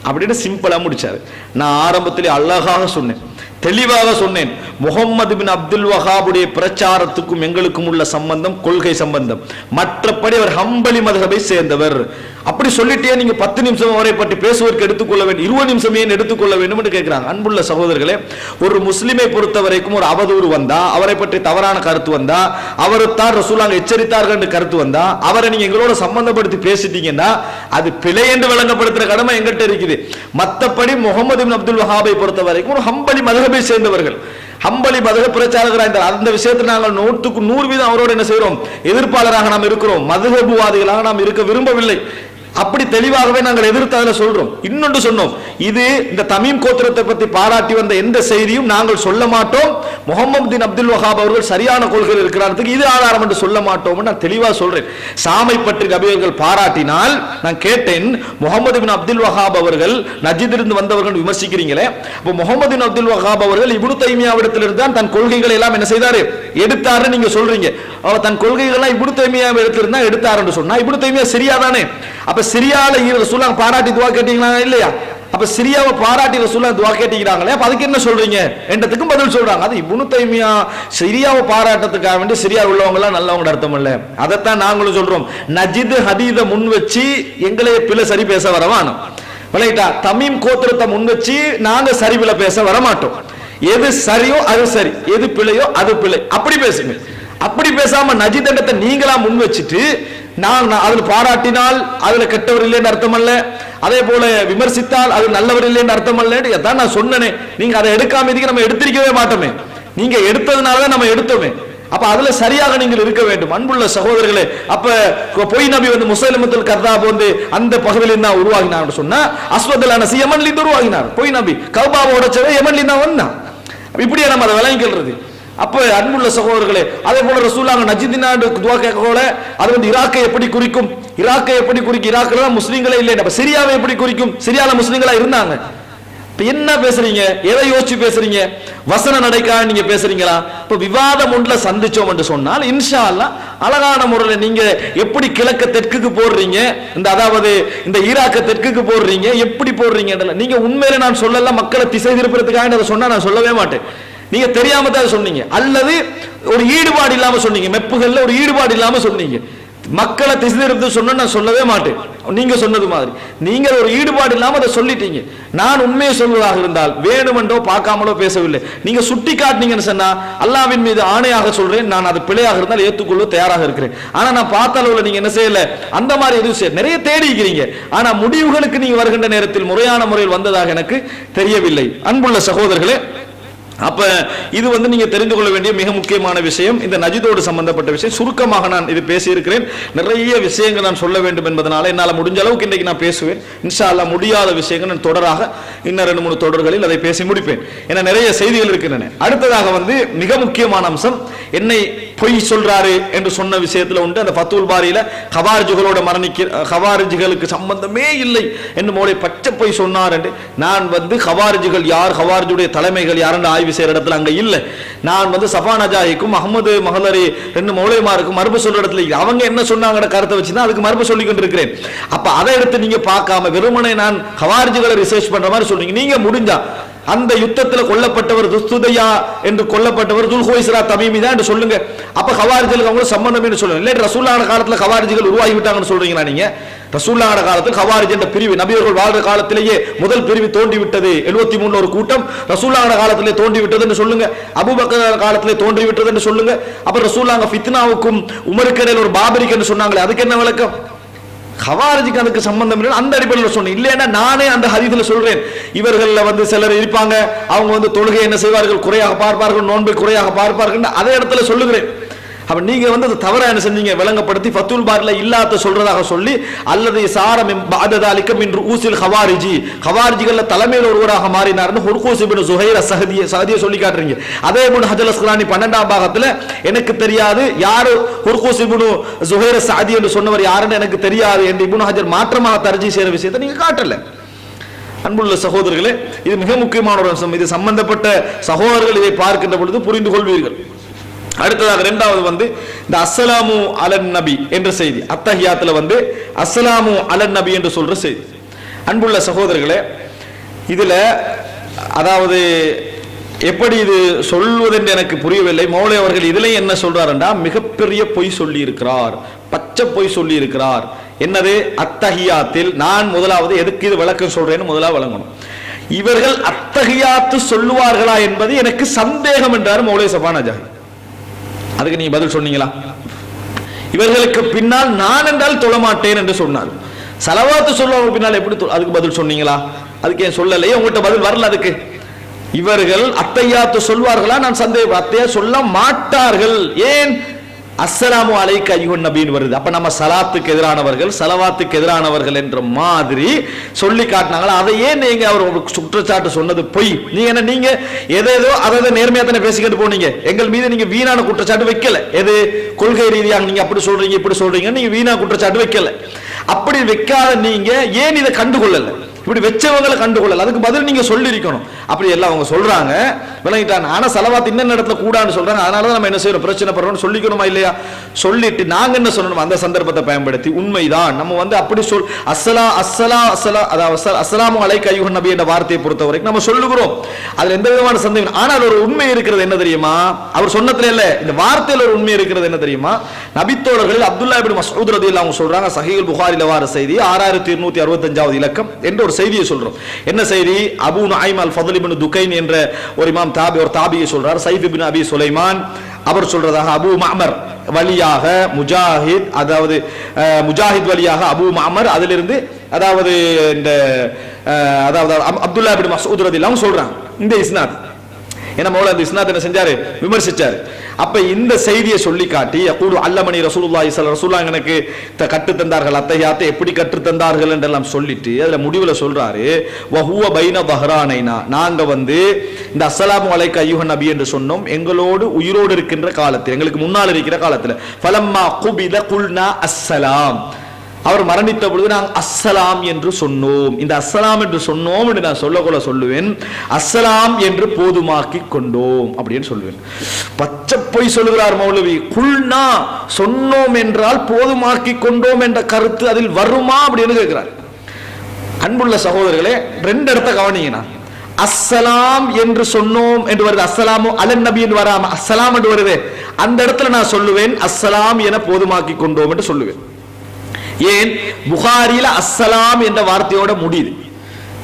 அப்படின்னு சிம்பிளா முடிச்சாரு. நான் ஆரம்பத்திலே அழகாக சொன்னேன், தெளிவாக சொன்னேன், முகமது பின் அப்துல் வஹாபுடைய பிரச்சாரத்துக்கும் எங்களுக்கும் உள்ள சம்பந்தம் கொள்கை சம்பந்தம், மற்றபடி அவர் ஹம்பலி மதகபை சேர்ந்தவர். அப்படி சொல்லிட்டே நீங்க பத்து நிமிஷம் அவரை பற்றி பேசுவதற்கு எடுத்துக்கொள்ள வேண்டும், இருபது நிமிஷமே எடுத்துக்கொள்ள வேண்டும் என்று கேட்கிறாங்க. அன்புள்ள சகோதரர்களே, ஒரு முஸ்லிமை பொறுத்த வரைக்கும் ஒரு அவதூறு வந்தா, அவரை பற்றி தவறான கருத்து வந்தா, அவரு தான் ரசூலுல்லாஹ் எச்சரித்தார்கள் என்று கருத்து வந்தா, அவரை நீங்க எங்களோட சம்பந்தப்படுத்தி பேசிட்டீங்கன்னா அது பிழை என்று வழங்கப்படுத்துற கடமை எங்கிட்ட இருக்குது. மற்றபடி முகமது பின் அப்துல் வஹாபை பொறுத்த வரைக்கும் ஒரு ஹம்பலி மதகபை சேர்ந்தவர்கள், ஹம்பலி மதக பிரச்சாரகராக அந்த விஷயத்தில் நாங்கள் நூற்றுக்கு நூறு வீதம் அவரோடு என்ன செய்கிறோம், எதிர்ப்பாளராக நாம் இருக்கிறோம், மதகபுவாதிகளாக நாம் இருக்க விரும்பவில்லை. அப்படி தெளிவாகவே நாங்கள் எதிர்த்து அதில் சொல்றோம். இன்னொன்று சொன்னோம், இது இந்த தமீம் கோத்திரத்தை பற்றி பாராட்டி வந்த எந்த செய்தியும் நாங்கள் சொல்ல மாட்டோம், முகமது பின் அப்துல் வஹாப் அவர்கள் சரியான கொள்கையில் இருக்கிறாரத்துக்கு இது ஆதாரம் என்று சொல்ல மாட்டோம். நான் தெளிவாக சொல்றேன். சாமை பற்றி நபியர்கள் பாராட்டினால் நான் கேட்டேன், முகமது பின் அப்துல் வஹாப் அவர்கள் நஜிதிலிருந்து வந்தவர்கள் விமர்சிக்கிறீங்களே, அப்போ முகமது பின் அப்துல் வஹாப் அவர்கள் இப்னு தைமியாவிடத்திலிருந்து தான் தன் கொள்கைகளை எல்லாம் என்ன செய்தாரு, எடுத்தாருன்னு நீங்க சொல்றீங்க. அவர் தன் கொள்கைகள்லாம் இப்னு தைமியாவிடத்திலிருந்து தான் எடுத்தாருன்னு சொன்னா இப்னு தைமியா சிரியா தானே, அப்ப சிரியால ரசூலுல்லாஹ் பாராட்டி துவா கேட்டீங்களா இல்லையா? அப்ப சிரியாவை பாராட்டி ரசூலுல்லாஹ் துவா கேட்டீங்களாங்களே, அப்ப அதுக்கு என்ன சொல்றீங்க என்றதுக்கும் பதில் சொல்றாங்க, அது இப்னு தைமியா சிரியாவை பாராட்டத்துக்காக வேண்டி சிரியா உள்ளவங்க எல்லாம் நல்லவங்க அர்த்தம் இல்ல. அதைத்தான் நாங்களும் சொல்றோம். நஜித் ஹதீத முன் வச்சு எங்களையே பிள்ளை சரி பேச வரவானோ விளையிட்டா, தமீம் கோத்திரத்தை முன் வச்சு நாங்க சரி பிள்ளை பேச வரமாட்டோம். எது சரியோ அது சரி, எது பிள்ளையோ அது பிள்ளை, அப்படி பேசுங்க. அப்படி பேசாம நஜித் இடத்தை நீங்களா முன் வச்சுட்டு நான் அதுல பாராட்டினால் அதுல கெட்டவர் இல்லைன்னு அர்த்தம் அல்ல, அதே போல விமர்சித்தால் அது நல்லவர் இல்லைன்னு அர்த்தம் அல்ல. நான் சொன்னேன், நீங்க அதை எடுக்காம இதுக்கு நம்ம எடுத்திருக்கவே மாட்டோமே, நீங்க எடுத்ததுனாலதான் நம்ம எடுத்தோமே. அப்ப அதுல சரியாக நீங்கள் இருக்க வேண்டும் அன்புள்ள சகோதரர்களே. அப்ப பொய் நபி வந்து முசைலமத்துல் கர்தாப் வந்து அந்த பகுதியில் தான் உருவாகினார் சொன்னா அஸ்வதுல் அனசி யமன்லிருந்து உருவாகினார். பொய் நபி கவ்பாவை உடைச்சவன் யமன்லிருந்து தான் வந்தான். இப்படியே நம்ம அதை விளங்கிக்கிறது. அப்ப அன்புள்ள சகோதரர்களே, அதே போல ரசூலுல்லாஹ் நஜ்தி நாடு துஆ கேட்கல அது வந்து ஈராக்கை எப்படி குறிக்கும், ஈராக்கை எப்படி குறிக்கும், ஈராக்ல முஸ்லிம்களே இல்லை, அப்ப சிரியாவை எப்படி குறிக்கும், சிரியால முஸ்லிம்களா இருந்தாங்க. இப்ப என்ன பேசுறீங்க, எதை யோசிச்சு பேசுறீங்க, வசன நடைக்காக நீங்க பேசுறீங்களா? இப்ப விவாதம் ஒன்றுல சந்திச்சோம் என்று சொன்னால் இன்ஷா அல்லாஹ் அழகான முறையில் நீங்க எப்படி கிழக்க தெற்குக்கு போடுறீங்க, இந்த அதாவது இந்த ஈராக்க தெற்குக்கு போடுறீங்க, எப்படி போடுறீங்க நீங்க உண்மையில நான் சொல்லல மக்களை திசை திருப்பறதுக்காக அதை சொன்னா நான் சொல்லவே மாட்டேன். நீங்க தெரியாம தான் சொன்னீங்க, அல்லது ஒரு ஈடுபாடு இல்லாம சொன்னீங்க, மெப்புகள்ல ஒரு ஈடுபாடு இல்லாம சொன்னீங்க. மக்களை திசை திருப்பி சொன்னா நான் சொல்லவே மாட்டேன். நீங்க சொன்னது மாதிரி நீங்க ஒரு ஈடுபாடு இல்லாம அதை சொல்லிட்டீங்க. நான் உண்மையை சொல்வதாக இருந்தால் வேணுமென்றோ பார்க்காமலோ பேசவில்லை, நீங்க சுட்டி காட்டினீங்கன்னு சொன்னா அல்லாஹ்வின் மீது ஆணையாக சொல்றேன், நான் அது பிழையாக இருந்தால் ஏற்றுக்கொள்ள தயாராக இருக்கிறேன். ஆனா நான் பார்த்த அளவுல நீங்க என்ன செய்யல, அந்த மாதிரி எதுவும் செய்ய நிறைய தேடிக்கிறீங்க, ஆனா முடிவுகளுக்கு நீங்க வருகின்ற நேரத்தில் முறையான முறையில் வந்ததாக எனக்கு தெரியவில்லை. அன்புள்ள சகோதரர்களே, அப்ப இது வந்து நீங்க தெரிந்து கொள்ள வேண்டிய மிக முக்கியமான விஷயம். இந்த நஜிதோடு சம்பந்தப்பட்ட விஷயம் சுருக்கமாக நான் இது பேசியிருக்கிறேன். நிறைய விஷயங்கள் நான் சொல்ல வேண்டும் என்பதனால என்னால் முடிஞ்ச அளவுக்கு இன்றைக்கு நான் பேசுவேன். இன்ஷா அல்லாஹ் முடியாத விஷயங்கள் நான் தொடராக இன்னும் ரெண்டு மூணு தொடர்களில் அதை பேசி முடிப்பேன். ஏன்னா நிறைய செய்திகள் இருக்கின்றன. அடுத்ததாக வந்து மிக முக்கியமான அம்சம், என்னை பொய் சொல்றாரு என்று சொன்ன விஷயத்துல உண்டு அந்த ஃபத்துல் பாரியில ஹவாரிஜுகளோட மரணிக்க ஹவாரிஜுகளுக்கு சம்பந்தமே இல்லை என்று மோடி பச்சை பொய் சொன்னார் என்று. நான் வந்து ஹவாரிஜுகள் யார், ஹவாரிஜுடைய தலைமைகள் யாருன்னு ஆய்வு செய்யற இடத்துல அங்க இல்லை. நான் வந்து சஃபான் நஜாயிக்கும் அஹமது மஹலரி ரெண்டு மௌலைமாருக்கும் மறுப்பு சொல்ற இடத்துல அவங்க என்ன சொன்னாங்க கருத்தை வச்சுதான் அதுக்கு மறுப்பு சொல்லி கொண்டு இருக்கிறேன். அப்ப அதை எடுத்து நீங்க பார்க்காம வெறுமனை நான் ஹவாரிஜுகளை ரிசர்ச் பண்ற மாதிரி சொல்றீங்க. நீங்க முடிஞ்சா அந்த யுத்தத்தில் கொல்லப்பட்டவர் துஸ்துதையா என்று கொல்லப்பட்டவர் துல்ஹுவைஸ்ரா தமீமி தான் என்று சொல்லுங்க. அப்ப ஹவாரிஜுகளுக்கு அவங்களும் சம்பந்தம் என்று சொல்லுங்க. இல்லை ரசூலுல்லாஹ் காலத்தில் ஹவாரிஜுகள் உருவாகிவிட்டாங்கன்னு சொல்றீங்களா நீங்க? ரசூலுல்லாஹ் காலத்தில் ஹவாரிஜ் என்ற பிரிவு நபியர்கள் வாழ்ற காலத்திலேயே முதல் பிரிவு தோன்றிவிட்டது. எழுபத்தி மூணு ஒரு கூட்டம் ரசூலுல்லாஹ் காலத்திலே தோன்றிவிட்டது என்று சொல்லுங்க. அபூபக்கர் காலத்திலே தோன்றிவிட்டது என்று சொல்லுங்க. அப்ப ரசூலுல்லாஹ் ஃபித்னாவுக்கும் உமருக்கு இடையில் ஒரு பாபரிக் என்று சொன்னாங்களே அதுக்கு என்ன விளக்கம்? ஹவாரிஜுக்கு அதுக்கு சம்பந்தம் இல்லை. அந்த அடிப்படையில் சொன்னேன். இல்லைன்னா நானே அந்த ஹதீஸ்ல சொல்றேன், இவர்கள வந்து சிலர் இருப்பாங்க அவங்க வந்து தொழுகை என்ன செய்வார்கள் குறையாக பார்ப்பார்கள், நோன்பை குறையாக பார்ப்பார்கள், அதே இடத்துல சொல்லுகிறேன். அப்ப நீங்க வந்து அது தவறா என்ன செஞ்சீங்க விளங்கப்படுத்தி ஃபத்துல் பார்ல இல்லாத சொல்றதாக சொல்லி, அல்லது சாரம் பாததாலிக்கம் என்று ஊசில் ஹவாரிஜி ஹவாரிஜிகள் தலைமையில் ஒருவராக மாறினார்னு ஹுர்கூஸ் இப்னு ஸுஹைர் அஸ்ஸஹதிய சஹதிய சொல்லி காட்டுறீங்க. அதே இப்னு ஹஜர் அஸ்கலானி பன்னெண்டாம் பாகத்துல எனக்கு தெரியாது யாரு ஹுர்கூஸ் இப்னு ஸுஹைர் அஸ்ஸஹதி என்று சொன்னவர் யாருன்னு எனக்கு தெரியாது என்று இப்னு ஹஜர் மாற்றமாக தர்ஜீ செய்யற விஷயத்தை நீங்க காட்டல. அன்புள்ள சகோதரர்களே, இது மிக முக்கியமான ஒரு அம்சம். இது சம்பந்தப்பட்ட சகோதரர்கள் இதை பார்க்கின்ற பொழுது புரிந்து கொள்வீர்கள். அடுத்ததாக இரண்டாவது வந்து இந்த அஸ்ஸலாமு அலன் நபி என்ற செய்தி. அத்தஹியாத்துல வந்து அஸ்ஸலாமு அலன் நபி என்று சொல்ற செய்தி. அன்புள்ள சகோதரர்களே, இதுல அதாவது எப்படி இது சொல்வது என்று எனக்கு புரியவில்லை. மௌலை அவர்கள் இதுல என்ன சொல்றாருன்னா மிகப்பெரிய பொய் சொல்லி இருக்கிறார், பச்சை பொய் சொல்லி இருக்கிறார். என்னது? அத்தஹியாத்தில் நான் முதலாவது எதுக்கு இது விளக்கம் சொல்றேன்னு முதலாவது விளங்கணும். இவர்கள் அத்தஹியாத்து சொல்லுவார்களா என்பது எனக்கு சந்தேகம் என்றார் மௌலை சஃபான் நஜாஹி. அதுக்கு நீங்க பதில் சொன்னீங்களா? இவர்களுக்கு பின்னால் நான் என்றால் தொழமாட்டேன் என்று சொன்னார். சலவாத்து சொல்லுவாங்க பின்னால் எப்படி? அதுக்கு பதில் சொன்னீங்களா? அதுக்கு ஏன் சொல்லலையே? உங்கள்கிட்ட பதில் வரல. அதுக்கு இவர்கள் அத்தையாத்து சொல்வார்களா? நான் சந்தேகம். அத்தையா சொல்ல மாட்டார்கள். ஏன்? அஸ்ஸலாமு அலைக்க ஐயுன் நபின்னு வருது. அப்ப நம்ம சலாத்துக்கு எதிரானவர்கள், சலவாத்துக்கு எதிரானவர்கள் என்ற மாதிரி சொல்லி காட்டினாங்களா? அதையே நீங்க அவர் சுற்றச்சாட்டு சொன்னது பொய். நீங்க என்ன நீங்க எதேதோ அதை நேர்மையா தானே பேசிக்கிட்டு போனீங்க. எங்கள் மீது நீங்க வீணான குற்றச்சாட்டு வைக்கல. எது கொள்கை ரீதியாக நீங்க அப்படி சொல்றீங்க இப்படி சொல்றீங்க, நீங்க வீணா குற்றச்சாட்டு வைக்கல. அப்படி வைக்காத நீங்க ஏன் இதை கண்டுகொள்ளல? இப்படி வச்சவங்களை கண்டுகொள்ளல. அதுக்கு பதில் நீங்க சொல்லி இருக்கணும். அப்படி எல்லாம் அவங்க சொல்றாங்க விளங்கிட்டாங்க. ஆனா சலவாத் இன்ன இடத்துல கூடான்னு சொல்றாங்க. அதனால நம்ம என்ன செய்யணும், பிரச்சனை படுறோம்னு சொல்லிக்கணுமா இல்லையா? சொல்லிட்டு நாங்க என்ன சொல்லணும், அந்த சந்தர்ப்பத்தை பயன்படுத்தி உண்மைதான் நம்ம வந்து அப்படி சொல் அஸ்ஸலா அஸ்ஸலா அஸ்ஸலா அதாவது அஸ்ஸலாமு அலைக்க ஐயுன் நபி என்ற வார்த்தையை பொறுத்த வரைக்கும் நம்ம சொல்லுகிறோம். அதுல எந்த விதமான சந்தேகம். ஆனா அது ஒரு உண்மை இருக்கிறது. என்ன தெரியுமா? அவர் சொன்னதுல இல்ல, இந்த வார்த்தையில ஒரு உண்மை இருக்கிறது. என்ன தெரியுமா? நபித்தோழர்கள் அப்துல்லா இப்னு மஸ்ஊத் ரலியல்லாஹு அன்ஹு சொல்றாங்க, சஹீஹுல் புகாரில வார செய்தி ஆறாயிரத்தி இருநூத்தி அறுபத்தி அஞ்சாவது இலக்கம் என்று ஒரு செய்தியை சொல்றோம். என்ன செய்தி? அபூ நுஐம் அல் ஃபத்ல் இப்னு துகைன் என்ற ஒரு இமாம் தாபி ஒரு தாபியை சொல்றார். ஸைஃப் இப்னு அபி சுலைமான் அவர் சொல்றதாக அபூ மஅமர் வலியாக முஜாஹித், அதாவது முஜாஹித் வலியாக அபூ மஅமர், அதிலிருந்து அதாவது இந்த அதாவது அப்துல்லா இப்னு மஸ்ஊத் ரலியல்லாஹு சொல்றாங்க இந்த இஸ்னாத். என்ன மௌலா அந்த இஸ்னாத் என்ன செஞ்சாரு, விமர்சிச்சாரு. அப்ப இந்த செய்தியை சொல்லி காட்டி யகூலு அல்லமனி ரசூலுல்லாஹி ஸல்லல்லாஹு அலைஹி எனக்கு கற்று தந்தார்கள், அத்தஹியாத்தை எப்படி கற்று தந்தார்கள் என்றெல்லாம் சொல்லிட்டு அதுல முடிவுல சொல்றாரு, வஹுவ பைன பஹ்ரானைனா, நாங்க வந்து இந்த அஸ்ஸலாமு அலைக்க அய்யுஹன் நபி என்று சொன்னோம் எங்களோடு உயிரோடு இருக்கின்ற காலத்தில், எங்களுக்கு முன்னால் இருக்கிற காலத்தில், ஃபலம்மா குபில குல்னா அஸ்ஸலாம், அவர் மரணித்த பொழுது நாங்கள் அஸ்ஸலாம் என்று சொன்னோம். இந்த அஸ்ஸலாம் என்று சொன்னோம் என்று நான் சொல்லக்கூட சொல்லுவேன், அஸ்ஸலாம் என்று போதுமாக்கி கொண்டோம் அப்படின்னு சொல்லுவேன். பச்சை பொய் சொல்லுகிறார் மௌலவி. குல்னா சொன்னோம் என்றால் போதுமாக்கி கொண்டோம் என்ற கருத்து அதில் வருமா அப்படின்னு கேட்கிறார். அன்புள்ள சகோதரர்களே, ரெண்டு இடத்த கவனிங்கண்ணா. அஸ்ஸலாம் என்று சொன்னோம் என்று வருது, அஸ்ஸலாமு அலன் நபி என்று வராம அஸ்ஸலாம் என்று வருது. அந்த இடத்துல நான் சொல்லுவேன் அஸ்ஸலாம் என போதுமாக்கி கொண்டோம் என்று சொல்லுவேன். ஏன் புகாரில அஸ்ஸலாம் என்ற வார்த்தையோட முடியுது,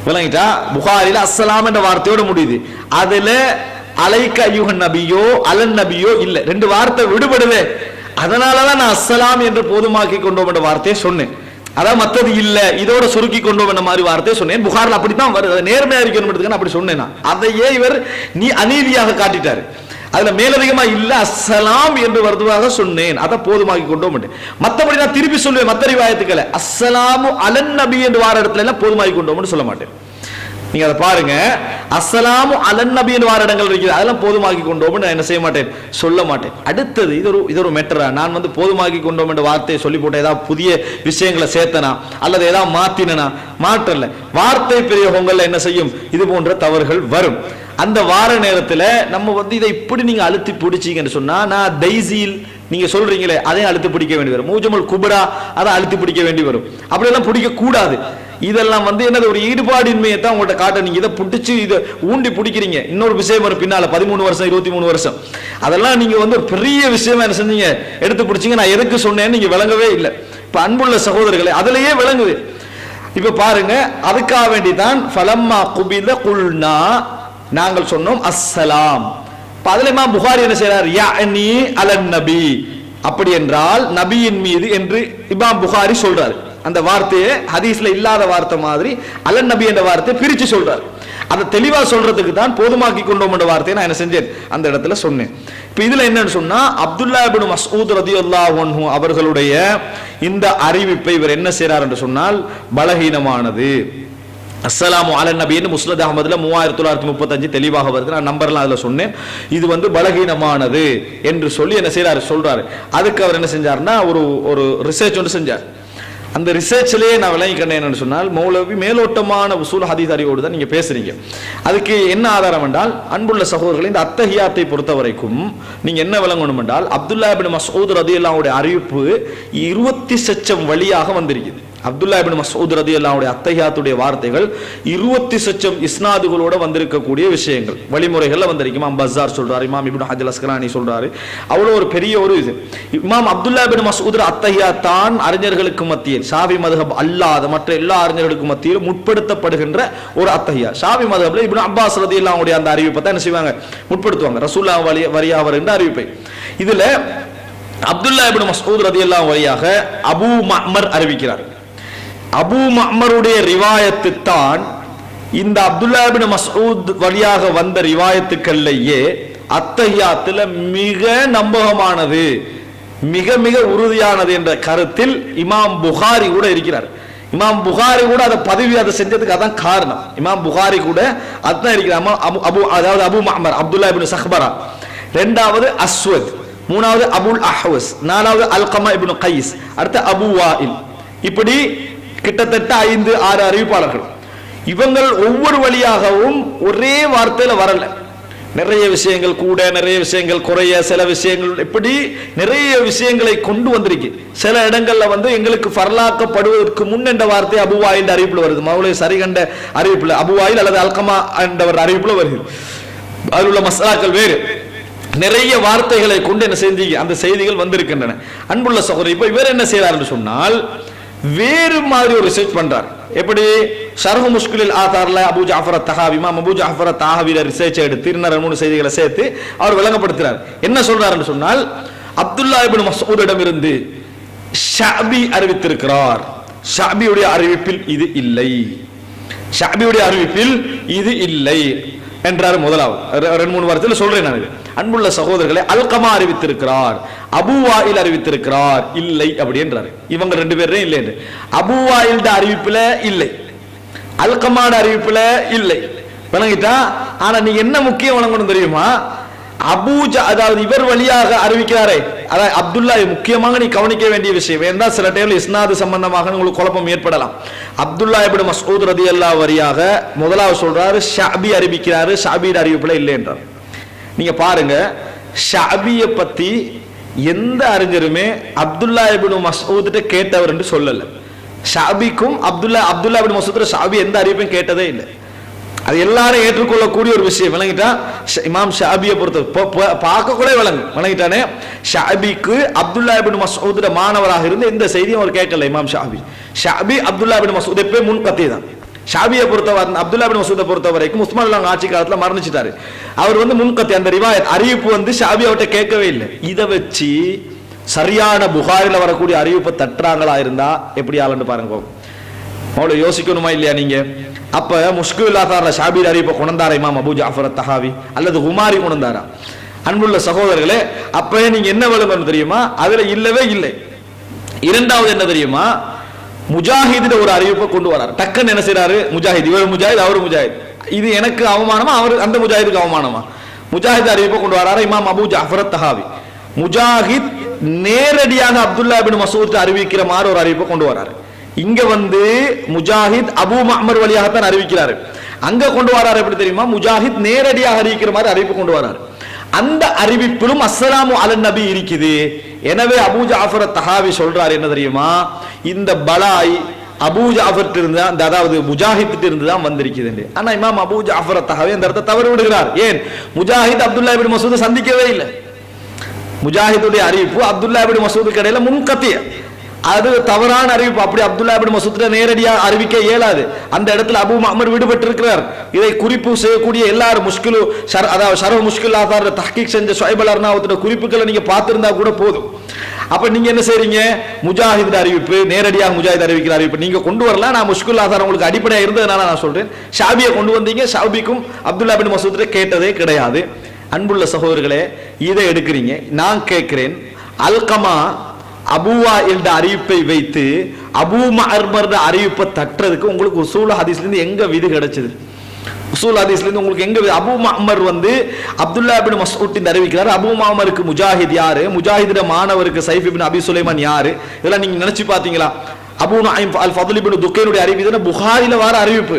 விளங்கிட்டா? புகாரில அஸ்ஸலாம் என்ற வார்த்தையோட முடியுது. அதுல அலைக்க அய்யுஹன் நபியோ அலன் நபியோ இல்ல, ரெண்டு வார்த்தை விடுபடுது. அதனாலதான் நான் அஸ்ஸலாம் என்று போதுமாக்கி கொண்டோம் என்ற வார்த்தையை சொன்னேன். அதான் மற்றது இல்ல, இதோட சுருக்கி கொண்டோம் என்ற மாதிரி வார்த்தையை சொன்னேன். புகாரில் அப்படித்தான் வருது, நேர்மையா இருக்கணும் அப்படி சொன்னேன் நான். அதையே இவர் நீ அநீதியாக காட்டிட்டாரு. அதுல மேலதிகமா இல்ல அஸ்ஸலாம் என்று வருதுவாக சொன்னேன், அதை போதுமாக்கி கொண்டோம். மற்றபடி நான் திருப்பி சொல்லுவேன், மற்ற ரிவாயத்துக்களை அஸ்ஸலாமு அலன் நபி என்று வார இடத்துல எல்லாம் போதுமாக்கி கொண்டோம்னு சொல்ல மாட்டேன். நீங்க அதை பாருங்க, அஸ்ஸலாமு அலன் நபி என்று வார இடங்கள் இருக்குது, அதெல்லாம் போதுமாக்கி கொண்டோம் நான் என்ன செய்ய மாட்டேன், சொல்ல மாட்டேன். அடுத்தது இது ஒரு இது ஒரு மேட்டரா, நான் வந்து போதுமாக்கி கொண்டோம் என்ற வார்த்தையை சொல்லி போட்டேன் ஏதாவது புதிய விஷயங்களை சேர்த்தனா அல்லது ஏதாவது மாத்தினா? மாற்றல. வார்த்தை பிரயோகங்கள்ல என்ன செய்யும், இது போன்ற தவறுகள் வரும். அந்த வார நேரத்தில் நம்ம வந்து இதை இப்படி நீங்கள் அழுத்தி பிடிச்சிங்கன்னு சொன்னால், நான் தைசீல் நீங்கள் சொல்கிறீங்களே அதையும் அழுத்தி பிடிக்க வேண்டி வரும், மூஜமுல் குபரா அதை அழுத்தி பிடிக்க வேண்டி வரும். அப்படியெல்லாம் பிடிக்கக்கூடாது. இதெல்லாம் வந்து என்னது, ஒரு ஈடுபாடின்மையை தான் உங்கள்கிட்ட காட்ட. நீங்கள் இதை பிடிச்சி இதை ஊண்டி பிடிக்கிறீங்க. இன்னொரு விஷயம் வரும் பின்னால், பதிமூணு வருஷம் இருபத்தி மூணு வருஷம் அதெல்லாம் நீங்கள் வந்து பெரிய விஷயமா என்ன செஞ்சீங்க, எடுத்து பிடிச்சிங்க. நான் எதுக்கு சொன்னேன்னு நீங்கள் விளங்கவே இல்லை. இப்போ அன்புள்ள சகோதரர்களே, அதுலேயே விளங்குது. இப்போ பாருங்க, அதுக்காக வேண்டி தான் ஃபலம்மா குபில குல்னா, நாங்கள் சொன்னோம் அஸ்ஸலாம். அதுலமா புகாரி என்ன செய்யறார், யஅனி அலன் நபி, அப்படி என்றால் நபியின் மீது என்று இமாம் புகாரி சொல்றாரு. அந்த வார்த்தையை ஹதீஸ்ல இல்லாத வார்த்தை மாதிரி அலன் நபி என்ற வார்த்தையை பிரிச்சு சொல்றாரு. அதை தெளிவா சொல்றதுக்கு தான் போதுமாக்கி கொண்டோம் என்ற வார்த்தையை நான் என்ன செஞ்சேன், அந்த இடத்துல சொன்னேன். இப்ப இதுல என்னன்னு சொன்னா, அப்துல்லா இப்னு மஸ்ஊத் ரலியல்லாஹு அன்ஹு அவர்களுடைய இந்த அறிவிப்பை இவர் என்ன செய்யறார் என்று சொன்னால் பலகீனமானது. அஸ்ஸலாமு அலன் நபின்னு முஸ்னத் அஹ்மதுல மூவாயிரத்தி தொள்ளாயிரத்தி முப்பத்தஞ்சு தெளிவாக வருது. நான் நம்பர்லாம் அதில் சொன்னேன். இது வந்து பலகீனமானது என்று சொல்லி என்ன செய்யறாரு, சொல்றாரு. அதுக்கு அவர் என்ன செஞ்சாருன்னா ஒரு ஒரு ரிசர்ச் ஒன்று செஞ்சார். அந்த ரிசர்ச்லேயே நான் விளங்கி கண்டேன் என்னன்னு சொன்னால், மௌலவி மேலோட்டமான உசூல் ஹதீஸ் அறிவோடு தான் நீங்கள் பேசுறீங்க. அதுக்கு என்ன ஆதாரம் என்றால், அன்புள்ள சகோதரர்களை, இந்த அத்தஹியாத்தை பொறுத்த வரைக்கும் நீங்கள் என்ன விளங்கணும் என்றால், அப்துல்லா இப்னு மஸ்ஊத் ரலியல்லாஹுடைய அறிவிப்பு இருபத்தி சச்சம் வழியாக வந்திருக்குது. அப்துல்லா இப்னு மஸ்ஊத் ரலியல்லாஹு அன்ஹு அத்தஹியாத்துடைய வார்த்தைகள் இருபத்தி சச்சம் இஸ்னாதுகளோட வந்திருக்கக்கூடிய விஷயங்கள் வழிமுறைகள்ல வந்திருக்கு. இமாம் பஸார் சொல்றாரு, இமாம் இப்னு ஹஜ்ர் அஸ்கலானி சொல்றாரு. அவ்வளோ ஒரு பெரிய ஒரு இது. இமாம் அப்துல்லா இப்னு மஸ்ஊத் அத்தஹியாத் தான் அறிஞர்களுக்கு மத்தியில், ஷாஃபி மதுஹப் அல்லாத மற்ற எல்லா அறிஞர்களுக்கு மத்தியில் முற்படுத்தப்படுகின்ற ஒரு அத்தஹியா. ஷாஃபி மதுஹப்ல இப்னு அப்பாஸ் ரலியல்லாஹு அன்ஹுடைய அந்த அறிவிப்பை தான் என்ன செய்வாங்க, முற்படுத்துவாங்க. ரசூலுல்லாஹ் வலி வரியா வருகின்ற அறிவிப்பை இதுல அப்துல்லா இப்னு மஸ்ஊத் ரலியல்லாஹு அன்ஹு வழியாக அபூ மஅ்மர் அறிவிக்கிறார். அபூ மஅ்மருடைய ரிவாயத்து தான் இந்த அப்துல்லா இப்னு மஸ்ஊத் வழியாக வந்த ரிவாயத்துக்கள்லயே அத்தஹியாத்துல மிக நம்பகமானது, மிக மிக உறுதியானது என்ற கருத்தில் இமாம் புகாரி கூட இருக்கிறார். இமாம் புகாரி கூட அதை பதவி அதை செஞ்சதுக்கு அதான் காரணம். இமாம் புகாரி கூட அதுதான் இருக்கிறார். அதாவது அபூ மஅ்மர், அப்துல்லா இப்னு சஹ்பரா, ரெண்டாவது அஸ்வத், மூணாவது அபுல் அஹ்வஸ், நாலாவது அல்கமா இப்னு கைஸ், அடுத்து அபூ வாயில், இப்படி கிட்டத்தட்ட ஐந்து ஆறு அறிவிப்பாளர்கள். இவங்கள் ஒவ்வொரு வழியாகவும் ஒரே வார்த்தையில வரல. நிறைய விஷயங்கள் கூட, நிறைய விஷயங்கள் குறைய, சில விஷயங்கள் இப்படி நிறைய விஷயங்களை கொண்டு வந்திருக்கு. சில இடங்கள்ல வந்து எங்களுக்கு பரலாக்கப்படுவதற்கு முன் என்ற வார்த்தை அபுவாயில் அறிவிப்புல வருது. மௌலவி சரி கண்ட அறிவிப்புல அபுவாயில் அல்லது அல்கமா என்றவர் அறிவிப்புல வருது. அதில் உள்ள மசாலாக்கள் வேறு. நிறைய வார்த்தைகளை கொண்டு என்ன செஞ்சு அந்த செய்திகள் வந்திருக்கின்றன. அன்புள்ள சகோதரி, இப்ப இவர் என்ன செய்யறாருன்னு சொன்னால் வேறு மாதிரி ஒரு ரிசர்ச் பண்றார். எப்படி ஷர்ஹ் முஷ்கிலில் ஆதார்ல அபூ ஜாஃபர் தஹாவி, இமாம் அபூ ஜாஃபர் தஹாவி ரிசர்ச் எடுத்து இன்னொரு மூணு செய்திகளை சேர்த்து அவர் விளங்கப்படுத்துறார். என்ன சொல்றாருன்னு சொன்னால், அப்துல்லா இப்னு மஸ்ஊதிடம் இருந்து ஷஅபி அறிவித்திருக்கிறார். ஷஅபியுடைய அறிவிப்பில் இது இல்லை, ஷஅபியுடைய அறிவிப்பில் இது இல்லை. என்றார். முதலாவது ரெண்டு மூணு வாரத்தில் சொல்றேன் நான். அன்புள்ள சகோதரர்களை, அல்கமா அறிவித்திருக்கிறார், அபூவாயில் அறிவித்திருக்கிறார், இல்லை அப்படி என்றார். இவங்க ரெண்டு பேரும் இல்லை என்று. அபூவாயில் அறிவிப்புல இல்லை, அல்கமான அறிவிப்புல இல்லை, விளங்கிட்டா. ஆனா நீ என்ன முக்கியம் வழங்கணும் தெரியுமா? அபூஜா அதாவது இவர் வழியாக அறிவிக்கிறாரே, அதாவது அப்துல்லா. முக்கியமாக நீ கவனிக்க வேண்டிய விஷயம் ஏன்னா சில டைம்ல இஸ்னாது சம்பந்தமாக உங்களுக்கு குழப்பம் ஏற்படலாம். அப்துல்லா இப்னு மஸ்ஊத் ரலியல்லாஹு வரியாக முதலாவது சொல்றாரு, ஷஅபி அறிவிக்கிறாரு, ஷஅபியோட அறிவிப்புல இல்லை என்றார். நீங்க பாருங்க, ஷஅபியை பத்தி எந்த அறிஞருமே அப்துல்லா இப்னு மஸ்ஊத் கேட்டவர் என்று சொல்லல. ஷஅபிக்கும் அப்துல்லா அப்துல்லா இப்னு மஸ்ஊத் ஷஅபி எந்த அறிவிப்பையும் கேட்டதே இல்லை. அது எல்லாரும் ஏற்றுக்கொள்ளக்கூடிய ஒரு விஷயம், விளங்கிட்டா. இமாம் ஷாபியை பொறுத்த பார்க்க கூட விளங்கு, விளங்கிட்டானே. ஷாபிக்கு அப்துல்லா இப்னு மஸ்ஊத் மாணவராக இருந்து எந்த செய்தியும் அவர் கேட்கல. இமாம் ஷாபி ஷாபி அப்துல்லா இப்னு மஸ்ஊத் எப்போ முன் கத்தி தான். ஷாபியை பொறுத்தவரை அப்துல்லா இப்னு மஸ்ஊத் பொறுத்த வரைக்கும் உஸ்மான் ஆட்சி காலத்துல மரணிச்சிட்டாரு. அவர் வந்து முன்கத்தி அந்த ரிவாயத் அறிவிப்பு வந்து ஷாபி அவர்கிட்ட கேட்கவே இல்லை. இதை வச்சு சரியான புகாரில வரக்கூடிய அறிவிப்பை தட்டுறாங்களா இருந்தா எப்படி ஆளுன்னு பாருங்க. அவ்வளோ யோசிக்கணுமா இல்லையா நீங்க? அப்ப முஷ்கிலாதார ஷாபிர் அறிவிப்பை கொண்டாரா இமாம் அபூ ஜாஃபர் தஹாவி அல்லது ஹுமாரி கொண்டாரா? அன்புள்ள சகோதரர்களே, அப்பவே நீங்க என்ன விளம்பரம் தெரியுமா? அதுல இல்லவே இல்லை. இரண்டாவது என்ன தெரியுமா? முஜாஹிதிட ஒரு அறிவிப்பை கொண்டு வராரு. டக்குன்னு என்ன செய்யறாரு? முஜாஹித் இவர் முஜாஹித் அவரு முஜாஹித், இது எனக்கு அவமானமா, அவரு அந்த முஜாஹிதுக்கு அவமானமா? முஜாஹித் அறிவிப்பை கொண்டு வராரு இமாம் அபூ ஜாஃபர் தஹாவி. முஜாஹித் நேரடியாக அப்துல்லா இப்னு மஸ்ஊத் அறிவிக்கிற மாதிரி ஒரு அறிவிப்பை கொண்டு வராரு. இங்க வந்து முஜாஹித் அபூ மஹ்மர் வழியாகத்தான் அறிவிக்கிறாரு. அங்க கொண்டு வராரு எப்படி தெரியுமா? முஜாஹித் நேரடியாக அறிவிக்கிற மாதிரி அறிவிப்பு கொண்டு வராரு. அந்த அறிவிப்பிலும் அஸ்ஸலாமு அலா நபி இருக்குது. எனவே அபூ ஜாஃபர் தஹாவி சொல்றாரு என்ன தெரியுமா? இந்த பலாய் அபூ ஜாஃபர் இருந்து தான், அதாவது முஜாஹித் இருந்து தான் வந்திருக்குது. ஆனா இமாம் அபூ ஜாஃபர் தஹாவி அந்த இடத்தை தவறு விடுகிறார். ஏன்? முஜாஹித் அப்துல்லா இப்னு மஸ்ஊத் சந்திக்கவே இல்லை. முஜாஹிதுடைய அறிவிப்பு அப்துல்லா இப்னு மஸ்ஊத் கடையில முன்கத்திய அது தவறான அறிவிப்பு. அப்படி அப்துல்லா இப்னு மஸ்ஊத் நேரடியாக அறிவிக்க இயலாது. அந்த இடத்துல அபூ மஹ்மர் விடுபட்டு இருக்கிறார். இதை குறிப்பு செய்யக்கூடிய எல்லாரும் முஷ்கிலு அதாவது ஷர்ஹ் முஷ்கில் ஆதார் தஹ்கீக் செஞ்ச ஷுஐப் அல்-அர்னாவுடைய குறிப்புகளை நீங்க பார்த்திருந்தா கூட போதும். அப்ப நீங்க என்ன செய்றீங்க? முஜாஹித் அறிவிப்பு நேரடியாக முஜாஹித் அறிவிக்கிற அறிவிப்பு நீங்க கொண்டு வரலாம். நான் முஷ்கில் ஆதார் உங்களுக்கு அடிப்படையாக இருந்ததுனால நான் சொல்றேன். ஷாபியை கொண்டு வந்தீங்க, ஷாபிக்கும் அப்துல்லா இப்னு மஸ்ஊத் கேட்டதே கிடையாது. அன்புள்ள சகோதரர்களே, இதை எடுக்கிறீங்க. நான் கேட்கிறேன், அல்கமா அபூவா என்ற அறிவிப்பை வைத்து அபூ மஹ்மர் அறிவிப்பை தட்டுறதுக்கு உங்களுக்கு உசூல் ஹதீஸ்ல இருந்து எங்க விதி கிடைச்சது? உசூல் ஹதீஸ்ல இருந்து உங்களுக்கு எங்க? அபூ மஹ்மர் வந்து அப்துல்லா இப்னு மஸ்ஊத் அறிவிக்கிறார். அபூ மஹ்மருக்கு முஜாஹித் யாரு? முஜாஹித மாணவருக்கு ஸைஃப் இப்னு அபி சுலைமான் யாரு? இதெல்லாம் நீங்க நினைச்சு பாத்தீங்களா? அபூ நுஐம் அல் ஃபத்ல் இப்னு துக்கைனுடைய அறிவிப்பு புகாரில வார அறிவிப்பு.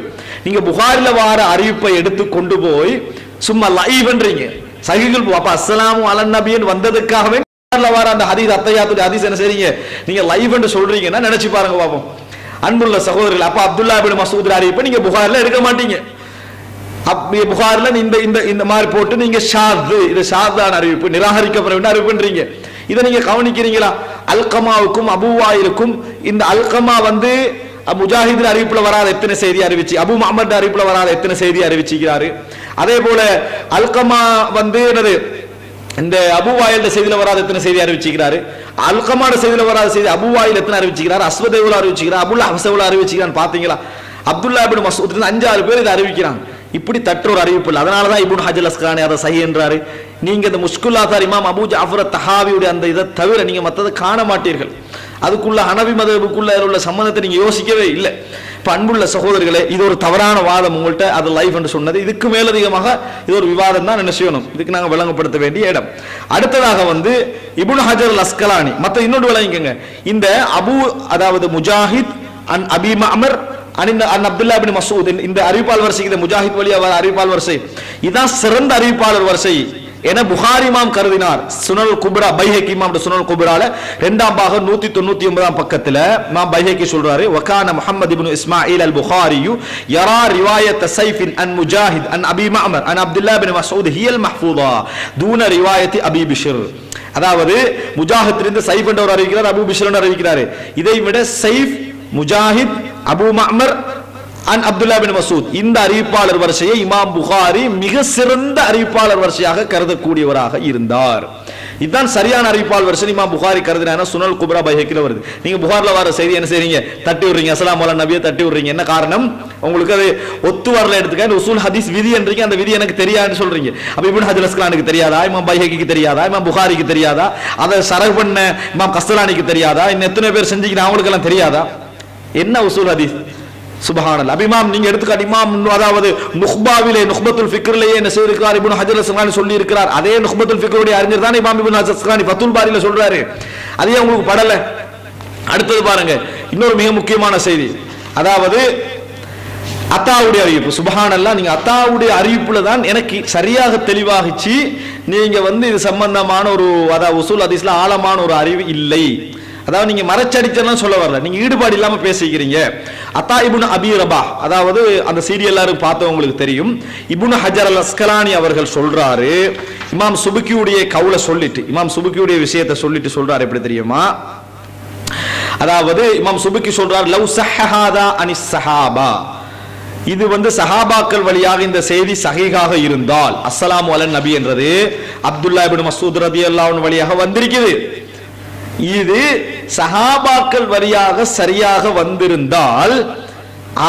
நீங்க புகாரில வார அறிவிப்பை எடுத்து கொண்டு போய் சும்மா லைவ்ன்றீங்க. சஹீஹுல் அப்ப அஸ்ஸலாமு அலா நபியின் வந்ததுக்காகவே நினைச்சு பாருங்க பாப்போம். அன்புள்ள சகோதரர்கள், அப்ப அப்துல்லா இப்னு மஸ்ஊத் அறிவிப்பை நீங்க புகார்ல எடுக்க மாட்டீங்க. புகார்ல இந்த இந்த இந்த மாதிரி போட்டு நீங்க ஷாது இது ஷாதான அறிவிப்பு நிராகரிக்கப்பட வேண்டிய அறிவிப்புன்றீங்க. இதை நீங்க கவனிக்கிறீங்களா? அல்கமாவுக்கும் அபூவாயிலுக்கும் இந்த அல்கமா வந்து முஜாஹிதின் அறிவிப்புல வராத எத்தனை செய்தி அறிவிச்சு, அபூ மஹ்மர் அறிவிப்புல வராத எத்தனை செய்தி அறிவிச்சுக்கிறாரு. அதே போல அல்கமா வந்து என்னது இந்த அபூவாயில் செய்தியில வராத எத்தனை செய்தி அறிவிச்சுக்கிறாரு. அல்கமான செய்தியில வராத செய்தி அபூவாயில் எத்தனை அறிவிச்சுக்கிறார், அஸ்வதேவுல அறிவிச்சுக்கிறார், அபுல் ஹசவுல அறிவிச்சுக்கிறான்னு பாத்தீங்களா? அப்துல்லா இப்னு மஸ்ஊத் அஞ்சாறு பேர் இதை அறிவிக்கிறாங்க. இப்படி தற்ற ஒரு அறிவிப்பு இல்லை. அதனாலதான் இப்னு ஹஜ்ர் அஸ்கலானி அதை சஹீஹ் என்றாரு. நீங்க இந்த முஷ்கிலாத்தார் இமாம் அபூ ஜாஃபர் தஹாவியுடைய அந்த இதை தவிர நீங்க மற்றதை காண மாட்டீர்கள். அதுக்குள்ள ஹனவி மதஹபுக்குள்ள உள்ள சம்பந்தத்தை நீங்க யோசிக்கவே இல்லை. இப்ப அன்புள்ள சகோதரர்களே, இது ஒரு தவறான வாதம் உங்கள்கிட்ட அது லைஃப் என்று சொன்னது. இதுக்கு மேலதிகமாக இது ஒரு விவாதம் தான் என்ன செய்யணும், இதுக்கு நாங்கள் விளங்கப்படுத்த வேண்டிய இடம். அடுத்ததாக வந்து இப்னு ஹஜர் அஸ்கலானி மற்ற இன்னொரு விளங்கிக்கங்க. இந்த அபு அதாவது முஜாஹித் அன் அபி மஹ்மர் அப்துல்லா இப்னு மஸ்ஊத் இந்த அறிவிப்பாளர் வரிசை முஜாஹித் வழியா அறிவிப்பாளர் வரிசை இதான் சிறந்த அறிவிப்பாளர் வரிசை என புகாரி இமாம் கருதினார். சுனல் குப்ரா பைஹக்கி இமாம் சுனல் குப்ரால இரண்டாம் பாகம் நூத்தி தொண்ணூத்தி ஒன்பதாம் பக்கத்துல இமாம் பைஹக்கி சொல்றாரு, வகான முஹம்மத் இப்னு இஸ்மாயில் அல் புகாரி யரா ரிவாயத் ஸைஃப் அன் முஜாஹித் அன் அபி மஹ்மர் அன் அப்துல்லா இப்னு மஸ்ஊத் ஹியல் மஹ்ஃபூதா தூன ரிவாயத் அபி பிஷ்ர். அதாவது முஜாஹித்திலிருந்து ஸைஃப் என்றவர் அறிவிக்கிறார், அபூ பிஷ்ர் அறிவிக்கிறாரு. இதை விட ஸைஃப் முஜாஹித் அபூ மஹ்மர் அன் அப்துல்லா இப்னு மஸ்ஊத் இந்த அறிவிப்பாளர் வரிசையை இமாம் புகாரி மிக சிறந்த அறிவிப்பாளர் வரிசையாக கருதக்கூடியவராக இருந்தார். இதுதான் சரியான அறிவிப்பால் வருஷன் இமாம் புகாரி கருதுனா சுனல் குப்ரா பைஹக்கில வருது. நீங்க புகார்ல வர செய்தி என்ன செய்றீங்க, தட்டி விடுறீங்க, அஸ்ஸலாமு அலைஹி நபியை தட்டி விடுறீங்க. என்ன காரணம், உங்களுக்கு அது ஒத்து வரல. எடுத்துக்க உசூல் ஹதீஸ் விதி என்றீங்க, அந்த விதி எனக்கு தெரியாதுன்னு சொல்றீங்க. அப்ப இப்னு ஹஜ்ர் அஸ்கலானிக்கு தெரியாதா, இமாம் பைஹக்கிக்கு தெரியாதா, இமாம் புகாரிக்கு தெரியாதா, அதை ஷரஹ் பண்ண இமாம் கஸ்லானிக்கு தெரியாதா, இன்னும் எத்தனை பேர் செஞ்சுக்கிறேன் அவங்களுக்கு எல்லாம் தெரியாதா என்ன உசூல் ஹதீஸ்? சுபஹானல்லாஹ். இமாம் நீங்க எடுத்துக்காட்டு இமாம், அதாவது நுஹ்பாவிலே நுஹ்பத்துல் ஃபிக்ரிலேயே என்ன செய்திருக்கிறார் இப்னு ஹஜ்ர் அஸ்கலானி சொல்லி இருக்கிறார். அதே நுஹ்பத்துல் ஃபிக்ருடைய அறிஞர் தான் இமாம் இப்னு ஹஜ்ர் அஸ்கலானி ஃபத்துல் பாரில சொல்றாரு. அதே உங்களுக்கு படல. அடுத்தது பாருங்க இன்னொரு மிக முக்கியமான செய்தி, அதாவது அத்தாவுடைய அறிவிப்பு. சுபஹானல்லாஹ், நீங்க அத்தாவுடைய அறிவிப்புல தான் எனக்கு சரியாக தெளிவாகிச்சு. நீங்க வந்து இது சம்பந்தமான ஒரு அதாவது உசூல் ஹதீஸ்ல ஆழமான ஒரு அறிவு இல்லை. அதாவது நீங்க மறைச்சடிச்சதெல்லாம் சொல்ல வரல, நீங்க ஈடுபாடு இல்லாம பேசிக்கிறீங்க. அத்தா இப்னு அபீ ரபாஹ், அதாவது அந்த சீரியல் எல்லாரும் பார்த்தவங்களுக்கு தெரியும், இப்னு ஹஜர் அல் அஸ்கலானி அவர்கள் சொல்றாரு. இமாம் சுபுக்கியுடைய கவுல சொல்லிட்டு, இமாம் சுபுக்கியுடைய விஷயத்தை சொல்லிட்டு சொல்றாரு எப்படி தெரியுமா, அதாவது இமாம் சுபுக்கி சொல்றாரு லவ் ஸஹஹாதா அனி ஸஹாபா, இது வந்து சஹாபாக்கள் வழியாக இந்த செய்தி சஹீஹாக இருந்தால் அஸ்ஸலாமு அலைஹி நபி என்றது அப்துல்லாஹ் இப்னு மஸ்ஊத் ரலியல்லாஹு அன்ஹு வழியாக வந்திருக்குது. இது சஹாபாக்கள் வழியாக சரியாக வந்திருந்தால்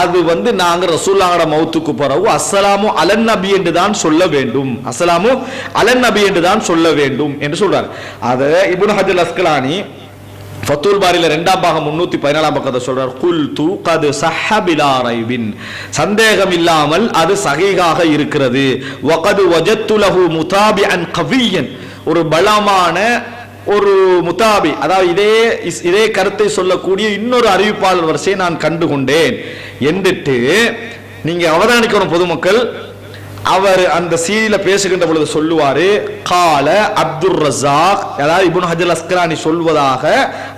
அது வந்து நாங்க ரசூலுல்லாஹோட மௌத்துக்கு பிறகு அஸ்ஸலாமு அலைஹி நபி என்று தான் சொல்ல வேண்டும், அஸ்ஸலாமு அலைஹி நபி என்று தான் சொல்ல வேண்டும் என்று சொல்றாரு. அது இப்னு ஹஜ்ர் அஸ்கலானி ஃபத்துல் பாரில இரண்டாம் பாகம் முன்னூத்தி பதினாலாம் பக்கத்தை சொல்றார். குல்து கத் ஸஹஹ பிலா ரைபின், சந்தேகம் இல்லாமல் அது சஹீஹாக இருக்கிறது. வகத் வஜத்து லஹு முதாபிஅன் கவியன், ஒரு பலமான ஒரு முத்தாபி, அதாவது இதே இதே கருத்தை சொல்லக்கூடிய இன்னொரு அறிவிப்பாளர் வரிசையை நான் கண்டுகொண்டேன் என்றிட்டு நீங்க அவதானிக்கணும். பொதுமக்கள் அவர் அந்த சீரியில பேசுகின்ற பொழுது சொல்லுவாரு கால அப்துல் ரஸாக், அதாவது இப்னு ஹஜ்ர் அஸ்கலானி சொல்வதாக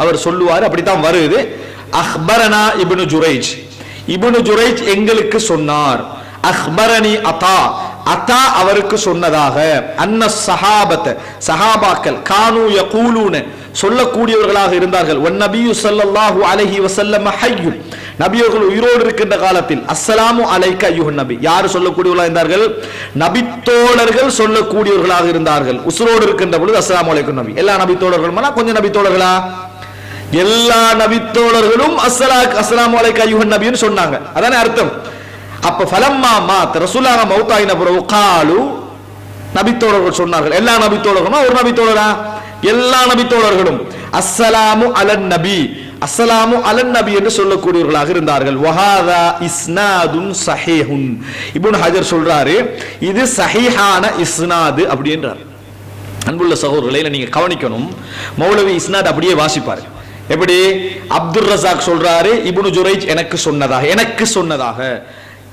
அவர் சொல்லுவார். அப்படித்தான் வருது, அஹ்பரனா இப்னு ஜுரைஜ், இப்னு ஜுரைஜ் எங்களுக்கு சொன்னார். அஹ்பரணி அத்தா, அத்தா அவருக்கு சொன்னதாக. அன்ன சஹாபத், சஹாபாக்கள் கானு யகூலுன, சொல்லக்கூடியவர்களாக இருந்தார்கள். வன்னபியு ஸல்லல்லாஹு அலைஹி வஸல்லம் ஹய்யு, நபியர்கள் உயிரோடு இருக்கின்ற காலத்தில் அஸ்ஸலாமு அலைக அய்யுஹன் நபி, யார் சொல்லக்கூடியவர்களாக இருந்தார்கள், நபித்தோழர்கள் சொல்லக்கூடியவர்களாக இருந்தார்கள். உசுரோடு இருக்கின்ற பொழுது அஸ்ஸலாமு அலைக்கும் நபி, எல்லா நபித்தோழர்களும் கொஞ்சம் நபித்தோழர்களா, எல்லா நபித்தோழர்களும் அஸ்ஸலாமு அலைக அய்யுஹன் நபின்னு சொன்னாங்க. அதானே அர்த்தம். அப்ப ஃபலம்மா மாத், ரசூலுல்லாஹ் மௌத்தாயின பிறகு காலு, நபித்தோழர்கள் சொன்னார்கள். எல்லா நபித்தோழர்களும் ஒரு நபித்தோழரா, எல்லா நபித்தோழர்களும் அஸ்ஸலாமு அலன் நபி, அஸ்ஸலாமு அலன் நபி என்று சொல்லக்கூடியவர்களாக இருந்தார்கள். வஹாதா இஸ்னாதுன் ஸஹீஹுன், இப்னு ஹஜர் சொல்றாரு இது ஸஹீஹான இஸ்னாது அப்படின்றார். அன்புள்ள சகோதரர்களே, நீங்க கவனிக்கணும், மௌலவி இஸ்னாத் அப்படியே வாசிப்பாரு. எப்படி அப்துல் ரஸாக் சொல்றாரு இப்னு ஜுரைஜ் எனக்கு சொன்னதாக, எனக்கு சொன்னதாக.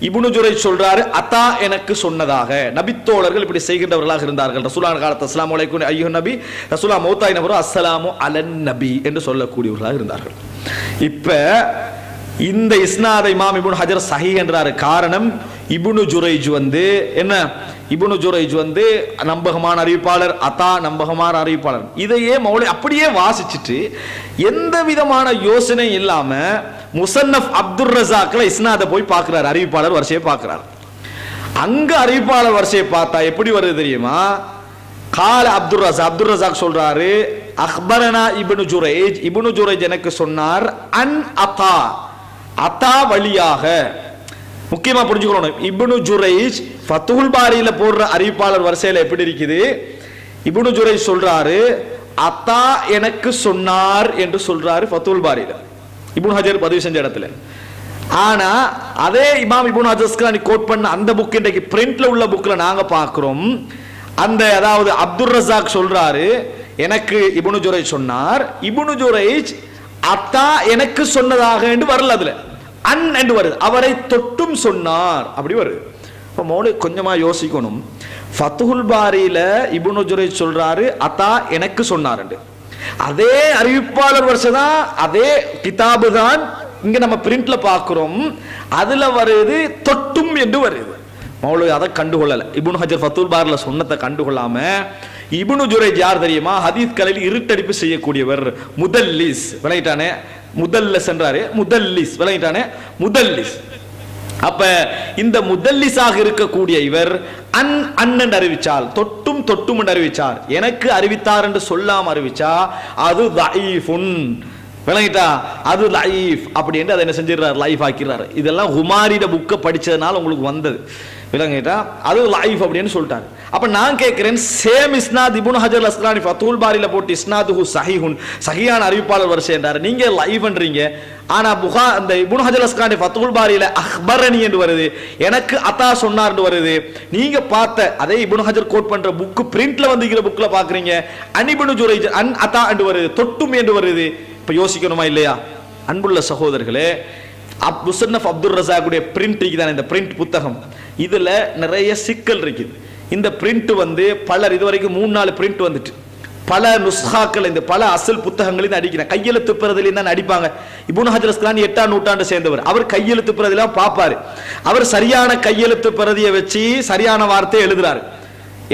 இப்னு ஜுரைஜ் சொல்றாரு அத்தா எனக்கு சொன்னதாக. நபித்தோழர்கள் இப்படி செய்கின்றவர்களாக இருந்தார்கள். ரசூலுல்லாஹ் காலத்து அஸ்ஸலாமு அலைக்கும் அய்யுஹன் நபி, ரசூலுல்லாஹ் மௌத்தாயின பிறகு அஸ்ஸலாமு அலன் நபி என்று சொல்லக்கூடியவர்களாக இருந்தார்கள். இப்ப இந்த இஸ்னாதை இமாம் இப்னு ஹஜர் ஸஹீஹ் என்றாரு. காரணம், இப்னு ஜுரைஜ் வந்து என்ன, இப்னு ஜுரைஜ் வந்து நம்பகமான அறிவிப்பாளர், அத்தா நம்பகமான அறிவிப்பாளர். இதையே மௌலவி அப்படியே வாசிச்சுட்டு எந்த விதமான யோசனை இல்லாம முசன்னஃப் அப்துல் ரஸாக்ல இஸ்னாதை போய் பார்க்கிறார், அறிவிப்பாளர் வரிசையை பார்க்கிறார். அங்க அறிவிப்பாளர் வரிசையை பார்த்தா எப்படி வருது தெரியுமா, கால அப்துல் ரஸாக், அப்துல் ரஸாக் சொல்றாரு அக்பரனா இப்னு ஜுரைஜ், இப்னு ஜுரைஜ் எனக்கு சொன்னார். அன் அத்தா, அத்தா வழியாக. முக்கியமா புரிஞ்சுக்கணும், இப்னு ஜுரைஜ் ஃபத்துல் பாரியில போடுற அறிவிப்பாளர் வரிசையில எப்படி இருக்குது, இப்னு ஜுரைஜ் சொல்றாரு அத்தா எனக்கு சொன்னார் என்று சொல்றாரு ஃபத்துல் பாரியில, இப்னு ஹஜர் பதிவு செஞ்ச இடத்துல. ஆனா அதே இமாம் இப்னு ஹஜர் அஸ்கலானி கோட் பண்ண அந்த புக், இன்றைக்கு பிரிண்ட்ல உள்ள புக்ல நாங்க பாக்குறோம், அந்த அதாவது அப்துல் ரஸாக் சொல்றாரு எனக்கு இப்னு ஜுரைஜ் சொன்னார், இப்னு ஜுரைஜ் அத்தா எனக்கு சொன்னதாக என்று வரல, அதுல அன் என்று வருது, அவரை தொட்டும் சொன்னார் அப்படி வருது. இப்போ மௌலி கொஞ்சமா யோசிக்கணும், ஃபத்துல் பாரியில இப்னு ஜுரைஜ் சொல்றாரு அத்தா எனக்கு சொன்னார் என்று, அதே அறிவிப்பாளர் வரிசை தான், அதே கிதாபு தான் இங்க நம்ம பிரிண்ட்ல பாக்குறோம், அதுல வருது தொட்டும் என்று வருது. மௌலி அதை கண்டுகொள்ளல, இப்னு ஹஜர் ஃபத்துல் பாரில சொன்னதை கண்டுகொள்ளாம. இப்னு ஜுரைஜ் யார் தெரியுமா, ஹதீஸ் கலையில் இருட்டடிப்பு செய்யக்கூடியவர், முதல்லிஸ் விளையிட்டானே, முதல்ல சென்றாரு, முதல்லிஸ் விளையிட்டானே, முதல்லிஸ் அப்ப இந்த முதல்லிசாக இருக்கக்கூடிய இவர் அன் அண்ணன் அறிவிச்சால் தொட்டும் தொட்டும் அறிவிச்சார், எனக்கு அறிவித்தார் என்று சொல்லாம அறிவிச்சா அது தஈஃபுன். விளங்கிட்டா? அது லைஃப் அப்படின்ட்டு அதை என்ன செஞ்சிடறாரு, லைஃப் ஆக்கிறாரு. இதெல்லாம் ஹுமாரிட புக்கை படிச்சதுனால உங்களுக்கு வந்தது. விளங்கிட்டா? அது லைஃப் அப்படின்னு சொல்லிட்டாரு. அப்ப நான் கேட்கிறேன், சேம் இஸ்னாத் இப்னு ஹஜர் அஸ்கலானி ஃபதுல் பாரில போட்டு இஸ்னாதுஹு ஸஹீஹுன், ஸஹீஹான அறிவிப்பாளர் வரிசை என்றார். நீங்க லைஃப்ன்றீங்க. ஆனா புகா அந்த இப்னு ஹஜர் அஸ்கலானி ஃபதுல் பாரில அஹ்பரணி என்று வருது, எனக்கு அத்தா சொன்னார் என்று வருது. நீங்க பார்த்த அதே இப்னு ஹஜர் கோட் பண்ற புக் பிரிண்ட்ல வந்திருக்கிற புக்ல பாக்குறீங்க அன் இப்னு ஜுரைஜ் அன் அத்தா என்று வருது, தொட்டும் என்று வருது. இப்ப யோசிக்கணுமா இல்லையா? அன்புள்ள சகோதரர்களே, முஸன்னஃப் அப்துல் ரசாக்குடைய பிரிண்ட் இருக்குதானே இந்த பிரிண்ட் புத்தகம், இதுல நிறைய சிக்கல் இருக்குது. இந்த பிரிண்ட் வந்து பலர் இதுவரைக்கும் மூணு நாலு பிரிண்ட் வந்துட்டு பல நுஸ்காக்கள் இந்த பல அசல் புத்தகங்களையும் அடிக்கிறேன். கையெழுத்து பிரதிலையும் தான் அடிப்பாங்க. இப்னு ஹஜர் அஸ்கலானி எட்டாம் நூற்றாண்டு சேர்ந்தவர். அவர் கையெழுத்து பிரதிலாம் பார்ப்பாரு. அவர் சரியான கையெழுத்து பிரதியை வச்சு சரியான வார்த்தையை எழுதுறாரு.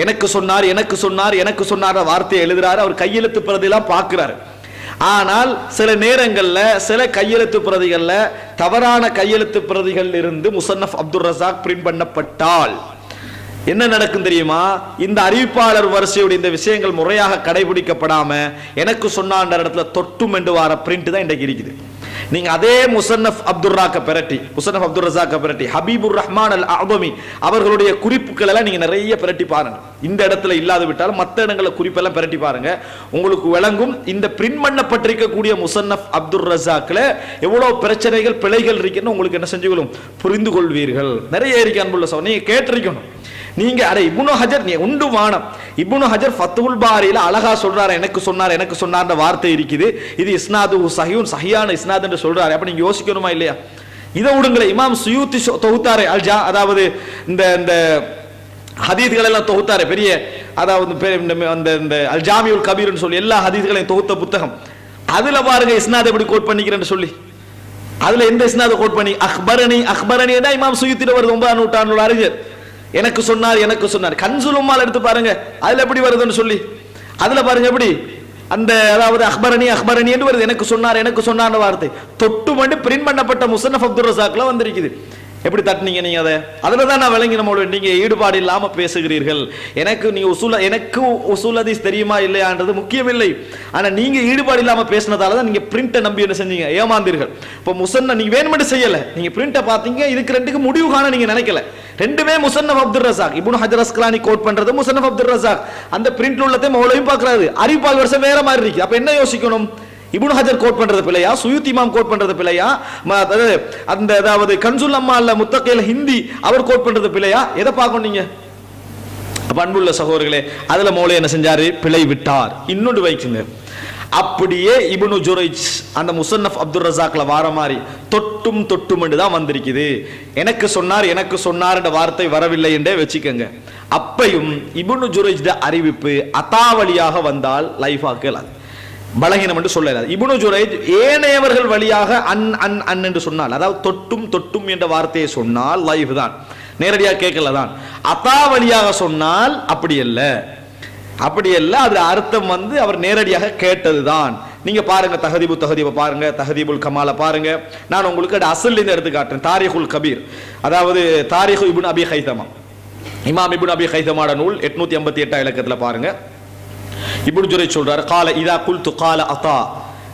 எனக்கு சொன்னார் எனக்கு சொன்னார் எனக்கு சொன்னார் வார்த்தையை எழுதுறாரு. அவர் கையெழுத்து பிரதிலாம் பார்க்கிறாரு. ஆனால் சில நேரங்களில் சில கையெழுத்து பிரதிகளில் தவறான கையெழுத்து பிரதிகள் இருந்து முஸன்னஃப் அப்துல் ரசாக் பிரிண்ட் பண்ணப்பட்டால் என்ன நடக்கும் தெரியுமா? இந்த அறிவிப்பாளர் வரிசையுடைய இந்த விஷயங்கள் முறையாக கடைபிடிக்கப்படாம எனக்கு சொன்னான்ற இடத்துல தொட்டும் என்று வார பிரிண்ட் தான் இன்றைக்கு இருக்குது. நீங்க அதே முஸன்னஃப் அப்துல் ரசாக் பெரட்டி முஸன்னஃப் அப்துல் ரசாக் பெரட்டி ஹபீபுர் ரஹ்மான் அல் அஅ்தமி அவர்களுடைய குறிப்புகள் எல்லாம் நீங்க நிறைய பெரட்டி பாருங்க. இந்த இடத்துல இல்லாது விட்டாலும் மற்ற இடங்களை குறிப்பெல்லாம் பெரட்டி பாருங்க, உங்களுக்கு விளங்கும். இந்த பிரிண்ட் பண்ணப்பட்டிருக்கக்கூடிய முஸன்னஃப் அப்துல் ரசாக்ல எவ்வளவு பிரச்சனைகள் பிழைகள் இருக்குன்னு உங்களுக்கு என்ன செஞ்சுக்கணும், புரிந்து கொள்வீர்கள். நிறைய இருக்கு அன்புள்ள சகோதரர்களே, நீங்க கேட்டிருக்கணும். நீங்க அட இப்னு ஹஜர் நீ உண்டு வானம் இப்னு ஹஜர் ஃபத்ஹுல் பாரில அழகா சொல்றாரு, எனக்கு சொன்னார் எனக்கு சொன்னார்ன்ற வார்த்தை இருக்குது. இது இஸ்னாதுஹு ஸஹீஹுன், ஸஹீஹான இஸ்னாத் என்று சொல்றாரு. அப்ப நீங்க யோசிக்கணுமா இல்லையா? இதை விடுங்களே, இமாம் சுயூத்தி தொகுத்தாரே அல்ஜா, அதாவது இந்த இந்த ஹதீஸ்கள் எல்லாம் தொகுத்தாரே பெரிய, அதாவது இந்த அல்ஜாமியுல் கபீர்னு சொல்லி எல்லா ஹதீஸ்களையும் தொகுத்த புத்தகம். அதுல பாருங்க இஸ்னாத் எப்படி கோட் பண்ணிக்கிறேன்னு சொல்லி, அதுல எந்த இஸ்னாத கோட் பண்ணி அஹ்பரணி அஹ்பரணி தான் இமாம் சுயூத்திட வருது. ஒன்பதாம் நூற்றாண்டு அறிஞர் எனக்கு சொன்னார் எனக்கு சொன்னார். கன்சுலும்மால் எடுத்து பாருங்க, அதுல எப்படி வருதுன்னு சொல்லி, அதுல பாருங்க எப்படி அந்த அதாவது அக்பரணி அக்பரணி என்று வருது, எனக்கு சொன்னார் எனக்கு சொன்னார் வார்த்தை தொட்டு மண்டு பிரிண்ட் பண்ணப்பட்ட முஸன்னஃப் அப்துல் ரசாக்ல வந்திருக்குது. எப்படி தட்டினீங்க நீங்க அதை? அதில் தான் நான் விளங்கி நம்மளோட நீங்கள் ஈடுபாடு இல்லாமல் பேசுகிறீர்கள். எனக்கு நீ உசூல எனக்கு உசூலதி தெரியுமா இல்லையான்றது முக்கியமில்லை, ஆனால் நீங்கள் ஈடுபாடு இல்லாமல் பேசினதால தான் நீங்கள் பிரிண்ட்டை நம்பி என்ன செஞ்சீங்க, ஏமாந்தீர்கள். இப்போ முஸன்ன நீங்கள் வேணுமெண்டு செய்யலை, நீங்கள் பிரிண்ட்டை பார்த்தீங்க, இதுக்கு ரெண்டுக்கு முடிவு காண நீங்கள் நினைக்கல. ரெண்டுமே முஸன்னஃப் அப்துல் ரசாக், இப்னு ஹஜர் அஸ்கலானி கோட் பண்ணுறது முஸன்னஃப் அப்துல் ரசாக், அந்த பிரிண்ட் உள்ளத்தையும் மௌலவியும் பார்க்குறாரு. அறிவிப்பால் வருஷம் வேற மாதிரி இருக்கு. அப்போ என்ன யோசிக்கணும்? இப்னு ஹஜர் கோட் பண்றது பிள்ளையா, சுயூத்தி இமாம் கோட் பண்றது பிள்ளையா, அந்த அதாவது கன்சுல் அம்மா அல்ல முத்தகையில் ஹிந்தி அவர் கோட் பண்றது பிள்ளையா? எதை பார்க்கணும் நீங்க? அன்புள்ள சகோதரர்களே, அதுல மோளை என்ன செஞ்சாரு, பிழை விட்டார். இன்னொன்று வைக்குங்க, அப்படியே இப்னு ஜுரைஜ் அந்த முஸன்னஃப் அப்துல் ரசாக்ல வார மாதிரி தொட்டும் தொட்டும் தான் வந்திருக்குது. எனக்கு சொன்னார் எனக்கு சொன்னார் என்ற வார்த்தை வரவில்லை என்றே வச்சுக்கோங்க. அப்பையும் இப்னு ஜுரைஜ் அறிவிப்பு அத்தாவளியாக வந்தால் லைஃப் ஆக்கலாம், பலகீனம் என்று சொல்ல. இப்னு ஜுரைஜ் ஏனையவர்கள் வழியாக அன் அன் அன் என்று சொன்னால், அதாவது தொட்டும் தொட்டும் என்ற வார்த்தையை சொன்னால் லைஃப் தான், நேரடியாக கேட்கல தான். அத்தா வழியாக சொன்னால் அப்படி அல்ல, அப்படி அல்ல, அது அர்த்தம் வந்து அவர் நேரடியாக கேட்டதுதான். நீங்க பாருங்க தஹதீபு தஹதீப பாருங்க, தஹதீபுல் கமால பாருங்க. நான் உங்களுக்கு அசல் இந்த எடுத்து காட்டுறேன். தாரிகுல் கபீர், அதாவது தாரிகு இப்னு அபி ஹைதமா, இமாம் இப்னு அபி ஹைதமாட நூல் எட்நூத்தி எண்பத்தி எட்டாம் இலக்கத்துல பாருங்க. இப்னு ஜுரைஜ் சொல்றார், قال اذا قلت قال عطا,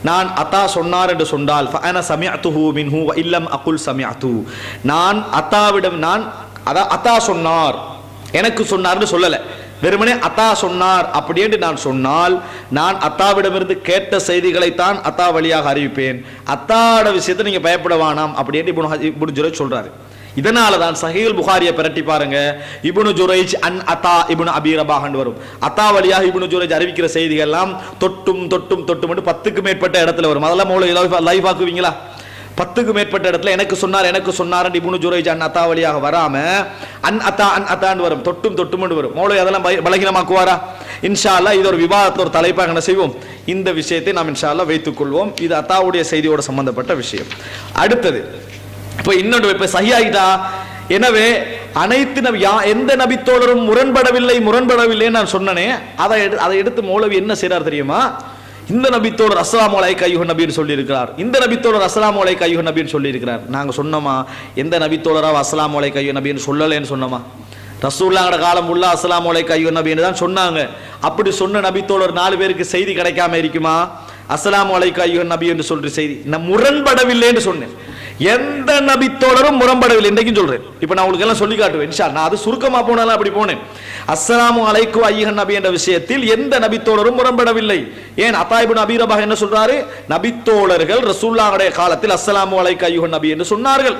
நான் عطا சொன்னார் என்று சொன்னால் فانا سمعته منه وان لم اقل سمعته, நான் عطاவிடம் நான் அத عطا சொன்னார் எனக்கு சொன்னார்னு சொல்லல, வெறுமனே عطا சொன்னார் அப்படி என்று நான் சொன்னால் நான் عطாவிடமிருந்து கேட்ட செய்திகளை தான் عطا வழியாக அறிவிப்பேன். عطாட விஷயத்தை நீங்க பயப்படவானாம் அப்படி என்று இப்னு ஜுரைஜ் சொல்றாரு. இதனால தான் சஹீஹுல் புகாரியை பரட்டி பாருங்க, இப்னு ஜுரைஜ் அன் அத்தா இப்னு அபீ ரபாஹ் வரும். அத்தா வழியாக இப்னு ஜுரைஜ் அறிவிக்கிற செய்திகள் எல்லாம் தொட்டும் தொட்டும் தொட்டும் பத்துக்கு மேற்பட்ட இடத்துல வரும். அதெல்லாம் மௌலவி லைஃப் ஆக்குவீங்களா? பத்துக்கு மேற்பட்ட இடத்துல எனக்கு சொன்னார் எனக்கு சொன்னார் இப்னு ஜுரைஜ் அன் அத்தா வழியாக வராம அன் அத்தா அன் அத்தான்னு வரும், தொட்டும் தொட்டும் வரும். மௌலவி அதெல்லாம் பலகீனமாக்குவாரா? இன்ஷா அல்லாஹ் இது ஒரு விவாதத்தில் ஒரு தலைப்பாக என்ன செய்வோம், இந்த விஷயத்தை நாம் இன்ஷா அல்லாஹ் வைத்துக் கொள்வோம். இது அத்தாவுடைய செய்தியோட சம்பந்தப்பட்ட விஷயம். அடுத்தது இப்ப இன்னொன்று, இப்ப சஹியாகிட்டா. எனவே அனைத்து நபி எந்த நபித்தோழரும் முரண்படவில்லை முரண்படவில்லைன்னு நான் சொன்னனே, அதை அதை எடுத்து மௌலவி என்ன செய்றார் தெரியுமா, இந்த நபித்தோடர் அஸ்ஸலாமு அலைக்க ஐயுஹன் நபின்னு சொல்லியிருக்கிறார். இந்த நபித்தோடர் அஸ்ஸலாமு அலைக்க ஐயுஹன் நபின்னு சொல்லியிருக்கிறார். நாங்கள் சொன்னோமா எந்த நபித்தோடராக அஸ்ஸலாமு அலைக்க ஐயுஹன் நபின்னு சொல்லலைன்னு சொன்னோமா? ரசூலுல்லாஹ்வோட காலம் உள்ள அஸ்ஸலாமு அலைக்க ஐயுஹன் நபின்னு தான் சொன்னாங்க. அப்படி சொன்ன நபித்தோடர் நாலு பேருக்கு செய்தி கிடைக்காம இருக்குமா? அஸ்ஸலாமு அலைக்க ஐயுஹன் நபி என்று சொல்ற செய்தி நான் முரண்படவில்லைன்னு சொன்னேன். எந்த நபித்தோடரும் முரண்படவில்லை இன்றைக்கும் சொல்றேன். இப்போ நான் உங்களுக்கு எல்லாம் சொல்லி காட்டுவேன் இன்ஷா அல்லாஹ். நான் அது சுருக்கமாக போனாலும் அப்படி போனேன். அஸ்ஸலாமு அலைக்கும் ஐயுஹன் நபி என்ற விஷயத்தில் எந்த நபித்தோடரும் முரண்படவில்லை. ஏன் அத்தா இப்னு அபீ ரபா என்ன சொல்றாரு? நபித்தோடர்கள் ரசூலுல்லாஹ்வுடைய காலத்தில் அஸ்ஸலாமு அலைக்கும் ஐயுஹன் நபி என்று சொன்னார்கள்.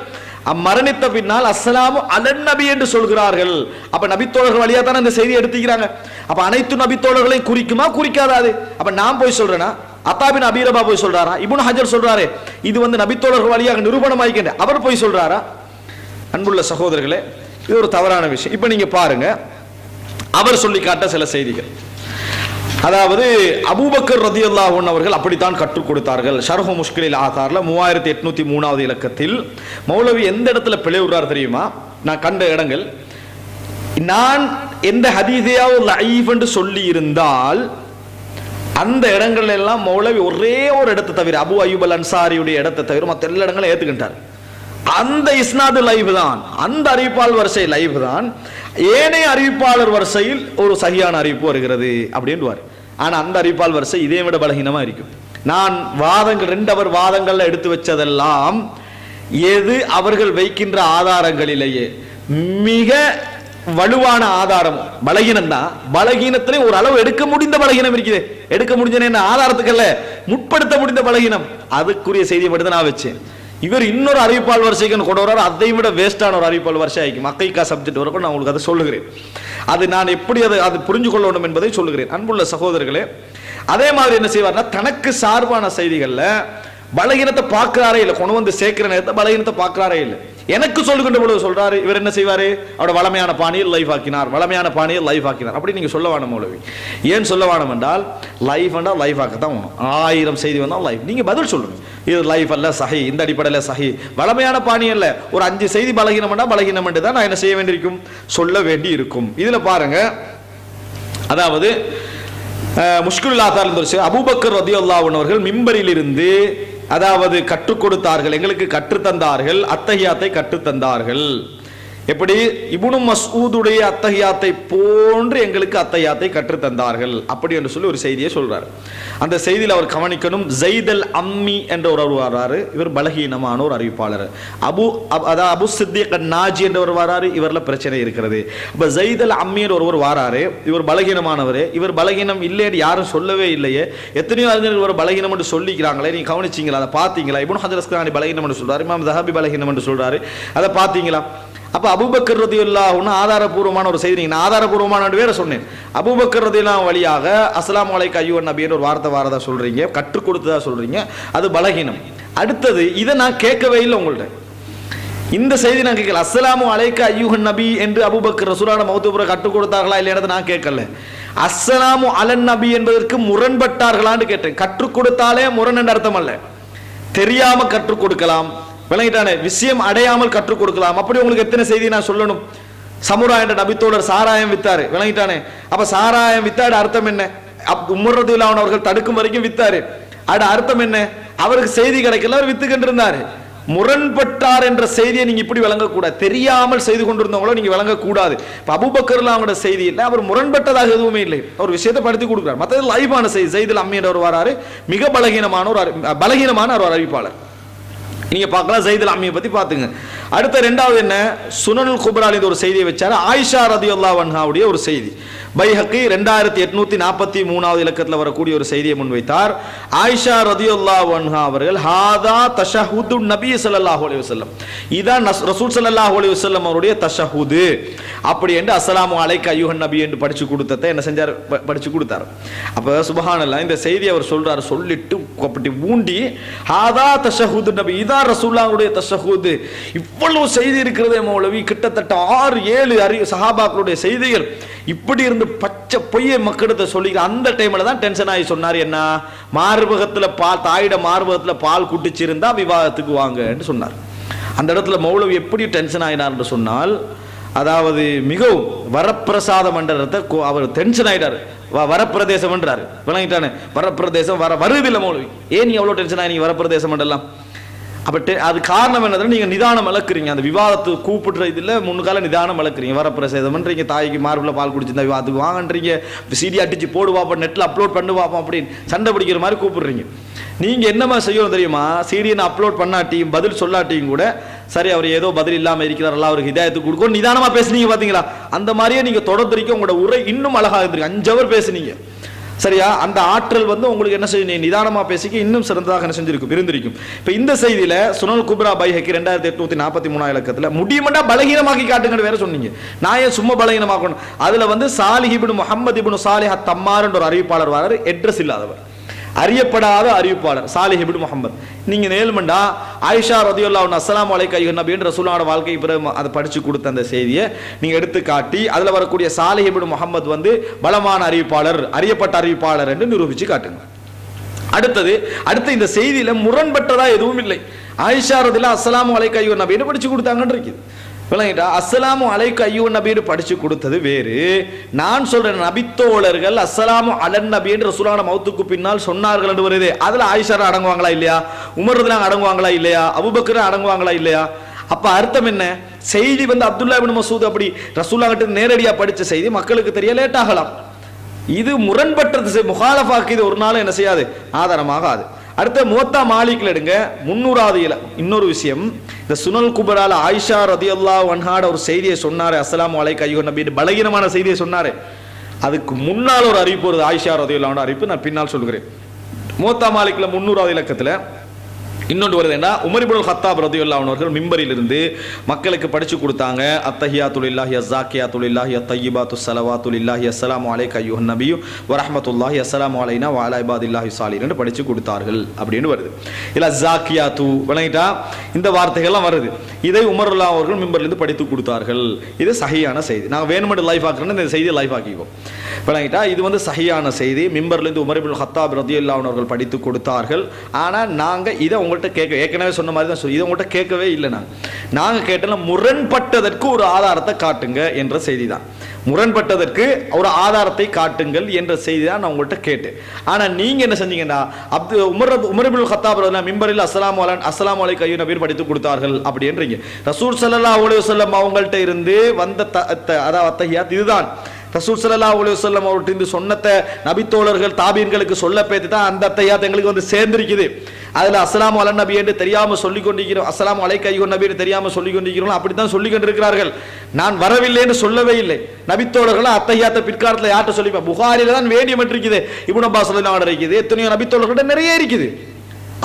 மரணித்த பின்னால் அஸ்ஸலாமு அலன் நபி என்று சொல்கிறார்கள். அப்ப நபித்தோழர்கள் வழியா தானே இந்த செய்தி எடுத்துக்கிறாங்க. அப்ப அனைத்து நபித்தோழர்களையும் குறிக்குமா குறிக்காதாது? அப்ப நான் போய் சொல்றேன்னா அத்தா இப்னு அபீ ரபா போய் சொல்றாரா? இப்னு ஹஜர் சொல்றாரு இது வந்து நபித்தோழர்கள் வழியாக நிரூபணம் ஆகிக்கின்ற அவர் போய் சொல்றாரா? அன்புள்ள சகோதரர்களே, இது ஒரு தவறான விஷயம். இப்ப நீங்க பாருங்க, அவர் சொல்லி காட்ட சில செய்திகள். அதாவது அபூபக்கர் ரலியல்லாஹு அன்ஹு அவர்கள் அப்படித்தான் கற்றுக் கொடுத்தார்கள். ஷர்ஹு முஷ்கிலில் ஆதார்ல மூவாயிரத்தி எட்நூத்தி மூணாவது இலக்கத்தில் மௌலவி எந்த இடத்துல பிழைவுறார் தெரியுமா? நான் கண்ட இடங்கள், நான் எந்த ஹதீஸையாவது லைஃப் என்று சொல்லி இருந்தால் அந்த இடங்கள்ல எல்லாம் மௌலவி ஒரே ஒரு இடத்தை தவிர, அபு அய்யூப் அல் அன்சாரியுடைய இடத்தை தவிர மற்ற எல்லா இடங்களும் ஏத்துக்கிட்டார். அந்த இஸ்னாது லைஃப் தான், அந்த அறிவிப்பாளர் வரிசை லைஃப் தான். ஏனைய அறிவிப்பாளர் வரிசையில் ஒரு சரியான அறிவிப்பு வருகிறது அப்படின்வார். ஆனால் அந்த அறிவிப்பாளர் வரிசை இதே விட பலகீனமாக இருக்கும். நான் வாதங்கள் ரெண்டு அவர் வாதங்கள்ல எடுத்து வச்சதெல்லாம் எது அவர்கள் வைக்கின்ற ஆதாரங்களிலேயே மிக வலுவான ஆதாரம். பலகீனம் தான், பலகீனத்திலே ஒரு அளவு எடுக்க முடிந்த பலகீனம் இருக்குது. எடுக்க முடிஞ்ச ஆதாரத்துக்கல்ல, முற்படுத்த முடிந்த பலகீனம். அதுக்குரிய செய்தியை மட்டும்தான் நான் வச்சேன். இவர் இன்னொரு அறிவிப்பால் வரிசைக்குன்னு கொண்டு வர்றாரு. அதை விட வேஸ்டான ஒரு அறிவிப்பால் வரிசை ஆகிக்கும். அக்கைக்கா சப்ஜெக்ட் வரப்போ நான் உங்களுக்கு அதை சொல்லுகிறேன். அது நான் எப்படி அதை அது புரிஞ்சு கொள்ள வேண்டும் என்பதை சொல்லுகிறேன். அன்புள்ள சகோதரர்களே, அதே மாதிரி என்ன செய்வார்னா தனக்கு சார்பான செய்திகளில் பலகீனத்தை பார்க்கிறாரே இல்லை, கொண்டு வந்து சேர்க்கிற நேரத்தை பலகீனத்தை பார்க்கிறாரே இல்லை. எனக்கு சொல்லுகின்ற பொழுது சொல்றாரு, இவர் என்ன செய்வாரு? அவரோட வளமையான பாணியில் லைஃப் ஆக்கினார், வளமையான பாணியில் லைஃப் ஆக்கினார். அப்படி நீங்க சொல்ல வேணும் மௌலவி. ஏன் சொல்ல வேணும் என்றால் லைஃப் என்றால் லைஃப் ஆக்கத்தான் வேணும். ஆயிரம் செய்தி வந்தால் லைஃப் நீங்க பதில் சொல்லுங்க, இது லைஃப் அல்ல, சஹி, இந்த அடிப்படையில் சஹி, வளமையான பாணி அல்ல. ஒரு அஞ்சு செய்தி பலகீனம்னா பலகீனம் என்று தான் நான் என்ன செய்ய வேண்டியிருக்கும், சொல்ல வேண்டி இருக்கும். இதுல பாருங்க, அதாவது முஷ்கிலாத்தார் அபூபக்கர் ரலியல்லாஹு அன்ஹு அவர்கள் மிம்பரில் இருந்து அதாவது கற்றுக் கொடுத்தார்கள், எங்களுக்கு கற்றுத்தந்தார்கள், அத்தஹியாத்தை கற்றுத்தந்தார்கள். எப்படி இப்னு மஸ்ஊதுடைய அத்தஹியாத்தை போன்று எங்களுக்கு அத்தஹியாத்தை கற்றுத்தந்தார்கள் அப்படி என்று சொல்லி ஒரு செய்தியை சொல்றாரு. அந்த செய்தியில் அவர் கவனிக்கணும், ஜைத் அல் அம்மி என்ற ஒரு வர்றாரு, இவர் பலகீனமான ஒரு அறிவிப்பாளர். அபு அதாவது அபு சித்திக் அன்-நாஜி என்றவர் வர்றாரு, இவரில் பிரச்சனை இருக்கிறது. இப்போ ஜைத் அல் அம்மி என்ற ஒருவர் வர்றாரு, இவர் பலகீனமானவர். இவர் பலகீனம் இல்லைன்னு யாரும் சொல்லவே இல்லையே. எத்தனையோ அறிஞர்கள் இவர் பலகீனம் என்று சொல்லிக்கிறாங்களே, நீங்க கவனிச்சிங்களா? அதை பார்த்தீங்களா? இப்னு ஹஜர் அஸ்கலானி பலகீனம் என்று சொல்றாரு, இமாம் ஸஹாபி பலகீனம் என்று சொல்றாரு, அதை பார்த்தீங்களா? அப்போ அபூபக்கர் ரலியல்லாஹு அன்ஹு ஆதாரபூர்வமான ஒரு செய்தி, நான் ஆதாரபூர்வமான வேற சொன்னேன். அபூபக்கர் ரலியல்லாஹு அன்ஹு வழியாக அஸ்ஸலாமு அலைக்க ஐயுஹன் நபின்னு ஒரு வார்த்தை வாரதா சொல்றீங்க, கற்றுக் கொடுத்ததா சொல்றீங்க, அது பலகீனம். அடுத்தது இதை நான் கேட்கவே இல்லை உங்கள்கிட்ட, இந்த செய்தி நான் கேட்கல. அஸ்ஸலாமு அலைக்க ஐயுஹன் நபி என்று அபூபக்கர் ரசூலுல்லாஹி மௌதூபுர கற்றுக் கொடுத்தார்களா இல்லைன்னு நான் கேட்கல. அஸ்ஸலாமு அலன் நபி என்பதற்கு முரண்பட்டார்களான்னு கேட்டேன். கற்றுக் கொடுத்தாலே முரண் என்ற அர்த்தம் அல்ல, தெரியாம கற்றுக் கொடுக்கலாம், விளங்கிட்டானே, விஷயம் அடையாமல் கற்றுக் கொடுக்கலாம். அப்படி உங்களுக்கு எத்தனை செய்தி நான் சொல்லணும்? சமுரா என்ற நபித்தோழர் சாராயம் வித்தாரு, விளங்கிட்டானே. அப்ப சாராயம் வித்தாடு அர்த்தம் என்ன? உமர் ரலியல்லாஹு அவர்கள் தடுக்கும் வரைக்கும் வித்தாரு, அட அர்த்தம் என்ன? அவருக்கு செய்தி கிடைக்கல, அவர் வித்துக்கிட்டு இருந்தாரு. முரண்பட்டார் என்ற செய்தியை நீங்க இப்படி விளங்கக்கூடாது, தெரியாமல் செய்து கொண்டிருந்தவங்களோ நீங்க விளங்கக்கூடாது. இப்போ அபூபக்கர்ல அவங்களோட செய்தி இல்லை, அவர் முரண்பட்டதாக எதுவுமே இல்லை, ஒரு விஷயத்தை படுத்தி கொடுக்குறாரு. மற்றது லைவான செய்தி. ஜைதுல் அம்மி என்றவர் வராரு, மிக பலகீனமான ஒரு பலகீனமான ஒரு அறிவிப்பாளர். நீங்க பார்க்கலாம், ஜைதுல் அம்மியை பத்தி பாத்துங்க. அடுத்த ரெண்டாவது என்ன, சுனனுல் குப்ரால ஒரு செய்தியை வச்சாரு, ஆயிஷா ரலியல்லாஹு அன்ஹாவுடைய ஒரு செய்தி. பைஹக்கி ரெண்டாயிரத்தி எட்நூத்தி நாற்பத்தி மூணாவது இலக்கத்தில் வரக்கூடிய ஒரு செய்தியை முன்வைத்தார். ஆயிஷா ரலியல்லாஹு அன்ஹா அவர்கள் ஹாதா தஷஹுது நபி ஸல்லல்லாஹு அலைஹி வஸல்லம், இதான் ரசூல் ஸல்லல்லாஹு அலைஹி வஸல்லம் அவருடைய தஷஹுது அப்படி என்று அஸ்ஸலாமு அலைக்க ஐயுஹன் நபி என்று படிச்சு கொடுத்ததை என்ன செஞ்சார், படிச்சு கொடுத்தார். அப்ப சுபஹானல்லாஹ், இந்த செய்தி அவர் சொல்றாரு, சொல்லிட்டு அப்படி ஊண்டி ஹாதா தஷஹுது நபி, இதான் ரசூலுல்லாஹுடைய தஷஹுது. இவ்வளவு செய்தி இருக்கிறதே மௌலவி, கிட்டத்தட்ட ஆறு ஏழு அறி சஹாபாக்களுடைய செய்திகள் இப்படி இருந்து பச்சை பொய்யை மக்களிடத்தை சொல்லிக்கிற அந்த டைமில் தான் டென்ஷன் ஆகி சொன்னார் என்ன, மார்பகத்தில் பால், தாயிட மார்பகத்தில் பால் குட்டிச்சிருந்தா விவாதத்துக்கு வாங்கன்னு சொன்னார். அந்த இடத்துல மௌலவி எப்படி டென்ஷன் ஆகினார்னு சொன்னால், அதாவது மிகவும் வரப்பிரசாதம் என்றதை அவர் டென்ஷன் ஆகிட்டார். வரப்பிரதேசம் என்றார், விளங்கிட்டானே வரப்பிரதேசம் வர வருதில்லை மௌலவி, ஏன் நீ அவ்வளோ டென்ஷன் ஆகி வரப்பிரதேசம் என்றெல்லாம். அப்படி அது காரணம் என்னதுன்னா நீங்கள் நிதானம் வளர்க்குறீங்க, அந்த விவாதத்தை கூப்பிடுற இதில் முன்னுக்கால நிதானம் வளர்க்குறீங்க. வரப்பிரதேசம் பண்ணுறீங்க, தாய்க்கு மார்பில் பால் குடிச்சிருந்தா விவாதத்துக்கு வாங்கன்றீங்க, சீடி அடிச்சு போடுவாப்பா, நெட்டில் அப்லோட் பண்ணு பார்ப்போம் அப்படின்னு சண்டை பிடிக்கிற மாதிரி கூப்பிடுறீங்க. நீங்கள் என்னமா செய்யணும் தெரியுமா, சீடியை அப்லோட் பண்ணாட்டியும் பதில் சொல்லாட்டியும் கூட சரி அவர் ஏதோ பதில் இல்லாமல் இருக்கிறாரா அவருக்கு இதாயத்துக்கு கொடுக்கும் நிதானமாக பேசுனீங்க. பார்த்தீங்களா அந்த மாதிரியே நீங்கள் தொடர்ந்துருக்கீங்க, உங்களோட உரை இன்னும் அழகாக இருந்திருக்கு. அஞ்சு அவர் பேசுனீங்க சரியா, அந்த ஆற்றல் வந்து உங்களுக்கு என்ன செய்ய நிதானமாக பேசிக்க இன்னும் சிறந்ததாக என்ன செஞ்சிருக்கும் இருந்திருக்கும். இப்போ இந்த செய்தியில் சுனல் குப்ரா பைஹக்கி ரெண்டாயிரத்தி எட்நூற்றி நாற்பத்தி மூணாம் இலக்கத்தில் முடியுமட்டா பலகீனமாக்கி காட்டுங்கன்னு வேற சொன்னீங்க. நான் ஏன் சும்மா பலகீனமாக்கணும், அதில் வந்து சாலிஹ் இப்னு முஹம்மது இப்னு சாலிஹ் அத்தம்மார்ன்ற ஒரு அறிவிப்பாளர் வராரு, அட்ரஸ் இல்லாதவர், அறியப்படாத அறிவிப்பாளர் சாலிஹ் இப்னு முஹம்மது. நீங்கள் நேல்மண்டா ஆயிஷா ரதியல்லாஹு அன்ஹா அஸ்ஸலாமு அலைஹி யா நபியின் ரசூலுல்லாஹி அவருடைய வாழ்க்கை பிறகு அதை படித்து கொடுத்த அந்த செய்தியை நீங்கள் எடுத்து காட்டி அதில் வரக்கூடிய சாலிஹ் இப்னு முஹம்மது வந்து பலமான அறிவிப்பாளர், அறியப்பட்ட அறிவிப்பாளர் என்று நிரூபித்து காட்டுங்க. அடுத்தது அடுத்து இந்த செய்தியில் முரண்பட்டதாக எதுவும் இல்லை. ஆயிஷா ரதியல்லாஹு அஸ்ஸலாமு அலைஹி யா நபியின் படித்து கொடுத்தாங்கன்னு இருக்குது, விளங்கிட்டா. அஸ்ஸலாமு அலைக்கு ஐயோ நபின்னு படித்து கொடுத்தது வேறு. நான் சொல்கிறேன் நபித்தோழர்கள் அஸ்ஸலாமு அலன் நபின்னு ரசூலுல்லாஹி மௌத்துக்கு பின்னால் சொன்னார்கள் என்று வருது. அதில் ஆயிஷா அடங்குவாங்களா இல்லையா, உமர் ரலியல்லாஹு அடங்குவாங்களா இல்லையா, அபூபக்கர் அடங்குவாங்களா இல்லையா. அப்போ அர்த்தம் என்ன, செய்தி வந்து அப்துல்லா இப்னு மசூத் அப்படி ரசூலுல்லாஹி கிட்ட நேரடியாக படித்த செய்தி மக்களுக்கு தெரிய லேட்டாகலாம். இது முரண்பட்டது, முகாலஃபாக்கு இது ஒரு நாள் என்ன செய்யாது, ஆதாரமாகாது. அடுத்த மூத்தா மாலிக்ல எடுங்க முன்னூறாவது இல. இன்னொரு விஷயம், இந்த சுனல் குபரால ஆயிஷா ரதியல்லாஹு அன்ஹா ஒரு செய்தியை சொன்னாரு, அஸ்ஸலாமு அலைஹி ஐயுன் நபி பலகீனமான செய்தியை சொன்னாரு. அதுக்கு முன்னால் ஒரு அறிவிப்பு வருது, ஆயிஷா ரதியல்லாஹு அறிவிப்பு நான் பின்னால் சொல்கிறேன். மூத்தா மாலிக்ல முன்னூறாவது இலக்கத்தில் இன்னொன்று வருது என்ன, உமர் இப்னு ஹத்தாப் ரதியல்லாஹு அவர்கள் மிம்பரில் இருந்து மக்களுக்கு படிச்சு கொடுத்தாங்க, அத்தஹியாத்துலில்லாஹி அஸ்ஸாக்கியாத்துலில்லாஹி அத்தய்யிபாத்து ஸலவாத்துலில்லாஹி அஸ்ஸலாமு அலைக அய்யுஹன் நபியு வ ரஹ்மத்துல்லாஹி அஸ்ஸலாமு அலைனா வ அலா இபாதில்லாஹி ஸாலிஹீன் படிச்சு கொடுத்தார்கள் அப்படின்னு வருது. இல்ல அஸ்ஸாக்கியாத்து விளங்கிட்டா இந்த வார்த்தைகள்லாம் வருது. இதை உமர் ரலியல்லாஹு அவர்கள் மிம்பரிலிருந்து படித்து கொடுத்தார்கள். இது சஹியான செய்தி, நாங்கள் வேணுமென்று லைஃப் ஆக்குறோன்னு இந்த செய்தியை லைஃப் ஆக்கிக்குவோம். விளங்கிட்டா இது வந்து சஹியான செய்தி, மிம்பர்லேருந்து உமர் இப்னு ஹத்தாப் ரதியல்லாஹு அவர்கள் படித்து கொடுத்தார்கள். ஆனால் நாங்கள் இதை உங்கள்கிட்ட கேட்க ஏற்கனவே சொன்ன மாதிரி தான் சொல்லி இதை உங்கள்கிட்ட கேட்கவே இல்லை. நாங்கள் நாங்கள் கேட்டோம்னா முரண்பட்டதற்கு ஒரு ஆதாரத்தை காட்டுங்க என்ற செய்தி தான், முரண்பட்டதற்கு ஒரு ஆதாரத்தை காட்டுங்கள் என்ற செய்தி தான் நான் உங்கள்கிட்ட கேட்டேன். ஆனால் நீங்கள் என்ன செஞ்சீங்கன்னா அப்து உமர் உமர் இப்னு ஹத்தாப் ரதியல்லாஹு மிம்பரில் அஸ்ஸலாமு அலைஹி அஸ்ஸலாமு அலைஹி ஐயுன் நபி படித்து கொடுத்தார்கள் அப்படின்றீங்க. ரசூல் ஸல்லல்லாஹு அலைஹி வஸல்லம் அவங்கள்ட்ட இருந்து வந்த அதாவது அத்தஹியாத் இதுதான் ரசூல் ஸல்லல்லாஹு அலைஹி வஸல்லம் அவர்கிட்ட சொன்னத நபித்தோழர்கள் தாபீன்களுக்கு சொல்ல பேத்து தான் அந்த அத்தையாத் எங்களுக்கு வந்து சேர்ந்திருக்குது. அதில் அஸ்ஸலாமு அலன் நபி என்று தெரியாமல் சொல்லிக் கொண்டிருக்கிறோம், அஸ்ஸலாமு அலைஹி ஐயுன் நபி என்று தெரியாமல் சொல்லிக் கொண்டிருக்கிறோம், அப்படித்தான் சொல்லிக் கொண்டிருக்கிறார்கள். நான் வரவில்லை என்று சொல்லவே இல்லை. நபித்தோழர்கள் அத்தையாத்தை பிற்காலத்தில் யார்கிட்ட சொல்லி புகாரில தான் வேண்டியம் இருக்குது, இப்னு அப்பாஸ் ரலியல்லாஹு இருக்குது, எத்தனையோ நபித்தோழர்கள்ட்ட நிறைய இருக்குது.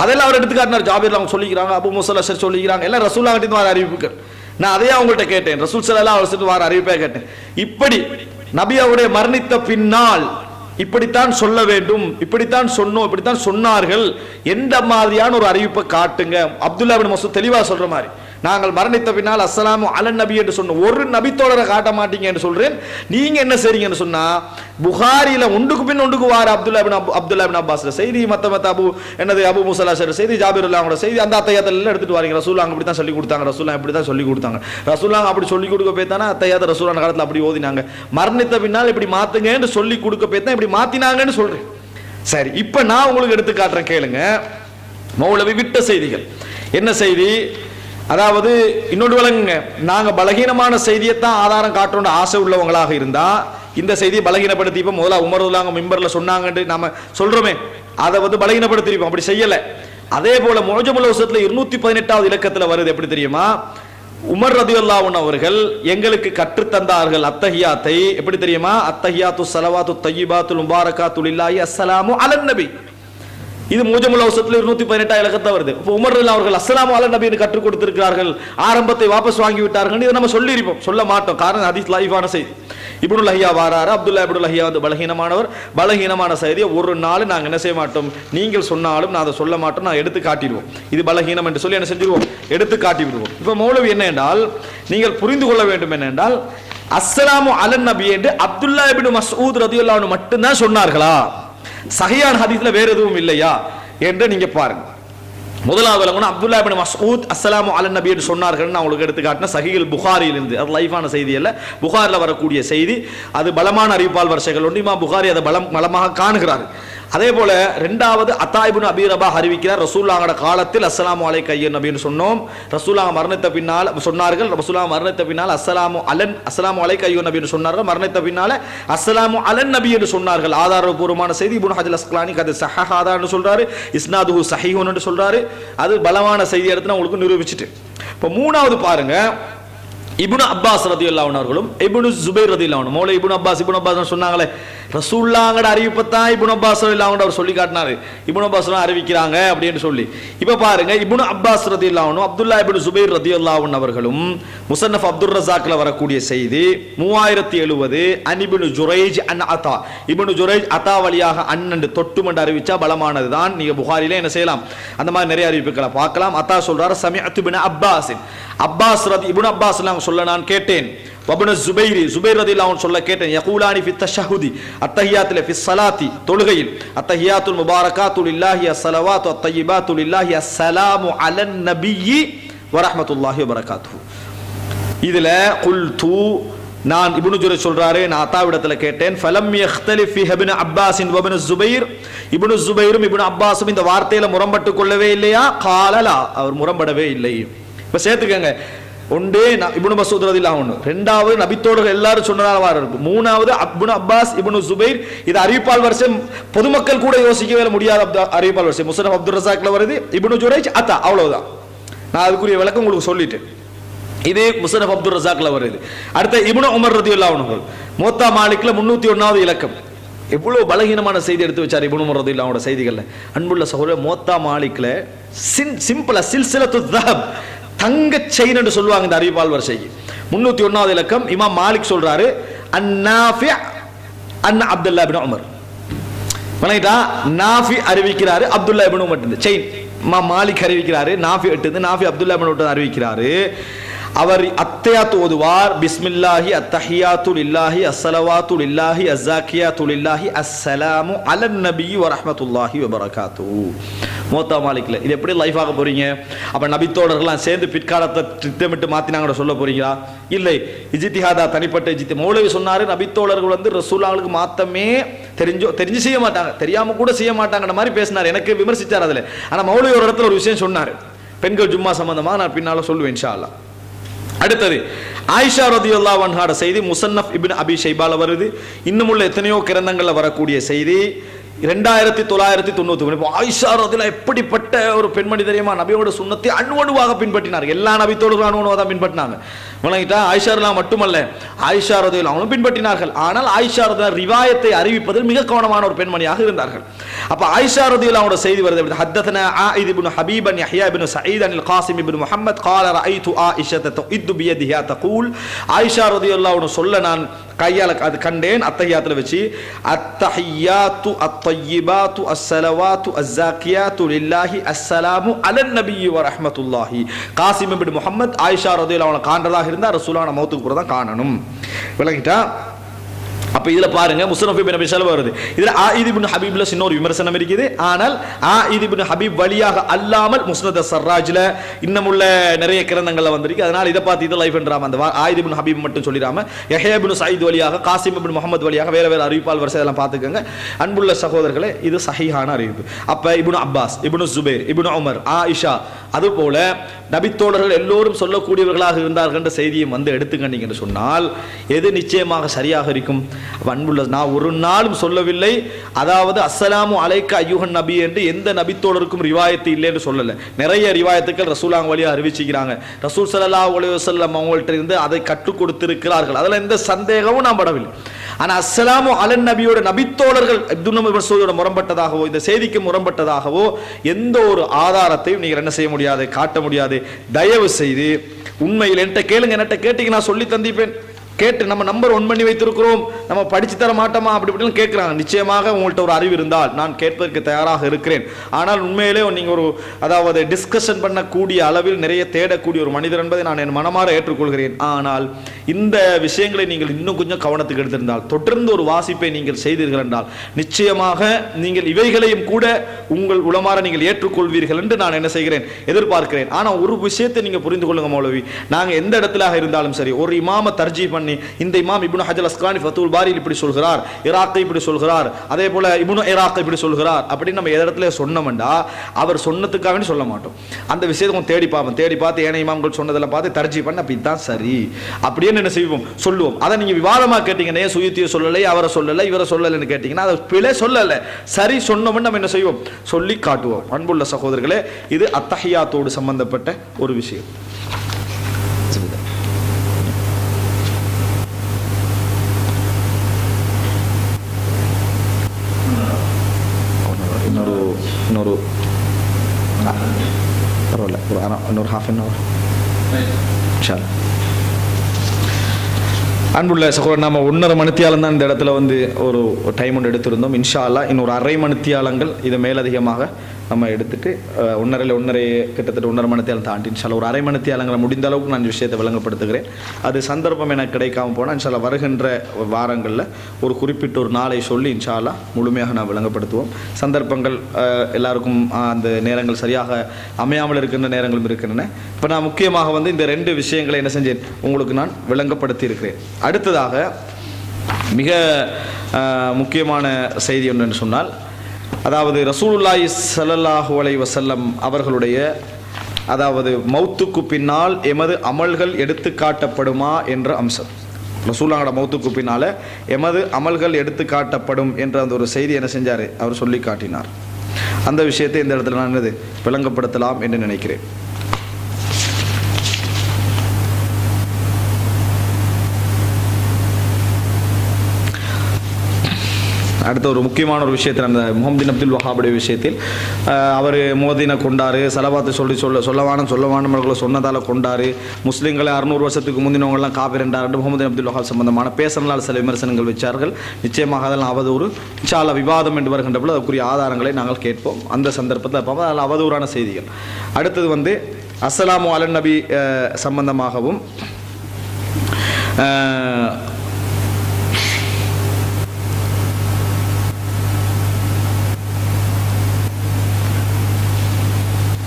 அதெல்லாம் அவர் எடுத்து காட்டினார், ஜாபிர் அவங்க சொல்லிக்கிறாங்க, அபூ மூஸா அல்-அஷஅரி சொல்லிக்கிறாங்க, எல்லாம் ரசூலுல்லாஹி கிட்ட வர அறிவிப்புகள். நான் அதையே அவங்கள்ட்ட கேட்டேன், ரசூல் ஸல்லல்லாஹு அலைஹி வஸல்லம் வர அறிவிப்பை கேட்டேன். இப்படி நபி அவருடைய மரணித்த பின்னால் இப்படித்தான் சொல்ல வேண்டும், இப்படித்தான் சொன்னோம், இப்படித்தான் சொன்னார்கள் எந்த மாதிரியான ஒரு அறிவிப்பை காட்டுங்க. அப்துல்லா இப்னு மசூத் தெளிவாக சொல்ற மாதிரி நாங்கள் மரணித்த பின்னால் அஸ்ஸலாமு அலன் நபி என்று சொன்ன ஒரு நபித்தோழரை காட்ட மாட்டீங்க என்று சொல்றேன். நீங்க என்ன செய்றீங்கன்னு சொன்னா புகாரில ஒன்றுக்கு பின் ஒன்றுக்கு வார அப்துல்லா இப்னு அப்துல்லா இப்னு அப்பாஸ் செய்தி, மத்த மத்த அபு என்னது அபூ மூஸா அல்-அஷஅரி செய்தி, ஜாபிர் ரலியல்லாஹு செய்தி, அந்த அத்தையாத்துல எல்லாம் எடுத்துட்டு வரீங்க. ரசூலுல்லாஹி அங்க இப்படித்தான் சொல்லி கொடுத்தாங்க, ரசூலுல்லாஹி இப்படித்தான் சொல்லி கொடுத்தாங்க, ரசூலுல்லாஹி அப்படி சொல்லி கொடுக்க போய்த்தானா அத்தையாத ரசூலுல்லாஹி காலத்துல அப்படி ஓதினாங்க, மரணித்த பின்னால் இப்படி மாத்துங்கன்னு சொல்லி கொடுக்க போய்த்தான் இப்படி மாத்தினாங்கன்னு சொல்றேன். சரி, இப்போ நான் உங்களுக்கு எடுத்து காட்டுறேன் கேளுங்க. மௌலவி விட்ட செய்திகள் என்ன செய்தி, அதாவது இன்னொன்று விளங்குங்க, நாங்கள் பலகீனமான செய்தியைத்தான் ஆதாரம் காட்டணும்னு ஆசை உள்ளவங்களாக இருந்தால் இந்த செய்தியை பலகீனப்படுத்தி இப்போ முதல்ல உமர்லாங்க மிம்பரில் சொன்னாங்கன்னு நம்ம சொல்கிறோமே அதை வந்து பலகீனப்படுத்திருப்போம், அப்படி செய்யலை. அதே போல் முஅஜமுல் அவ்ஸத்தில் இருநூற்றி பதினெட்டாவது இலக்கத்தில் வருது எப்படி தெரியுமா, உமர் ரலியல்லாஹு அன்ஹு அவர்கள் எங்களுக்கு கற்றுத்தந்தார்கள் அத்தஹியாத்தை, எப்படி தெரியுமா, அத்தஹியாத்து ஸலவாத்து தையிபாத்து முபாரக்காத்து லில்லாஹி அஸ்ஸலாமு அலன் நபி. இது முஅஜமுல் அவ்ஸத்தில் இருநூத்தி பதினெட்டாம் இலக்கத்தை வருது. இப்போ உமர் ரலியல்லாஹு அவர்கள் அஸ்ஸலாமு அலன் நபி கற்றுக் கொடுத்திருக்கிறார்கள், ஆரம்பத்தை வாபஸ் வாங்கி விட்டார்கள். இதை நம்ம சொல்லியிருப்போம், சொல்ல மாட்டோம், காரணம் ஹதீஸ் லைவான செய்தி. இப்னு லஹியா வாராரு, அப்துல்லா இப்னு லஹியா வந்து பலகீனமானவர், பலகீனமான செய்தியை ஒரு நாள் நாங்கள் என்ன செய்ய மாட்டோம், நீங்கள் சொன்னாலும் நான் அதை சொல்ல மாட்டோம், நான் எடுத்து காட்டிடுவோம், இது பலகீனம் என்று சொல்லி என்ன செஞ்சிருவோம், எடுத்து காட்டி விடுவோம். இப்போ மௌலவி என்ன என்றால் நீங்கள் புரிந்து கொள்ள வேண்டும் என்னென்றால், அஸ்ஸலாமு அலன் நபி என்று அப்துல்லா இப்னு மஸ்ஊத் ரலியல்லாஹு அன்ஹு மட்டும்தான் சொன்னார்களா, சஹிஹான ஹதீஸ்ல வேற எதுவும் இல்லையா என்று நீங்க பாருங்க. முதலாவது அப்துல்லா இப்னு மஸ்ஊத் அஸ்ஸலாமு அலா நபி சொன்னார்கள். நான் உங்களுக்கு எடுத்து காட்டின சஹீஹுல் புகாரியிலிருந்து, அது லைஃபான செய்தி அல்ல, புகாரில் வரக்கூடிய செய்தி. அது பலமான அறிவிப்பால் வரிசைகள் ஒன்று, இமாம் புகாரி அதை பலம் பலமாக காணுகிறார். அதே போல ரெண்டாவது அத்தா இப்னு அபீ ரபாஹ் அறிவிக்கிறார், ரசூலுல்லாஹ்வோட காலத்தில் அஸ்ஸலாமு அலைக்க ஐயா நபின்னு சொன்னோம். ரசூலுல்லாஹ் மரணத்த பின்னால் சொன்னார்கள், ரசூலுல்லாஹ் மரணத்த பின்னால் அஸ்ஸலாமு அலன் அஸ்ஸலாமு அலைக்க ஐயா நபின்னு சொன்னார்கள். மரணத்த பின்னால் அஸ்ஸலாமு அலன் நபி என்று சொன்னார்கள். ஆதாரபூர்வமான செய்தி. இப்னு ஹஜ்ர் அஸ்கலானி கது ஸஹஹாதான்னு சொல்றாரு, இஸ்னாதுஹு ஸஹீஹுன் என்று சொல்றாரு. அது பலமான செய்தி எடுத்து உங்களுக்கு நிரூபிச்சுட்டு. இப்போ மூணாவது பாருங்க, இப்னு அப்பாஸ் ரதியல்லாஹு அன்ஹுவர்களும் இப்னு ஜுபைர் ரதியல்லாஹு அன்ஹு மௌலா இப்னு அப்பாஸ் இப்னு அப்பாஸ் சொன்னாங்களே, ரசூலுல்லாஹ்வோட அறிவிப்பத்தான் இப்னு அப்பாஸ் ரதியல்லாஹு அன்ஹு அவர் சொல்லி காட்டினாரு, இப்னு அப்பாஸ் அறிவிக்கிறாங்க அப்படின்னு சொல்லி. இப்போ பாருங்க, இப்னு அப்பாஸ் ரதியல்லாஹு அன்ஹு அப்துல்லா இப்னு ஜுபைர் ரதியல்லாஹு அன்ஹு அவர்களும் முஸன்னஃப் அப்துர் ரஸாக்ல வரக்கூடிய செய்தி மூவாயிரத்து எழுபது, அன் இப்னு ஜுரைஜ் அன் அதா இப்னு ஜுரைஜ் அதா வழியாக அண்ணன் தொட்டும் என்று அறிவிச்சா பலமானதுதான். நீங்க புகாரில என்ன செய்யலாம், அந்த மாதிரி நிறைய அறிவிப்புகளை பார்க்கலாம். அதா சொல்றாரு, சமிஅத்து பின் அப்பாஸ் அப்பாஸ் ரதி இப்னு அப்பாஸ் சொல்ல நான் கேட்டேன், வபுன ஜுபைர் ஜுபைர் ரதியல்லாஹு அன்ஹு சொல்ல கேட்டேன், யகூலானி ஃபி தஷஹுதி அத்தஹியாத்துல ஃபி ஸலாத்தி தொழுகையில், அத்தஹியாத்துல் முபாரகாத்து லில்லாஹி அஸ்ஸலவாத்து அத்தய்யிபாத்து லில்லாஹி அஸ்ஸலாமு அலன் நபியி வ ரஹ்மத்துல்லாஹி வ பரகாத்துஹு. இதுல குல்து நான் இப்னு ஜுரைஜ் சொல்றாரு, நான் அதா இடத்துல கேட்டேன், ஃபலம் யக்தலிஃப் ஃபி இப்னு அப்பாஸ் வ இப்னு ஜுபைர் இப்னு ஜுபைரும் இப்னு அப்பாஸும் இந்த வார்த்தையில முரம்பட்டு கொள்ளவே இல்லையா? காலலா அவர் முரம்படவே இல்லை. இப்ப சேர்த்துக்கங்க, ஒன்றே இப்னு மஸ்ஊத் ரலியல்லாஹு அன்ஹு, ரெண்டாவது நபித்தோடர்கள் எல்லாரும் சொன்னதால வார இருக்கு, மூணாவது இப்னு அப்பாஸ் இப்னு ஜுபைர். இது அறிவிப்பால் வரிசை, பொதுமக்கள் கூட யோசிக்கவே முடியாத அறிவிப்பால் வரிசை. முஸன்னஃப் அப்துர் ரஸாக்ல வருது, இப்னு ஜுரைஜ் அதா, அவ்வளவுதான். நான் அதுக்குரிய விளக்கம் உங்களுக்கு சொல்லிட்டு, இது முஸன்னஃப் அப்துர் ரஸாக்ல வருது. அடுத்த இப்னு உமர் ரலியல்லாஹு அன்ஹு மூத்தா மாலிக்ல முன்னூத்தி ஒன்னாவது இலக்கம். எவ்வளவு பலகீனமான செய்தி எடுத்து வச்சார் இப்னு உமர் ரலியல்லாஹு அன்ஹு செய்திகள்ல. அன்புள்ள சகோதரர், மூத்தா மாலிக்ல சிம்பிளா சில்சிலத்து ஸஹப் தங்க செயின் என்று சொல்லுவாங்க இந்த அறிவிப்பால் வரிசைக்கு, முன்னூத்தி ஒன்னாவது இலக்கம். இமாம் மாலிக் சொல்றாரு, அன்னாஃபி அன் அப்துல்லா இப்னு உமர் வளைடா நாஃபி அறிவிக்கிறாரு, அப்துல்லா இப்னு உமர் இந்த செயின். இமாம் மாலிக் அறிவிக்கிறாரு, நாஃபி எட்டுது நாஃபி அப்துல்லா இப்னு உமர் அறிவிக்கிறாரு. அவர் அத்தஹியாத் ஓதுவார், பிஸ்மில்லாஹி அத்தஹியாத்து லில்லாஹி அஸ்ஸலவாத்து லில்லாஹி அஸ்ஸாகியாத்து லில்லாஹி அஸ்ஸலாமு அலன் நபி வ ரஹ்மத்துல்லாஹி வ பரகாத்துஹு. மூத்தா மாலிக்ல இது எப்படி லைஃப் ஆக போறீங்க? அப்ப நபித்தோடர்கள்லாம் சேர்ந்து பிற்காலத்தை திட்டமிட்டு மாத்தினாங்கன்னு சொல்ல போறீங்களா? இல்லை, இஜ்திஹாதா தனிப்பட்ட இஜ்தி. மௌலவி சொன்னாரு, நபித்தோடர்கள் வந்து ரசூலுல்லாஹ்வுக்கு மாத்தமே தெரிஞ்சோ தெரிஞ்சு செய்ய மாட்டாங்க, தெரியாம கூட செய்ய மாட்டாங்கிற மாதிரி பேசினார். எனக்கு விமர்சிச்சார் அதுல. ஆனா மௌலவி ஒரு இடத்துல ஒரு விஷயம் சொன்னாரு, பெண்கள் ஜும்மா சம்பந்தமா, நான் பின்னால சொல்லுவேன் இன்ஷா அல்லாஹ். அடுத்தது ஆயிஷா ரதியல்லாஹு அன்ஹா செய்தி முஸன்னஃப் இப்னு அபீ ஷைபால வருது. இன்னும் உள்ள எத்தனையோ கிரந்தங்கள்ல வரக்கூடிய செய்தி. இரண்டாயிரத்தி தொள்ளாயிரத்தி தொண்ணூத்தி ஒன்று ஆயிஷா ரதியல்லாஹு எப்படிப்பட்ட ஒரு பெண்மணி தெரியுமா? நபியோட சுன்னத்தை அணுவணுவாக பின்பற்றினார். எல்லா நபித்தோடு அணுவணுவாக தான் பின்பற்றினாங்க. விளங்கிட்டா? ஆயிஷா ரதியல்லாஹு மட்டுமல்ல, ஆயிஷா ரதியல்லாஹு அன்ஹா பின்பற்றினார்கள். ஆனால் ஆயிஷா ரதியல்லாஹு ரிவாயத்தை அறிவிப்பதில் மிக கவனமான ஒரு பெண்மணியாக இருந்தார்கள். அப்ப ஆயிஷா ரதியல்லாஹு அன்ஹா செய்தி வருது, ஹத்தஸனா ஆயித் இப்னு ஹபீப் அன் யஹ்யா இப்னு சஈத் அன் காசிம் இப்னு முஹம்மத் قال رأيت عائشة تؤد بيدها تقول ஆயிஷா ரதியல்லாஹு அன்ஹா சொல்ல நான் கையால அது கண்டேன், அத்தஹியாத்துல வச்சு, அத்தஹியாத்து அத்தய்யிபாத்து அஸ்ஸலவாத்து அஸ்ஸாகியாத்து லில்லாஹி அஸ்ஸலாமு அலன் நபியி வ ரஹ்மத்துல்லாஹி. காசிம் இப்னு முஹம்மத் ஆயிஷா ரதியல்லாஹு அன்ஹா காண்டதாக இருந்தா ரசூலுல்லாஹ் மௌத்துக்கு அப்புறம் காணணும். விளங்கிட்டா? அப்ப இதுல பாருங்க, முஸன்னஃப் இப்னு அபீ ஷைபா வருது. இதுல ஆயித் இப்னு ஹபீப்ல சின்ன ஒரு விமர்சனம் இருக்குது. ஆனால் ஆயித் இப்னு ஹபீப் வழியாக அல்லாமல் முஸ்னத் அஸ்ஸர்ராஜ்ல இன்னும் உள்ள நிறைய கிரந்தங்கள்ல வந்திருக்கு. அதனால இதை பார்த்து இதை லைஃப் என்றாம அந்த ஆயித் இப்னு ஹபீப் மட்டும் சொல்லிடாம யஹ்யா இப்னு சயீத் வழியாக காசிம் இப்னு முஹம்மத் வழியாக வேற வேற அறிவிப்பால் வரிசை எல்லாம் பார்த்துக்கோங்க. அன்புள்ள சகோதரர்களே, இது சஹீஹான அறிவிப்பு. அப்ப இப்னு அப்பாஸ் இப்னு ஜுபைர் இப்னு உமர் ஆயிஷா அதுபோல நபித்தோழர்கள் எல்லோரும் சொல்லக்கூடியவர்களாக இருந்தார்கள் என்ற செய்தியும் வந்து எடுத்துக்கண்டீங்க என்று சொன்னால் எது நிச்சயமாக சரியாக இருக்கும்? அன்புள்ள, நான் ஒரு நாளும் சொல்லவில்லை, அதாவது அஸ்ஸலாமு அலைக்க ஐயுஹன் நபி என்று எந்த நபித்தோழருக்கும் ரிவாயத்து இல்லை என்று சொல்லலை. நிறைய ரிவாயத்துக்கள் ரசூலாங்க வழியாக அறிவிச்சுக்கிறாங்க. ரசூல் ஸல்லல்லாஹு அலைஹி வஸல்லம் அவங்கள்ட்ட இருந்து அதை கற்றுக் கொடுத்திருக்கிறார்கள். அதில் எந்த சந்தேகமும் நான் படவில்லை. ஆனால் அஸ்ஸலாமு அலன் நபியோட நபித்தோழர்கள் இப்னு மஸ்ஊதோட முரம்பட்டதாகவோ இந்த செய்திக்கு முரம்பட்டதாகவோ எந்த ஒரு ஆதாரத்தையும் நீங்கள் என்ன செய்ய முடியாது, காட்ட முடியாது. தயவு செய்து உண்மையில் என்கிட்ட கேளுங்க, என்கிட்ட கேட்டீங்க நான் சொல்லி தந்திப்பேன். கேட்டு நம்ம நம்பர் ஒன் பண்ணி வைத்திருக்கிறோம், நம்ம படித்து தர மாட்டோமா அப்படி இப்படின்னு கேட்குறாங்க. நிச்சயமாக உங்கள்கிட்ட ஒரு அறிவு இருந்தால் நான் கேட்பதற்கு தயாராக இருக்கிறேன். ஆனால் உண்மையிலே நீங்கள் ஒரு அதாவது டிஸ்கஷன் பண்ணக்கூடிய அளவில் நிறைய தேடக்கூடிய ஒரு மனிதர் என்பதை நான் என் மனமாற ஏற்றுக்கொள்கிறேன். ஆனால் இந்த விஷயங்களை நீங்கள் இன்னும் கொஞ்சம் கவனத்துக்கு எடுத்திருந்தால், தொடர்ந்து ஒரு வாசிப்பை நீங்கள் செய்தீர்கள் என்றால் நிச்சயமாக நீங்கள் இவைகளையும் கூட உங்கள் உளமாற நீங்கள் ஏற்றுக்கொள்வீர்கள் என்று நான் என்ன செய்கிறேன், எதிர்பார்க்கிறேன். ஆனால் ஒரு விஷயத்தை நீங்கள் புரிந்து கொள்ளுங்க மௌலவி, நாங்கள் எந்த இடத்துல இருந்தாலும் சரி ஒரு இமாம தர்ஜீ பண்ணி இந்த இமாம் இப்னு ஹஜர் அஸ்கலானி ஃபதுல் பாரியில் இப்படி சொல்கிறார், இராக்கை இப்படி சொல்கிறார், அதே போல இப்னு இராக்கை இப்படி சொல்கிறார் அப்படின்னு நம்ம இடத்துல சொன்னோம்டா அவர் சொன்னதுக்காக சொல்ல மாட்டோம். அந்த விஷயத்தை கொஞ்சம் தேடி பார்ப்போம், தேடி பார்த்து ஏனைய இமாம்கள் சொன்னதெல்லாம் பார்த்து தர்ஜீ பண்ணி அப்படி தான் சரி அப்படியே என்ன செய்வோம் சொல்லுவோம். அதை நீங்கள் விவாதமாக கேட்டீங்கன்னா சுயத்தியை சொல்லலை, அவரை சொல்லலை, இவரை சொல்லலைன்னு கேட்டீங்கன்னா அதை பிழை சொல்லலை, சரி சொன்னோம்னு நம்ம என்ன செய்வோம், சொல்லி காட்டுவோம். அன்புள்ள சகோதரர்களே, இது அத்தஹியாத்தோடு சம்பந்தப்பட்ட ஒரு விஷயம். இன்னொரு பரவாயில்ல ஒரு இன்னொரு ஹாஃப் அன் ஹவர் சார். அன்புள்ள சகோதரர், நம்ம ஒன்றரை மணித்தியாலம் தான் இந்த இடத்துல வந்து ஒரு டைம் ஒன்று எடுத்திருந்தோம். இன்ஷா அல்லா இன்னொரு அரை மணித்தியாலங்கள் இதை மேலதிகமாக நம்ம எடுத்துட்டு ஒன்றரை ஒன்றரை கிட்டத்தட்ட ஒன்றரை மணித்தியாலம் தாண்டி இன்ஷால்லா ஒரு அரை மணித்தியாலங்களை முடிந்த அளவுக்கு நான் விஷயத்தை விளங்கப்படுத்துகிறேன். அது சந்தர்ப்பம் எனக்கு கிடைக்காம போனால் இன்ஷால்லா வருகின்ற வாரங்களில் ஒரு குறிப்பிட்ட ஒரு நாளை சொல்லி இன்ஷால்லா முழுமையாக நான் விளங்கப்படுத்துவோம். சந்தர்ப்பங்கள் எல்லாருக்கும் அந்த நேரங்கள் சரியாக அமையாமல் இருக்கின்ற நேரங்களும் இருக்கின்றன. இப்போ நான் முக்கியமாக வந்து இந்த ரெண்டு விஷயங்களை என்ன செஞ்சேன், உங்களுக்கு நான் விளங்கப்படுத்தி இருக்கிறேன். அடுத்ததாக மிக முக்கியமான செய்தி ஒன்று சொன்னால், அதாவது ரசூலுல்லாஹி ஸல்லல்லாஹு அலைஹி வஸல்லம் அவர்களுடைய அதாவது மௌத்துக்கு பின்னால் எமது அமல்கள் எடுத்து காட்டப்படுமா என்ற அம்சம், ரசூலுல்லாஹோட மௌத்துக்கு பின்னால் எமது அமல்கள் எடுத்து காட்டப்படும் என்ற அந்த ஒரு செய்தி என்ன செஞ்சார், அவர் சொல்லி காட்டினார். அந்த விஷயத்தை இந்த இடத்துல நான் என்னது விளங்கப்படுத்தலாம் என்று நினைக்கிறேன். அடுத்த ஒரு முக்கியமான ஒரு விஷயத்தில் அந்த முஹம்மது பின் அப்துல் வஹாபுடைய விஷயத்தில் அவர் மோதினை கொண்டார், செலவாத்து சொல்லி சொல்ல சொல்லவான சொல்லவானவர்களை சொன்னதால் கொண்டார், முஸ்லீம்களை அறுநூறு வருஷத்துக்கு முந்தினவங்களாம் காப்பிரண்டார்னு முஹம்மது பின் அப்துல் வஹாப் சம்பந்தமான பேசனால் சில விமர்சனங்கள் வச்சார்கள். நிச்சயமாக அதெல்லாம் அவதூறு. இன்ஷால்லா விவாதம் என்று வருகின்ற பொழுது அதற்குரிய ஆதாரங்களை நாங்கள் கேட்போம். அந்த சந்தர்ப்பத்தில் பார்ப்போம். அதில் அவதூறான செய்திகள். அடுத்தது வந்து அஸ்ஸலாமு அலை நபி சம்பந்தமாகவும்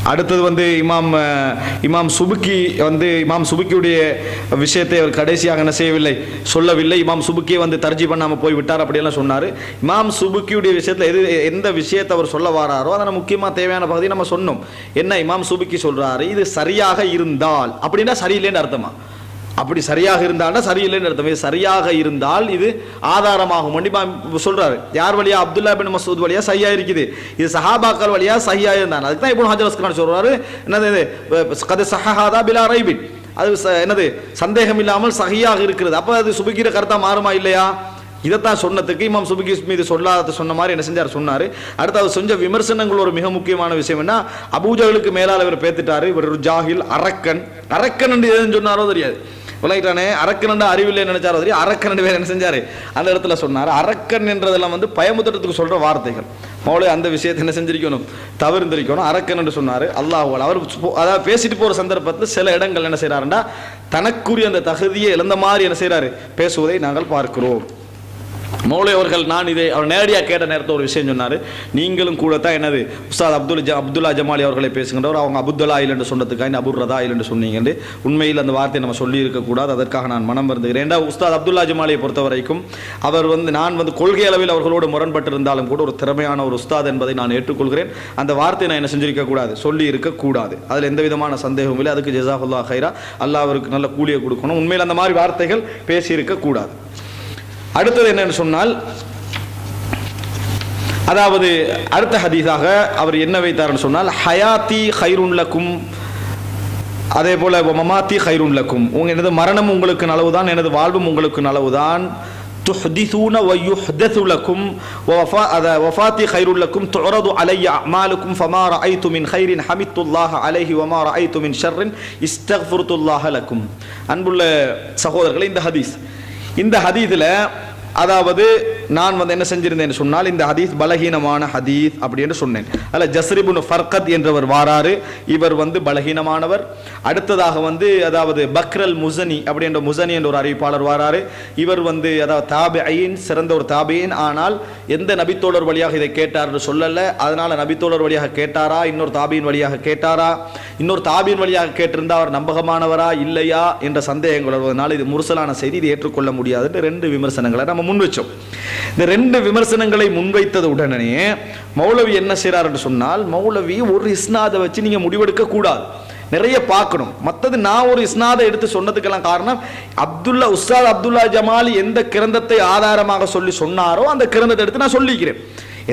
அடுத்தது வந்து இமாம் இமாம் சுபுக்கி வந்து இமாம் சுபுக்கியுடைய விஷயத்தை அவர் கடைசியாக என்ன செய்யவில்லை, சொல்லவில்லை. இமாம் சுபுக்கியை வந்து தர்ஜி பண்ணாமல் போய்விட்டார் அப்படியெல்லாம் சொன்னார். இமாம் சுபுக்கியுடைய விஷயத்தில் எது எந்த விஷயத்தை அவர் சொல்ல வராரோ அதனால் முக்கியமாக தேவையான பகுதி நம்ம சொன்னோம். என்ன இமாம் சுபுக்கி சொல்கிறாரு, இது சரியாக இருந்தால் அப்படின்னா சரியில்லைன்னு அர்த்தமா, அப்படி சரியாக இருந்தால்னா சரியில்லைன்னு அர்த்தம், இது சரியாக இருந்தால் இது ஆதாரமாகும் வண்டி சொல்கிறாரு. யார் வழியா, அப்துல்லா பின் மசூத் வழியா சஹியா இருக்குது, இது சஹாபாக்கள் வழியா சஹியா இருந்தாங்க. அதுக்கு தான் இப்னு ஹஜர் அஸ்கலானி சொல்கிறாரு என்னது கது சஹஹாதா பிலா ரைபின், அது என்னது சந்தேகம் இல்லாமல் சஹியாக இருக்கிறது. அப்போ அது சுபுக்கிற கருத்தாக மாறுமா இல்லையா? இதைத்தான் சொன்னதுக்கு இமாம் சுபுக்கி மீது சொல்லாத சொன்ன மாதிரி என்ன செஞ்சார், சொன்னார். அடுத்து அவர் செஞ்ச விமர்சனங்கள் ஒரு மிக முக்கியமான விஷயம் என்ன, அபூஜகளுக்கு மேலால் இவர் பேத்துட்டாரு, இவர் ஒரு ஜாகில் அரக்கன், அரக்கன் என்று எதுன்னு சொன்னாரோ தெரியாது, விளையாட்டானே அரக்கன் அறிவில்லை நினைச்சாரோ தெரியும், அரக்கன் வேறு என்ன செஞ்சாரு அந்த இடத்துல சொன்னார். அரக்கன் என்றதெல்லாம் வந்து பயமுத்திரத்துக்கு சொல்ற வார்த்தைகள் மௌலே, அந்த விஷயத்தை என்ன செஞ்சிருக்கணும், தவிர்த்திருக்கணும். அரக்கன் என்று சொன்னார் அல்லாஹ். அவர் அதாவது பேசிட்டு போகிற சந்தர்ப்பத்தில் சில இடங்கள் என்ன செய்கிறாருன்னா தனக்குரிய அந்த தகுதியை இழந்த மாதிரி என்ன செய்கிறாரு பேசுவதை நாங்கள் பார்க்கிறோம். மௌலை அவர்கள் நான் இதை அவர் நேரடியாக கேட்ட நேரத்தில் ஒரு விஷயம் சொன்னார். நீங்களும் கூட தான் என்னது உஸ்தாத் அப்துல் ஜ அப்துல்லா ஜமாலி அவர்களை பேசுகின்றவர், அவங்க அபுத்தலா இல்லைன்னு சொன்னதுக்காக அபுர் ரதா இல்லைன்னு சொன்னீங்கன்னு உண்மையில் அந்த வார்த்தையை நம்ம சொல்லியிருக்கக்கூடாது, அதற்காக நான் மனம் வருந்துகிறேன். ஏன்னா உஸ்தாத் அப்துல்லா ஜமாலியை பொறுத்த வரைக்கும் அவர் வந்து நான் வந்து கொள்கை அளவில் அவர்களோடு முரண்பட்டிருந்தாலும் கூட ஒரு திறமையான ஒரு உஸ்தாத் என்பதை நான் ஏற்றுக்கொள்கிறேன். அந்த வார்த்தையை நான் என்ன செஞ்சிருக்கக்கூடாது, சொல்லி இருக்கக்கூடாது. அதில் எந்த விதமான சந்தேகமும் இல்லை. அதுக்கு ஜஸாகுல்லா ஹைரா, அல்லாஹ் அவருக்கு நல்ல கூலியை கொடுக்கணும். உண்மையில் அந்த மாதிரி வார்த்தைகள் பேசியிருக்கக்கூடாது. அடுத்தது என்னன்னு சொன்னால், அதாவது அடுத்த ஹதீஸாக அவர் என்ன வைத்தார்னு சொன்னால், ஹயாத்தி ஹைருன் லக்கும், அதே போல மமாத்தி ஹைருன் லக்கும், உங்க எனது மரணம் உங்களுக்கு நலவுதான், எனது வாழ்வும் உங்களுக்கு நலவுதான். துஹ்திஸூன வ யுஹ்தஸு லக்கும் வ வஃபா அதா வஃபாத்தி ஹைருன் லக்கும் துஅரது அலைய அமாலுக்கும் ஃபமா ரஅய்து மின் ஹைரின் ஹமிதுல்லாஹ அலைஹி வமா ரஅய்து மின் ஷர்ரின் இஸ்தக்ஃபர்துல்லாஹ லக்கும். அன்புள்ள சகோதரர்களே, இந்த ஹதீஸ் இந்த ஹதீஸில் அதாவது நான் வந்து என்ன செஞ்சிருந்தேன் சொன்னால், இந்த ஹதீஸ் பலகீனமான ஹதீஸ் அப்படின்னு சொன்னேன். அதில் ஜஸ்ரிப் இப்னு ஃபர்கத் என்றவர் வாராரு, இவர் வந்து பலகீனமானவர். அடுத்ததாக வந்து அதாவது பக்ரல் முசனி அப்படின்ற முசனி என்ற ஒரு அறிவிப்பாளர் வாராரு, இவர் வந்து அதாவது தாபியின் சிறந்த ஒரு தாபியின், ஆனால் எந்த நபித்தோழர் வழியாக இதை கேட்டார்னு சொல்லலை. அதனால் நபித்தோழர் வழியாக கேட்டாரா, இன்னொரு தாபியின் வழியாக கேட்டாரா, இன்னொரு தாபியின் வழியாக கேட்டிருந்தால் அவர் நம்பகமானவரா இல்லையா என்ற சந்தேகங்கள் வருவதனால் இது முரசலான செய்தி, இது ஏற்றுக்கொள்ள முடியாதுன்னு ரெண்டு விமர்சனங்களை நம்ம முன்வச்சோம். இந்த ரெண்டு விமர்சனங்களை முன்வைத்தது உடனே மௌலவி என்ன செய்றார் என்று சொன்னால், மௌலவி ஒரு இஸ்னாதை வச்சு நீங்க முடிவெடுக்க கூடாது, நிறைய பார்க்கணும். மற்றது நான் ஒரு இஸ்னாதை எடுத்து சொன்னதுக்கெல்லாம் காரணம் அப்துல்லா உஸ்தாத் அப்துல்லா ஜமாலி எந்த கிரந்தத்தை ஆதாரமாக சொல்லி சொன்னாரோ அந்த கிரந்தத்தை எடுத்து நான் சொல்லிக்கிறேன்.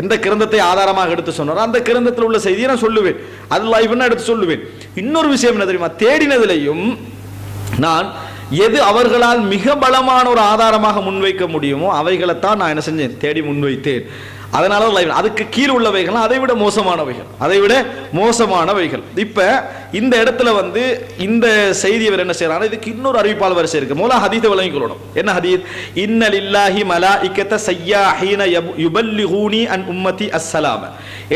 எந்த கிரந்தத்தை ஆதாரமாக எடுத்து சொன்னாரோ அந்த கிரந்தத்தில் உள்ள செய்தியை நான் சொல்லுவேன், அது லைவ்னா எடுத்து சொல்லுவேன். இன்னொரு விஷயம் என்ன தெரியுமா, தேடினதுலையும் நான் எது அவர்களால் மிக பலமான ஒரு ஆதாரமாக முன்வைக்க முடியுமோ அவைகளைத்தான் நான் என்ன செஞ்சேன், தேடி முன்வைத்தேன். அதனால அதுக்கு கீழ் உள்ளவைகள் அதை விட மோசமானவைகள், அதை விட மோசமானவைகள். இப்போ இந்த இடத்துல வந்து இந்த செய்தி இவர் என்ன செய்யறாங்க, இதுக்கு இன்னொரு அறிவிப்பால் வரிசை இருக்கு. மூல ஹதீஸை விளங்கி கொள்ளணும். என்ன ஹதீஸ்? இன்னலில்லாஹி மலாயிகத சய்யாஹீன யுபல்லிகூனி அன் உம்மதி அஸ்ஸலாம்.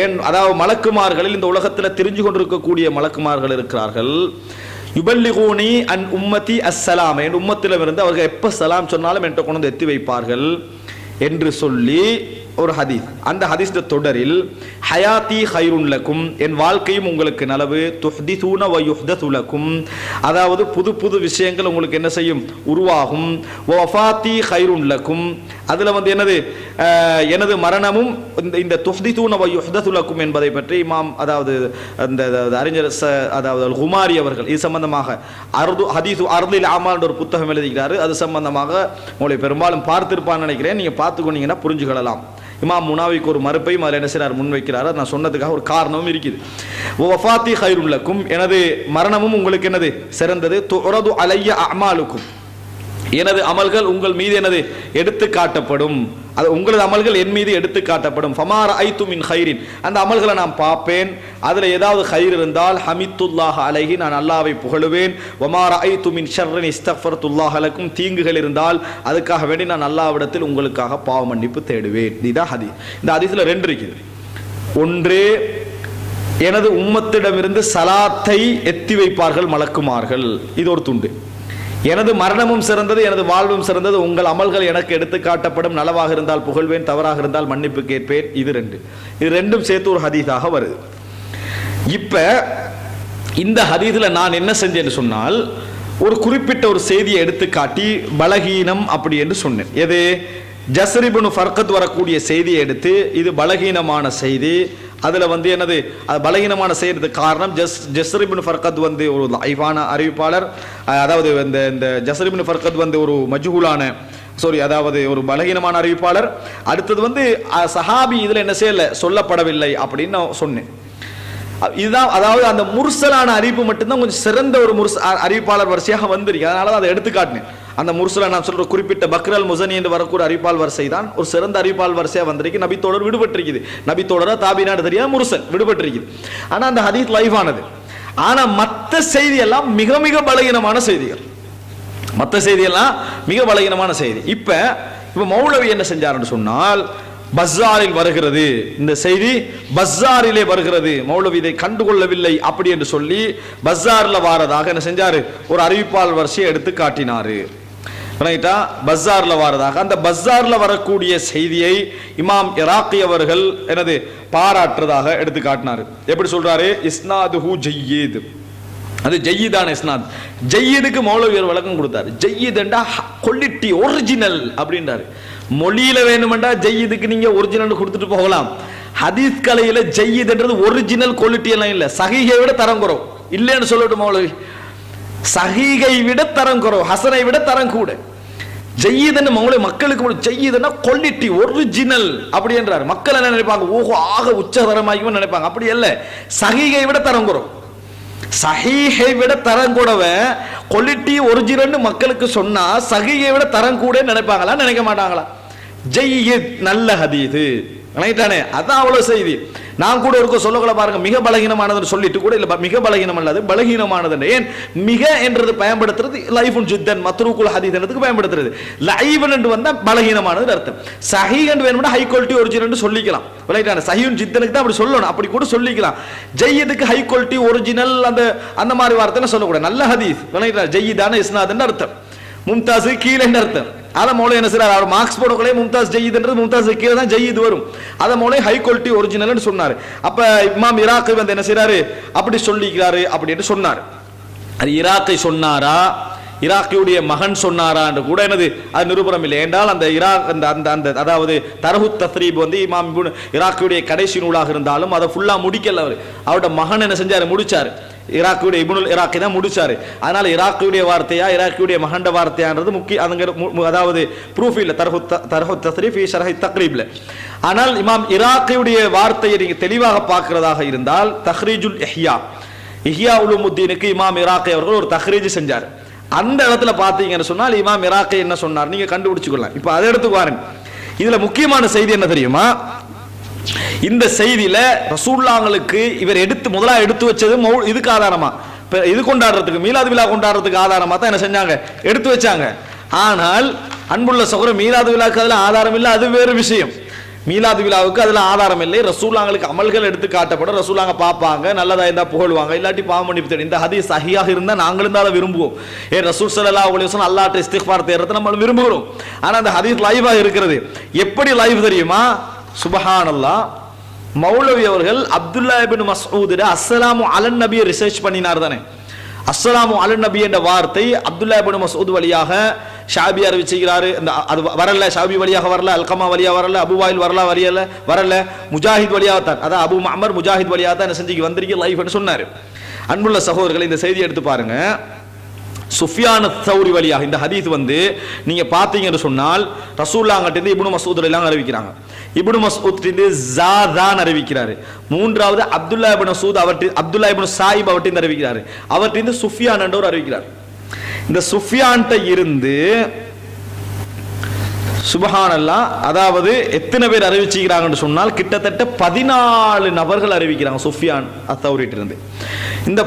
ஏன் அதாவது மலக்குமார்களில் இந்த உலகத்தில் தெரிஞ்சு கொண்டிருக்கக்கூடிய மலக்குமார்கள் இருக்கிறார்கள். யுபல்லிகூனி அன் உம்மதி அஸ்ஸலாம், என் உம்மத்திலிருந்து அவர்கள் எப்போ சலாம் சொன்னாலும் என்கிட்ட கொண்டு வந்து எத்தி வைப்பார்கள் என்று சொல்லி ஒரு ஹதீஸ். அந்த ஹதீஸ் தொடரில் ஹயாத்தி ஹைருன் லக்கும், என் வாழ்க்கையும் உங்களுக்கு நலவு, துஹ்திஸூன வ யுஹ்தஸு லக்கும், அதாவது புது புது விஷயங்கள் உங்களுக்கு என்ன செய்யும், உருவாகும். வஃபாத்தி ஹைருன் லக்கும், அதில் வந்து எனது எனது மரணமும் இந்த துஹ்திஸூன வ யுஹ்தஸு லக்கும் என்பதை பற்றி இமாம் அதாவது அந்த அறிஞர் அதாவது அல் குமாரி அவர்கள் இது சம்பந்தமாக அர்து ஹதீஸ் அர்தில் அமால் என்ற ஒரு புத்தகம் எழுதிக்கிறாரு. அது சம்பந்தமாக உங்களை பெரும்பாலும் பார்த்திருப்பான்னு நினைக்கிறேன், நீங்கள் பார்த்துக்கொண்டீங்கன்னா புரிஞ்சுக்கொள்ளலாம். இமாம் முனாவிக்கு ஒரு மறுப்பையும் அதில் என்ன செய்கிறார், முன்வைக்கிறார். நான் சொன்னதுக்காக ஒரு காரணமும் இருக்குது. வஃபாத்தி ஹைருல்லக்கும், எனது மரணமும் உங்களுக்கு என்னது சிறந்தது. துரது அலைய அமாலுக்கும், எனது அமல்கள் உங்கள் மீது எனது எடுத்து காட்டப்படும், அது உங்களது அமல்கள் என் மீது எடுத்து காட்டப்படும். ஃபமார் ஐத்து மின் ஹைரின், அந்த அமல்களை நான் பார்ப்பேன், அதில் ஏதாவது ஹைர் இருந்தால் ஹமித்துல்லாஹ் அலைஹி, நான் அல்லாஹ்வை புகழுவேன். வமார் ஐத்து மின் ஷர்ரின் இஸ்தஃபர்துல்லாஹ் அலைக்கும், தீங்குகள் இருந்தால் அதுக்காக வேண்டி நான் அல்லாஹ்விடத்தில் உங்களுக்காக பாவ மன்னிப்பு தேடுவேன். இதுதான் ஹதீஸ். இந்த ஹதீஸில் ரெண்டு இருக்குது. ஒன்று, எனது உம்மத்திடமிருந்து சலாத்தை எத்தி வைப்பார்கள் மலக்குமார்கள், இது ஒரு துண்டு. எனது மரணமும் சிறந்தது, எனது வாழ்வும் சிறந்தது, உங்கள் அமல்கள் எனக்கு எடுத்து காட்டப்படும், நலவாக இருந்தால் புகழ்வேன், தவறாக இருந்தால் மன்னிப்பு கேட்பேன். இது ரெண்டு, இது ரெண்டும் சேர்த்து ஒரு ஹதீஸாக வருது. இப்போ இந்த ஹதீஸில் நான் என்ன செஞ்சேன்னு சொன்னால், ஒரு குறிப்பிட்ட ஒரு செய்தியை எடுத்து காட்டி பலகீனம் அப்படி என்று சொன்னேன். எது? ஜஸ்ரிப் இப்னு ஃபர்கத் வரக்கூடிய செய்தியை எடுத்து இது பலகீனமான செய்தி, அதில் வந்து எனது அது பலகீனமான செய்கிறதுக்கு காரணம் ஜஸ் ஜஸ்ரிப் இப்னு ஃபர்கத் வந்து ஒரு ஐஃபான அறிவிப்பாளர், அதாவது இந்த இந்த ஜஸ்ரிப் இப்னு ஃபர்கத் வந்து ஒரு மஜ்ஹூலான சாரி அதாவது ஒரு பலகீனமான அறிவிப்பாளர். அடுத்தது வந்து சஹாபி இதில் என்ன செய்யலை, சொல்லப்படவில்லை அப்படின்னு நான் சொன்னேன். இதுதான் அதாவது அந்த முர்சலான அறிவிப்பு மட்டும்தான் கொஞ்சம் சிறந்த ஒரு முர்ஸ் அறிவிப்பாளர் வரிசையாக வந்திருக்கு, அதனால தான் அதை எடுத்துக்காட்டினேன். அந்த முர்சலா நான் சொல்கிற குறிப்பிட்ட பக்ரல் முசனி என்று வரக்கூடிய அறிவிப்பால் வரிசை தான் ஒரு சிறந்த அறிவிப்பால் வரிசையாக வந்திருக்கு. நபித்தோடர் விடுபட்டிருக்குது, நபித்தோடராக தாபினாடு தெரியாது, முர்சல் விடுபட்டிருக்குது. ஆனால் அந்த ஹதீஸ் லைஃப் ஆனது. ஆனால் மற்ற செய்தியெல்லாம் மிக மிக பலகீனமான செய்திகள், மற்ற செய்தியெல்லாம் மிக பலகீனமான செய்தி. இப்போ இப்போ மௌலவி என்ன செஞ்சாருன்னு சொன்னால், பஸ்ஸாரில் வருகிறது இந்த செய்தி, பஸ்ஸாரிலே வருகிறது, மௌலவி இதை கண்டுகொள்ளவில்லை அப்படி என்று சொல்லி பஸ்ஸாரில் வாரதாக என்ன செஞ்சாரு, ஒரு அறிவிப்பால் வரிசையை எடுத்து காட்டினாரு. ரைட்டா, பஸ்ஸார்ல வரதாக அந்த பஸ்ஸார்ல வரக்கூடிய செய்தியை இமாம் இராக்கி அவர்கள் எனது பாராட்டுறதாக எடுத்து காட்டினார். எப்படி சொல்றாரு? இஸ்னாதுஹு ஜய்யீத், அது ஜய்யீதான இஸ்னாத். ஜய்யீதுக்கு மௌலவியர் விளக்கம் கொடுத்தாரு. ஜய்யீதண்டா குவாலிட்டி ஒரிஜினல் அப்படின்றாரு. மொழியில வேணுமெண்டா ஜய்யீதுக்கு நீங்க ஒரிஜினல் கொடுத்துட்டு போகலாம். ஹதீஸ் கலையில ஜய்யீதுன்றது ஒரிஜினல் குவாலிட்டி எல்லாம் இல்லை, சஹீஹை விட தரம் குறவு இல்லைன்னு சொல்லட்டும் மௌலவி. சஹீகை விட தரம் குறவு, ஹசனை விட தரம் கூட. ஜெய்யீதன் மங்களே மக்களுக்கு ஜெய்யீதனா குவாலிட்டி ஒரிஜினல் அப்படி என்றார். மக்கள் என்ன நினைப்பாங்க, ஓஹோ ஆக உச்சதரமாக நினைப்பாங்க. அப்படி இல்லை, சஹீகை விட தரம் குறவு, சஹீஹை விட தரம் கூடவே குவாலிட்டி ஒரிஜினல் மக்களுக்கு சொன்னா சஹீகை விட தரம் கூட நினைப்பாங்களா, நினைக்க மாட்டாங்களா? ஜெய்யீத் நல்ல ஹதீது, அதான் அவ்வளவு செய்தி. நான் கூட ஒரு சொல்லகளை பாருங்க, மிக பலகீனமானது சொல்லிட்டு கூட இல்ல, மிக பலகீனம் அல்லது பலகீனமானது. ஏன் மிக என்றது பயன்படுத்துறது லைஃப் ஜித்தன் மத்ரூக்குல் ஹதீஸ் என்றதுக்கு பயன்படுத்துறது. லைஃப் என்று வந்தா பலகீனமானது அர்த்தம். சஹி என்று வேணும்னா ஹை குவாலிட்டி ஒரிஜினல் சொல்லிக்கலாம். ரைட்டான சஹியுன் ஜித்தனுக்கு தான் அப்படி சொல்லணும், அப்படி கூட சொல்லிக்கலாம். ஜையதுக்கு ஹை குவாலிட்டி ஒரிஜினல் அந்த அந்த மாதிரி வார்த்தை சொல்லக்கூடாது. நல்ல ஹதீஸ் ரைட்டா ஜையதான இஸ்னாதுன்னு அர்த்தம், மும்தாஸ் கீழேன்னு அர்த்தம். அதை மூலம் என்ன செய்யறாரு அவர் மார்க்ஸ் போடக்குள்ளே மும்தாஸ் ஜெயிதுன்றது மும்தாஸ் கீழே தான் ஜெயிது வரும். அதை மூலம் ஹை குவாலிட்டி ஒரிஜினல்னு சொன்னார். அப்போ இமாம் இராக்கி வந்து என்ன செய்யறாரு அப்படி சொல்லிக்கிறாரு அப்படின்னு சொன்னார். அது இராக்கை சொன்னாரா இராக்கியுடைய மகன் சொன்னாரா என்று கூட எனது அது நிரூபணம் இல்லை. என்றால் அந்த இராக் அந்த அந்த அந்த அதாவது தரஹுத் தத்ரீப் வந்து இமாம் இராக்கியுடைய கடைசி நூலாக இருந்தாலும் அதை ஃபுல்லாக முடிக்கல அவர், அவரோட மகன் என்ன செஞ்சார் முடிச்சார். இராக்கியுடைய இப்னுல் இராக்கி தான் முடிச்சாரு. அதனால இராக்கியுடைய வார்த்தையா இராக்கியுடைய மகண்ட வார்த்தையான்றது முக்கிய அதாவது ப்ரூஃப் இல்லை தர்ஹுத் தர்ஹுத் தஸ்ரீஃப் ஷரஹ் தக்ரீப்ல. ஆனால் இமாம் இராக்கியுடைய வார்த்தையை நீங்க தெளிவாக பார்க்கிறதாக இருந்தால் தஹ்ரீஜுல் இஹ்யா இஹ்யா உலுமுத்தீனுக்கு இமாம் இராக்கி அவர்கள் ஒரு தஹ்ரீஜ் செஞ்சார். அந்த இடத்துல பார்த்தீங்கன்னு சொன்னால் இமாம் இராக்கி என்ன சொன்னார் நீங்க கண்டுபிடிச்சுக்கலாம். இப்போ அதை எடுத்து பாருங்க. இதுல முக்கியமான செய்தி என்ன தெரியுமா? இந்த செய்தியில ரசூலுல்லாஹ்களுக்கு இவர் எடுத்து முதலா எடுத்து வச்சது இதுக்கு ஆதாரமா, இது கொண்டாடுறதுக்கு மீலாது விழா கொண்டாடுறதுக்கு ஆதாரமா தான் என்ன செஞ்சாங்க எடுத்து வச்சாங்க. ஆனால் அன்புள்ள சகோதர மீலாது விழாக்கு அதுல ஆதாரம் இல்லை, அது வேறு விஷயம். மீலாது விழாவுக்கு அதுல ஆதாரம் இல்லை. ரசூலுல்லாஹ்களுக்கு அமல்கள் எடுத்து காட்டப்படும். ரசூலுல்லாஹ் பார்ப்பாங்க, நல்லதா இருந்தா புகழ்வாங்க, இல்லாட்டி பாவம் மன்னிப்பு. இந்த ஹதீஸ் சஹீஹாக இருந்தா நாங்களும் தான் விரும்புவோம். ஏ ரசூல் ஸல்லல்லாஹு அலைஹி வஸல்லம் அல்லாஹ்ட்ட இஸ்திக்ஃபார் தேடுறது நம்ம விரும்புகிறோம். ஆனா அந்த ஹதீஸ் லைவா இருக்கிறது. எப்படி லைவ் தெரியுமா? சுபஹானல்லாஹ், மௌலவி அவர்கள் அப்துல்லா இப்னு மஸ்ஊத் அஸ்ஸலாமு அலன் நபியை ரிசர்ச் பண்ணினார் தானே. அஸ்ஸலாமு அலன் நபி என்ற வார்த்தை அப்துல்லா இப்னு மஸ்ஊத் வழியாக ஷாபி அறிவிச்சுக்கிறாரு. அது வரல, ஷாபி வழியாக வரல, அல்கமா வழியாக வரல, அபுவாயில் வரல வரையல வரல, முஜாஹித் வழியாக தான், அதான் அபு மஹ்மர் முஜாஹித் வழியாக தான் என்ன செஞ்சு வந்திருக்கு லைஃப்னு சொன்னார். அன்புள்ள சகோதரர்களை இந்த செய்தி எடுத்து பாருங்க. சுஃபியான் தௌரி வழியாக இந்த ஹதீஸ் வந்து நீங்க பார்த்தீங்கன்னு சொன்னால் ரசூலுல்லாஹ்கிட்ட இப்னு மஸ்ஊத் எல்லாம் அறிவிக்கிறாங்க. இப்னு மஸ்ஊத் ஜாதான் அறிவிக்கிறாரு. மூன்றாவது அப்துல்லா இப்னு மஸ்ஊத் அவர்கிட்ட அப்துல்லா இப்னு சாயிப் அவர்கிட்ட அறிவிக்கிறாரு. அவர்கிட்ட சுஃபியான் என்றவர் அறிவிக்கிறார். இந்த சுஃபியான் இருந்து சுபஹானல்லாஹ் அதாவது எத்தனை பேர் அறிவிச்சுக்கிறாங்கன்னு சொன்னால் கிட்டத்தட்ட பதினாலு நபர்கள் அறிவிக்கிறாங்க சுஃபியான் அத்தௌரிட்ட இருந்து. இந்த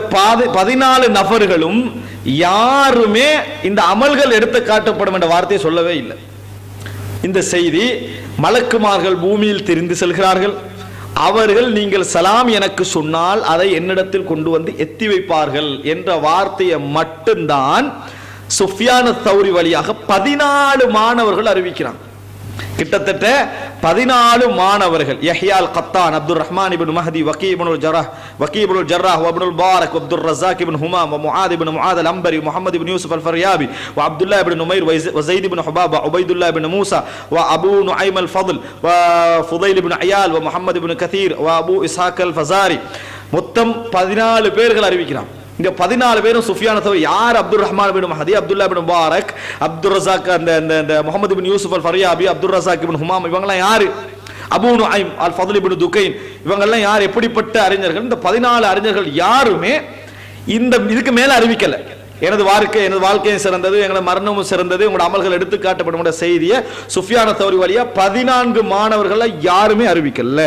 பதினாலு நபர்களும் யாருமே இந்த அமல்கள் எடுத்து காட்டப்படும் என்ற வார்த்தையை சொல்லவே இல்லை. இந்த செய்தி மலக்குமார்கள் பூமியில் திரிந்து செல்கிறார்கள், அவர்கள் நீங்கள் சலாம் எனக்கு சொன்னால் அதை என்னிடத்தில் கொண்டு வந்து எத்தி வைப்பார்கள் என்ற வார்த்தையை மட்டும்தான் சுஃபியான் தௌரி வழியாக பதினாலு மாணவர்கள் அறிவிக்கிறாங்க. கிட்டத்தட்ட பதினாலு மாணவர்கள் Yahya al Qattan, Abdul Rahman ibn Mahdi, Waki ibn al Jarrah Waki ibn al Jarrah, Abdul Barack, Abdul Razak இப்னு ஹுமாம், முஆத் இப்னு முஆத் அல்-அம்பரி, முஹம்மத் இப்னு யூசுப் அல்-ஃபர்யாபி, அப்துல்லா இப்னு நுமைர், ஸைத் இப்னு ஹுபாபா, உபைதுல்லா இப்னு மூசா, அபூ நுஐம் அல்-ஃபضல், ஃபுதைல் இப்னு அயால், முஹம்மத் இப்னு கதீர், அபூ இஸ்ஹாக் அல்-ஃபஸாரி. மொத்தம் பதினாலு பேர்கள் அறிவிக்கிறாங்க. இங்க பதினாலு பேரும் சுஃபியான் தௌரி யார்? Abdul Rahman ibn Mahdi, Abdullah ibn Mubarak, Abdul Razzaq, அந்த அந்த முஹம்மத் இப்னு யூசுப் அல்-ஃபர்யாபி, அப்துல் ரஸாக் இப்னு ஹுமாம், இவங்கெல்லாம் யாரு? அபூ நுஐம் அல்-ஃபضல் இப்னு துகைன், இவங்கெல்லாம் யார்? எப்படிப்பட்ட அறிஞர்கள்? இந்த பதினாலு அறிஞர்கள் யாருமே இந்த இதுக்கு மேல அறிவிக்கல. எனது வாழ்க்கை எனது வாழ்க்கையும் சிறந்தது, எங்களோட மரணமும் சிறந்தது, உங்களோட அமல்கள் எடுத்து காட்டப்படும் செய்தியை சுஃபியான் தௌரி வழியா பதினான்கு மாணவர்கள் யாருமே அறிவிக்கல.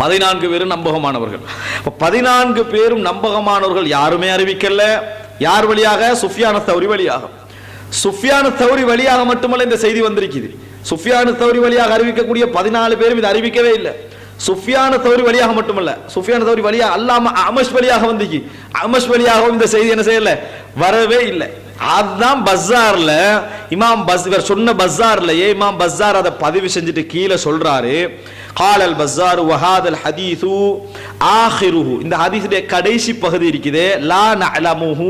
பதினான்கு பேரும் நம்பகமானவர்கள். பதினான்கு பேரும் நம்பகமானவர்கள் யாருமே அறிவிக்கல. யார் வழியாக? சுஃபியான் தௌரி வழியாக. சுஃபியான் தௌரி வழியாக மட்டுமல்ல இந்த செய்தி வந்திருக்குது. சுஃபியான் தௌரி வழியாக அறிவிக்கக்கூடிய பதினாலு பேரும் இது அறிவிக்கவே இல்லை. சுஃபியான் தௌரி வழியாக மட்டுமல்ல, சுஃபியான் தௌரி வழியாக அல்லாம அமஷ் வழியாக வந்துச்சு. அமஷ் வழியாகவும் இந்த செய்தி என்ன செய்யல, வரவே இல்லை. அதுதான் பஸார்ல இமாம் பஸ் இவர் சொன்ன பஸார்லயே இமாம் பஸார் அதை பதிவு செஞ்சுட்டு கீழே சொல்றாரு, قال البزار وهذا الحديث آخره. இந்த ஹதீஸுடைய கடைசி பகுதி இருக்குது. لا نعلمه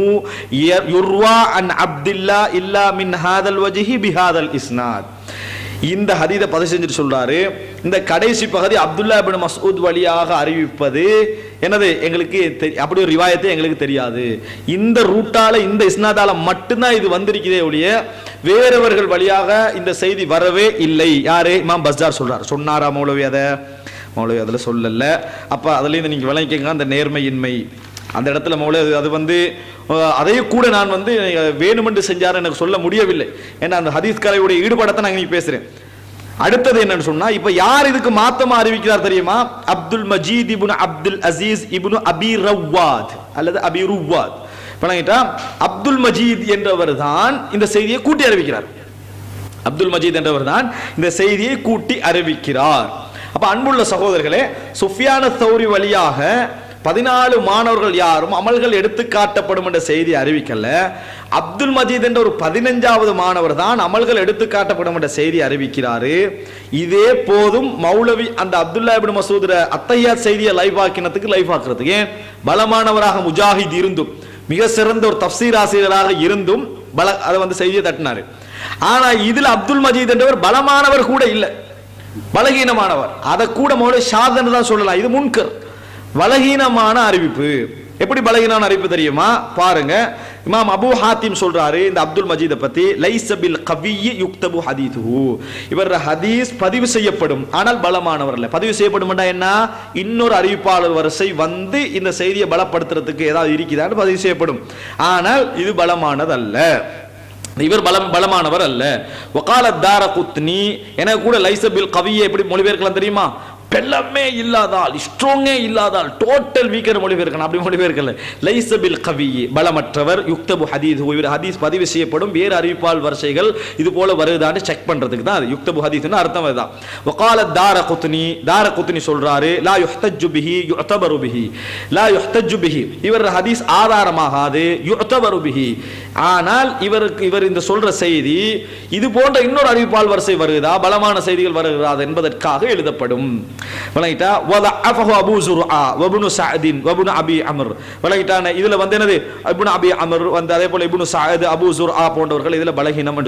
يروى عن عبد الله الا من هذا الوجه بهذا الاسناد. இந்த ஹதீஸை பதிவு செஞ்சுட்டு சொல்றாரு, இந்த கடைசி பகுதி அப்துல்லா இப்னு மஸ்ஊத் வழியாக அறிவிப்பது என்னது எங்களுக்கு அப்படி ஒரு ரிவாயத்தை எங்களுக்கு தெரியாது. இந்த ரூட்டால இந்த இஸ்னாதால மட்டும்தான் இது வந்திருக்கிறதே ஒழிய வேறவர்கள் வழியாக இந்த செய்தி வரவே இல்லை. யாரு? இமாம் பஸார் சொல்றாரு. சொன்னாரா மௌலவி? அதை மௌலவி அதில் சொல்லல. அப்போ அதுலேருந்து நீங்கள் விளங்கிக்கங்க அந்த நேர்மையின்மை அந்த இடத்துல மௌலவி அது வந்து அதையும் கூட நான் வந்து வேணுமென்று செஞ்சார் எனக்கு சொல்ல முடியவில்லை. ஏன்னா அந்த ஹதீஸ் கலையுடைய ஈடுபாடத்தை நான் இங்கே பேசுகிறேன். அடுத்தது என்னன்னு சொன்னா, இப்ப யார் இதுக்கு மாத்தமா அறிவிக்கிறார் தெரியுமா? அப்துல் மஜீத் இப்னு அப்துல் அசீஸ் இப்னு அபி ரவ்வாத் அல்லது அபி ரவ்வாத் பணங்கிட்டா அப்துல் மஜீத் என்றவர் தான் இந்த செய்தியை கூட்டி அறிவிக்கிறார். அப்துல் மஜீத் என்றவர் தான் இந்த செய்தியை கூட்டி அறிவிக்கிறார். அப்ப அன்புள்ள சகோதரர்களே, சுஃபியான் தௌரி வழியாக பதினாலு மாணவர்கள் யாரும் அமல்கள் எடுத்து காட்டப்படும் என்ற செய்தி அறிவிக்கல. அப்துல் மஜீத் என்ற ஒரு பதினஞ்சாவது மாணவர் தான் அமல்கள் எடுத்து காட்டப்படும் என்ற செய்தி அறிவிக்கிறாரு. இதே போதும் மௌலவி அந்த அப்துல்லா இப்னு மசூத் அத்தையா செய்தியை லைவ் ஆக்கினதுக்கு லைவ் ஆக்குறதுக்கு ஏன் பலமானவராக முஜாஹித் இருந்தும் மிக சிறந்த ஒரு தப்சீர் ஆசிரியராக இருந்தும் பல அதை வந்து செய்தியை தட்டினாரு. ஆனா இதுல அப்துல் மஜீத் என்றவர் பலமானவர் கூட இல்லை, பலகீனமானவர். அதை கூட மௌலவி ஷாதன் தான் சொல்லலாம். இது முன்கர் பலகீனமான அறிவிப்பு. எப்படி பலகீனமான அறிவிப்பு தெரியுமா? பாருங்க, இமாம் அபூ ஹாத்திம் சொல்றாரு இந்த அப்துல் மஜீதை பத்தி, லைஸ பில் கவியி யுக்தபு ஹதீதுஹு, இவர் ஹதீஸ் பதிவு செய்யப்படும் ஆனால் பலமானவர் இல்லை. பதிவு செய்யப்படும் என்ன, இன்னொரு அறிவிப்பாளர் வரிசை வந்து இந்த செய்தியை பலப்படுத்துறதுக்கு ஏதாவது இருக்குதான்னு பதிவு செய்யப்படும், ஆனால் இது பலமானது அல்ல, இவர் பலம் பலமானவர் அல்ல. வகால தாரகுத்னி என கூட லைஸ பில் கவியை எப்படி மொழிபெயர்க்கலாம் தெரியுமா? பெல்லமே இல்லாதால், ஸ்ட்ராங்கே இல்லாதால், டோட்டல் வீக்கர் மொழிபெயர்க்கணும். அப்படி மொழிபெயர்க்கல, லைஸ பில் கவி பலமற்றவர், யுக்தபு ஹதீஸ் ஹதீஸ் பதிவு செய்யப்படும், வேறு அறிவிப்பால் வரிசைகள் இது போல வருதான்னு செக் பண்றதுக்கு தான் அது யுக்தபு ஹதீஸ்னு அர்த்தம். அதுதான் வகால தாரகுத்னி தாரகுத்னி சொல்றாரு, லா யுஹ்தஜ்ஜு பிஹி யுஅதபரு பிஹி, லா யுஹ்தஜ்ஜு பிஹி, இவர் ஹதீஸ் ஆதாரமாகாது, யுஅதபரு பிஹி, ஆனால் இவருக்கு இவர் இந்த சொல்ற செய்தி இது போன்ற இன்னொரு அறிவிப்பால் வரிசை வருகிறதா, பலமான செய்திகள் வருகிறதா என்பதற்காக எழுதப்படும். பலகீனம் என்று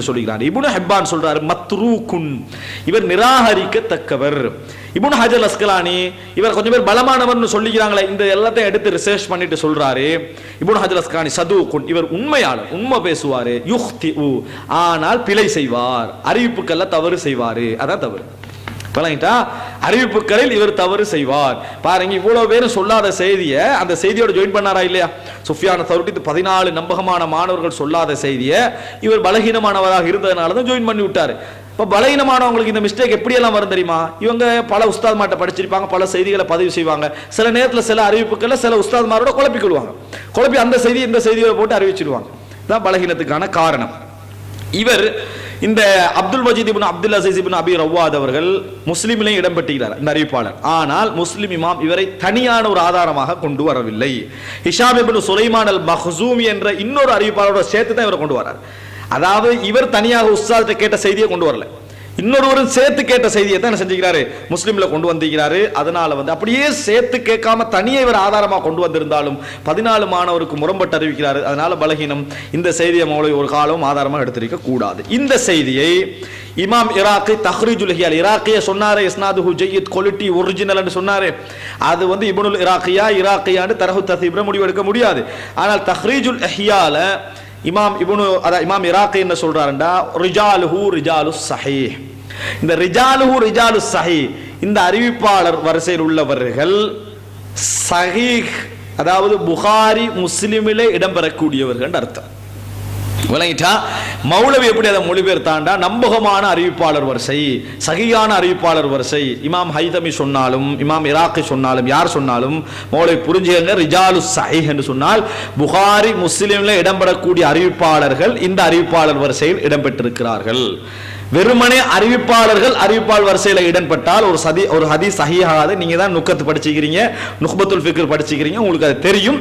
சொல்கிறார். இப்னு ஹிப்பான் சொல்றாரு மத்ரூகுன், இவர் நிராகரிக்கத்தக்கவர். இப்னு ஹஜர் அஸ்கலானி இவர் கொஞ்சம் பேர் பலமானவர் சொல்லிக்கிறாங்களே, இந்த எல்லாத்தையும் எடுத்து ரிசர்ச் பண்ணிட்டு சொல்றாரு இப்னு ஹஜர் அஸ்கலானி சதூகுன், இவர் உண்மையாளர், உண்மை பேசுவாரு, யுக்திஉ ஆனால் பிழை செய்வார், அறிவிப்புக்கல்ல தவறு செய்வாரு, அதான் தவறு. அறிவிப்புகளில் இவர் தவறு செய்வார். பாருங்க, இவ்வளவு பேரும் சொல்லாத செய்தியை அந்த செய்தியோட ஜாயின் பண்ணாரா இல்லையா? சுஃபியான் தௌரி பதினாலு நம்பகமான மாணவர்கள் சொல்லாத செய்தியை இவர் பலகீனமானவராக இருந்ததுனால தான் ஜாயின் பண்ணி விட்டாரு. இப்போ பலகீனமானவங்களுக்கு இந்த மிஸ்டேக் எப்படியெல்லாம் வரும் தெரியுமா? இவங்க பல உஸ்தாத்மார்ட்ட படிச்சிருப்பாங்க, பல செய்திகளை பதிவு செய்வாங்க, சில நேரத்தில் சில அறிவிப்புகளில் சில உஸ்தாத்மாரோட குழப்பிக்கொள்வாங்க, குழப்பி அந்த செய்தி இந்த செய்தியோட போட்டு அறிவிச்சிருவாங்க. இதுதான் பலகீனத்துக்கான காரணம். இவர் இந்த அப்துல் மஜீத் இப்னு அப்துல் அசீஸ் இப்னு அபி ரவ்வாத் அவர்கள் முஸ்லிமிலையும் இடம்பெற்றுகிறார் இந்த அறிவிப்பாளர். ஆனால் முஸ்லிம் இமாம் இவரை தனியான ஒரு ஆதாரமாக கொண்டு வரவில்லை. ஹிஷாம் இப்னு சுலைமான் அல் மஹ்சூமி என்ற இன்னொரு அறிவிப்பாளரோட சேர்த்து தான் இவரை கொண்டு வரார். அதாவது இவர் தனியாக உஸ்தாதிட்ட கேட்ட செய்தியை கொண்டு வரல, இன்னொருவரும் சேர்த்து கேட்ட செய்தியை தான் செஞ்சுக்கிறாரு, முஸ்லீம்ல கொண்டு வந்திருக்கிறாரு. அதனால வந்து அப்படியே சேர்த்து கேட்காம தனியே இவர் ஆதாரமாக கொண்டு வந்திருந்தாலும் பதினாலு மாணவருக்கு முரம்பட்டு அறிவிக்கிறாரு. அதனால பலகீனம். இந்த செய்தியை மௌலவி ஒரு காலம் ஆதாரமாக எடுத்திருக்க கூடாது. இந்த செய்தியை இமாம் இராக்கி தஹ்ரீஜுல் ஹியால் இராக்கிய சொன்னாரே, இஸ்னாதுஹு ஜய்யித் குவாலிட்டி ஒரிஜினல் என்று சொன்னாரே, அது வந்து இப்னுல் இராக்கியா இராக்கியான்னு தரஹு தஹ்ரீப்ல முடிவெடுக்க முடியாது. ஆனால் தஹ்ரீஜுல் ஹியால இமாம் இப்னு அத இமாம் இராக்கி என்ன சொல்றாருன்னா, ரிஜாலுஹு ரிஜாலுஸ் ஸஹீஹ், இந்த ரிஜாலுஹு ரிஜாலுஸ் ஸஹீஹ் இந்த அறிவிப்பாளர் வரிசையில் உள்ளவர்கள் ஸஹீஹ் அதாவது புகாரி முஸ்லிமிலே இடம்பெறக்கூடியவர்கள் அர்த்தம். விளங்கிட்டா? மௌலவி எப்படி அதை மொழிபெயர்த்தாண்டா, நம்பகமான அறிவிப்பாளர் வரிசை, சகியான அறிவிப்பாளர் வரிசை. இமாம் ஹைதமி சொன்னாலும் இமாம் இராக்கி சொன்னாலும் யார் சொன்னாலும் மௌலவி புரிஞ்சுங்க, ரிஜாலு ஸஹீஹ் என்று சொன்னால் புகாரி முஸ்லிம்ல இடம்பெறக்கூடிய அறிவிப்பாளர்கள் இந்த அறிவிப்பாளர் வரிசையில் இடம்பெற்றிருக்கிறார்கள். வெறுமனே அறிவிப்பாளர்கள் அறிவிப்பாளர் வரிசையில இடம்பெற்றால் ஒரு சதி ஒரு ஹதீஸ் சஹீஹாகாது. நீங்க தான் நுக்கத்து படிச்சுக்கிறீங்க, நுக்பத்துல் ஃபிக்ர் படிச்சுக்கிறீங்க, உங்களுக்கு அது தெரியும்.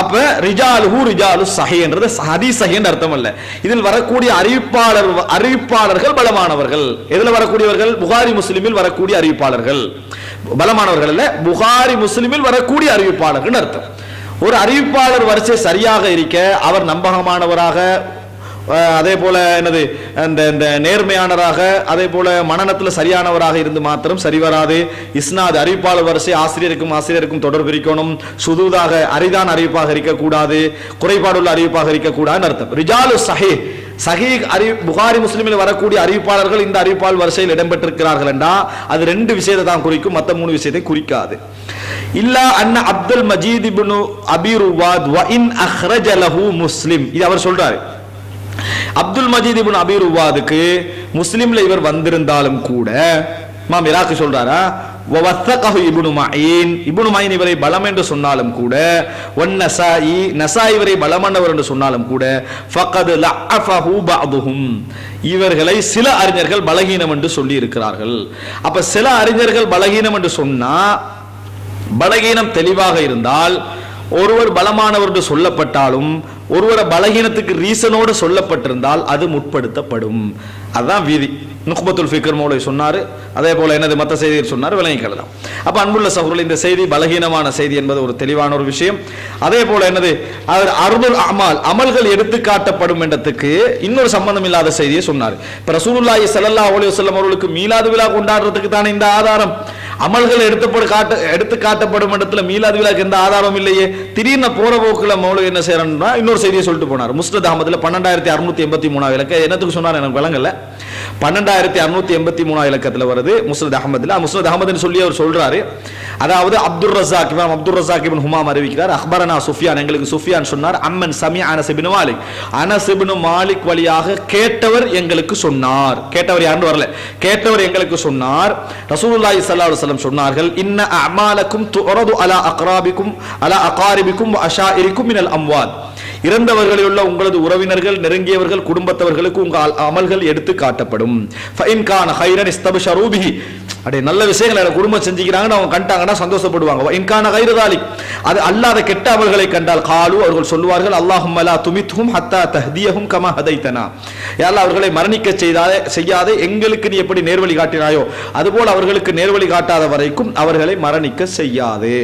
அப்ப ரிஜாலுஹு ரிஜாலுஸ் ஸஹீஹ் என்றது ஹதீஸ் சஹீஹ்னு அர்த்தம் அல்ல. இதில் வரக்கூடிய அறிவிப்பாளர் அறிவிப்பாளர்கள் பலமானவர்கள். எதில் வரக்கூடியவர்கள்? புகாரி முஸ்லிமில் வரக்கூடிய அறிவிப்பாளர்கள். பலமானவர்கள் அல்ல, புகாரி முஸ்லிமில் வரக்கூடிய அறிவிப்பாளர்கள் அர்த்தம். ஒரு அறிவிப்பாளர் வரிசை சரியாக இருக்க அவர் நம்பகமானவராக, அதே போல என்னது இந்த நேர்மையானவராக, அதே போல மனநலத்தில் சரியானவராக இருந்து மாத்திரம் சரிவராது. இஸ்னாத் அறிவிப்பாளர் வரிசை ஆசிரியருக்கும் ஆசிரியருக்கும் தொடர்பு இருக்கணும், சுதூதாக அரிதான அறிவிப்பாக இருக்கக்கூடாது, குறைபாடுள்ள அறிவிப்பாக இருக்கக்கூடாதுன்னு அர்த்தம். ரிஜாலு ஸஹீஹ் சஹீஹ் அறி புகாரி முஸ்லிமில் வரக்கூடிய அறிவிப்பாளர்கள் இந்த அறிவிப்பாளர் வரிசையில் இடம்பெற்றிருக்கிறார்கள் என்றா அது ரெண்டு விஷயத்தை தான் குறிக்கும், மற்ற மூணு விஷயத்தை குறிக்காது. இல்லா அன்ன அப்துல் மஜீத் இப்னு அபி ரவ்வாத் வ இன் அஹ்ரஜலஹு முஸ்லிம், இது அவர் சொல்றாரு. அப்துல் மஜீத் இப்னு அபீ ருவாதுக்கு முஸ்லிம்ல இவர் வந்திருந்தாலும் கூட இமாம் இராகி சொல்றாரா வவத்தகஹு இப்னு மயீன், இப்னு மயீன் இவரை பலம் என்று சொன்னாலும் கூட, வன்னஸாயி, நஸாயி இவரை பலமானவர் என்று சொன்னாலும் கூட, ஃபகத் லஅஃபஹு பஅதுஹும், இவர்களை சில அறிஞர்கள் பலகீனம் என்று சொல்லி இருக்கிறார்கள். அப்ப சில அறிஞர்கள் பலகீனம் என்று சொன்னா, பலகீனம் தெளிவாக இருந்தால் ஒருவர் பலமானவர் என்று சொல்லப்பட்டாலும் ஒருவரை பலகீனத்துக்கு ரீசனோடு சொல்லப்பட்டிருந்தால் அது முற்படுத்தப்படும். அதுதான் விதி. நுக்பத்துல் ஃபிக்ர் மௌலவி சொன்னாரு, அதே போல என்னது மற்ற செய்தியில் சொன்னார், விளங்கிக்கலாம். அப்ப அன்புள்ள சகோதரர்களே, இந்த செய்தி பலகீனமான செய்தி என்பது ஒரு தெளிவான ஒரு விஷயம். அதே போல என்னது அர்புல் அமால், அமல்கள் எடுத்துக்காட்டப்படும் என்றதுக்கு இன்னொரு சம்பந்தம் இல்லாத செய்தியை சொன்னார். இப்ப ரசூலுல்லாஹி ஸல்லல்லாஹு அலைஹி வஸல்லம் அவர்களுக்கு மீலாது விழா கொண்டாடுறதுக்கு தானே இந்த ஆதாரம். அமல்கள் எடுத்து காட்ட எடுத்து காட்டப்படும் இடத்துல மீலாது விழாக்கு எந்த ஆதாரம் இல்லையே. திடீர்னு போற போக்குல மௌலவி என்ன செய்யறாங்கன்னா இன்னொரு செய்தியை சொல்லிட்டு போனார். முஸ்னத் அஹ்மதுல பன்னெண்டாயிரத்தி அறுநூத்தி எண்பத்தி மூணாவது இலக்கம் என்னத்துக்கு சொன்னார் எனக்கு விளங்கல. பன்னெண்டாயிரத்தி அறுநூத்தி எண்பத்தி மூணாவது இலக்கத்துல வருது முஸ்னத் அஹ்மதுல. முஸ்னத் அஹ்மதுன்னு சொல்லி அவர் சொல்றாரு, அதாவது அப்துல் ரஸாக் இப்னு அப்துல் ரஸாக் இப்னு ஹுமாம் அறிவிக்கிறார், அஹ்பரனா சுஃபியான், எங்களுக்கு சுஃபியான் சொன்னார், அம்மன் சமீஅ அனஸ் இப்னு மாலிக், அனஸ் இப்னு மாலிக் வழியாக கேட்டவர் எங்களுக்கு சொன்னார். கேட்டவர் யாருன்னு வரல, கேட்டவர் எங்களுக்கு சொன்னார், ரசூலுல்லாஹி ஸல்லல்லாஹு அலைஹி வஸல்லம் சொன்னார்கள், இன்ன அஅமாலக்கும் துரது அலா அக்ராபிக்கும் அலா அகாரிபிக்கும் வஅஷாயிரிக்கும் மினல் அம்வாத், இறந்தவர்களில் உள்ள உங்களது உறவினர்கள் நெருங்கியவர்கள் குடும்பத்தவர்களுக்கு உங்கள் அமல்கள் எடுத்து காட்டப்படும். ஃபைன் கான ஹைரன் இஸ்தபஷரு பிஹி, அப்படியே நல்ல விஷயங்களை குடும்பம் செஞ்சுக்கிறாங்கன்னு அவங்க கண்டாங்கன்னா சந்தோஷப்படுவாங்க. ஃபைன் கான ஹைரு தாலிக், அது அல்லாத கெட்ட அமல்களை கண்டால் காலு, அவர்கள் சொல்லுவார்கள், அல்லாஹும்ம லா துமித்ஹும் ஹத்தா தஹ்தியஹும் கமா ஹதைதனா, யல்லாஹ் அவர்களை மரணிக்க செய்யாதே செய்யாதே, எங்களுக்கு நீ எப்படி நேர்வழி காட்டினாயோ அதுபோல் அவர்களுக்கு நேர்வழி காட்டாத வரைக்கும் அவர்களை மரணிக்க செய்யாதே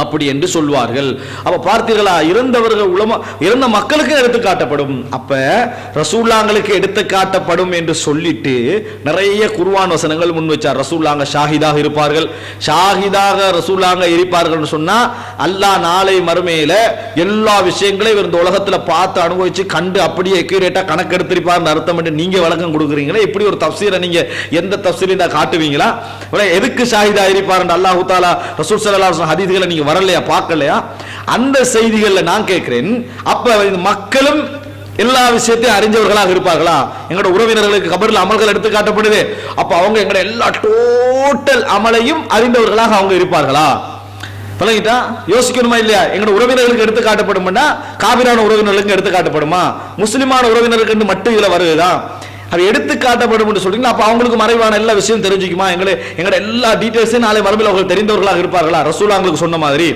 அப்படி என்று சொல்வார்கள். அப்ப பார்த்தீர்களா, இறந்தவர்கள் உலமா இறந்த மக்களுக்கு எடுத்து காட்டப்படும். அப்ப ரசூலுல்லாஹ்ங்களுக்கு எடுத்து காட்டப்படும் என்று சொல்லிட்டு நிறைய குர்ஆன் வசனங்கள் முன் வச்சார். ரசூலுல்லாஹ் ஷாஹிதாக இருப்பார்கள், ஷாஹிதாக ரசூலுல்லாஹ் இருப்பார்கள் சொன்னா அல்லாஹ் நாளை மறுமையில எல்லா விஷயங்களையும் இந்த உலகத்துல பார்த்து அனுபவிச்சு கண்டு அப்படியே அக்யூரேட்டா கணக்கெடுத்திருப்பார்னு அர்த்தம் என்று நீங்க வழக்கம் கொடுக்குறீங்களே, இப்படி ஒரு தப்சீரை நீங்க எந்த தப்சீரையும் தான் காட்டுவீங்களா? எதுக்கு ஷாஹிதா இருப்பார் என்று அல்லாஹ் தஆலா ரசூல் ஸல்லல்லாஹு அலைஹி வஸல்லம் ஹதீஸ்களை நீங்க வரலையா, பார்க்கலையா? அந்த செய்திகள்ல நான் கேட்கிறேன், அப்ப மக்களும் எல்லா விஷயத்தையும் அறிஞ்சவர்களாக இருப்பார்களா? எங்களோட உறவினர்களுக்கு கபரில் அமல்கள் எடுத்து காட்டப்படுது, அப்ப அவங்க எங்களோட எல்லா டோட்டல் அமலையும் அறிந்தவர்களாக அவங்க இருப்பார்களா? பழகிட்டா யோசிக்கணுமா இல்லையா? எங்களோட உறவினர்களுக்கு எடுத்து காட்டப்படும்னா காபிரான உறவினர்களுக்கு எடுத்து காட்டப்படுமா? முஸ்லிமான உறவினர்களுக்கு மட்டும் இதுல வருதுதான் அது எடுத்து காட்டப்படும் என்று சொல்றீங்களா? அப்ப அவங்களுக்கு மறைவான எல்லா விஷயம் தெரிஞ்சுக்குமா? எங்களை எங்களோட எல்லா டீட்டெயில்ஸையும் நாளை மறுபடியும் அவர்கள் தெரிந்தவர்களாக இருப்பார்களா? ரசூலுல்லாஹ் அவங்களுக்கு சொன்ன மாதிரி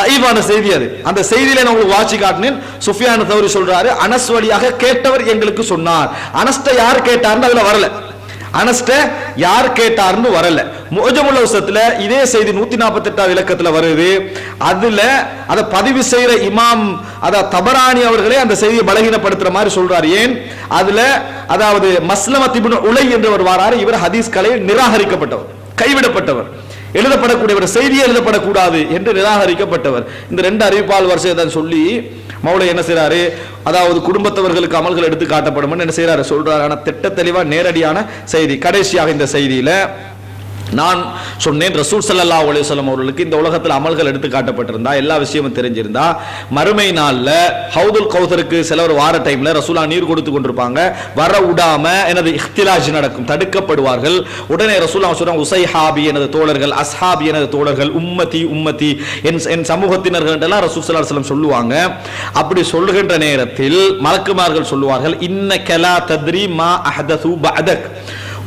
லைவான செய்தி அது. அந்த செய்தியில நான் உங்களுக்கு வாட்சி காட்டினேன். சுஃபியான் தௌரி சொல்றாரு, அனஸ் வழியாக கேட்டவர் எங்களுக்கு சொன்னார். அனஸ்ட யார் கேட்டார்னு அதுல வரல, அனஸ்ட யார் கேட்டார்னு வரல. முஅஜமுல் அவ்ஸத்ல இதே செய்தி நூத்தி நாற்பத்தி எட்டாவது இலக்கத்துல வருது. அதுல அதை பதிவு செய்யற இமாம் அத தபரானி அவர்களே அந்த செய்தியை பலகீனப்படுத்துற மாதிரி சொல்றாரு. ஏன் அதுல அதாவது மஸ்லமத் இப்னு உலை என்றவர் வாராரு, இவர் ஹதீஸ் கலையில் நிராகரிக்கப்பட்டவர், கைவிடப்பட்டவர், எழுதப்படக்கூடியவர், செய்தியை எழுதப்படக்கூடாது என்று நிராகரிக்கப்பட்டவர். இந்த ரெண்டு அறிவிப்பால் வருஷம் சொல்லி மௌலவி என்ன செய்யறாரு, அதாவது குடும்பத்தவர்களுக்கு அமல்கள் எடுத்து காட்டப்படும் என்ன செய்யறாரு சொல்றாரு. ஆனா திட்ட தெளிவா நேரடியான செய்தி. கடைசியாக இந்த செய்தியில நான் சொன்னேன், ரசூல் ஸல்லல்லாஹு அலைஹி வஸல்லம் அவர்களுக்கு இந்த உலகத்தில் அமல்கள் எடுத்து காட்டப்பட்டிருந்தா எல்லா விஷயமும் தெரிஞ்சிருந்தா மறுமை நாள்ல ஹவுதுல் கௌசருக்கு சிலவர் வார டைம்ல ரசூலுல்லாஹ் நீர் கொடுத்து கொண்டிருப்பாங்க, வர விடாம எனது இஹ்திலாஜ் நடக்கும், தடுக்கப்படுவார்கள். உடனே ரசூலுல்லாஹ் சொல்றாங்க, உசைஹாபி எனது தோழர்கள், அஸ்ஹாபி எனது தோழர்கள், உம்மதி உம்மதி என் என் சமூகத்தினர்கள் என்றெல்லாம் ரசூல் ஸல்லல்லாஹு அலைஹி வஸல்லம் சொல்லுவாங்க. அப்படி சொல்லுகின்ற நேரத்தில் மலக்குமார்கள் சொல்லுவார்கள், இன்னக லா தத்ரி மா அஹ்தஸு பஅதக்,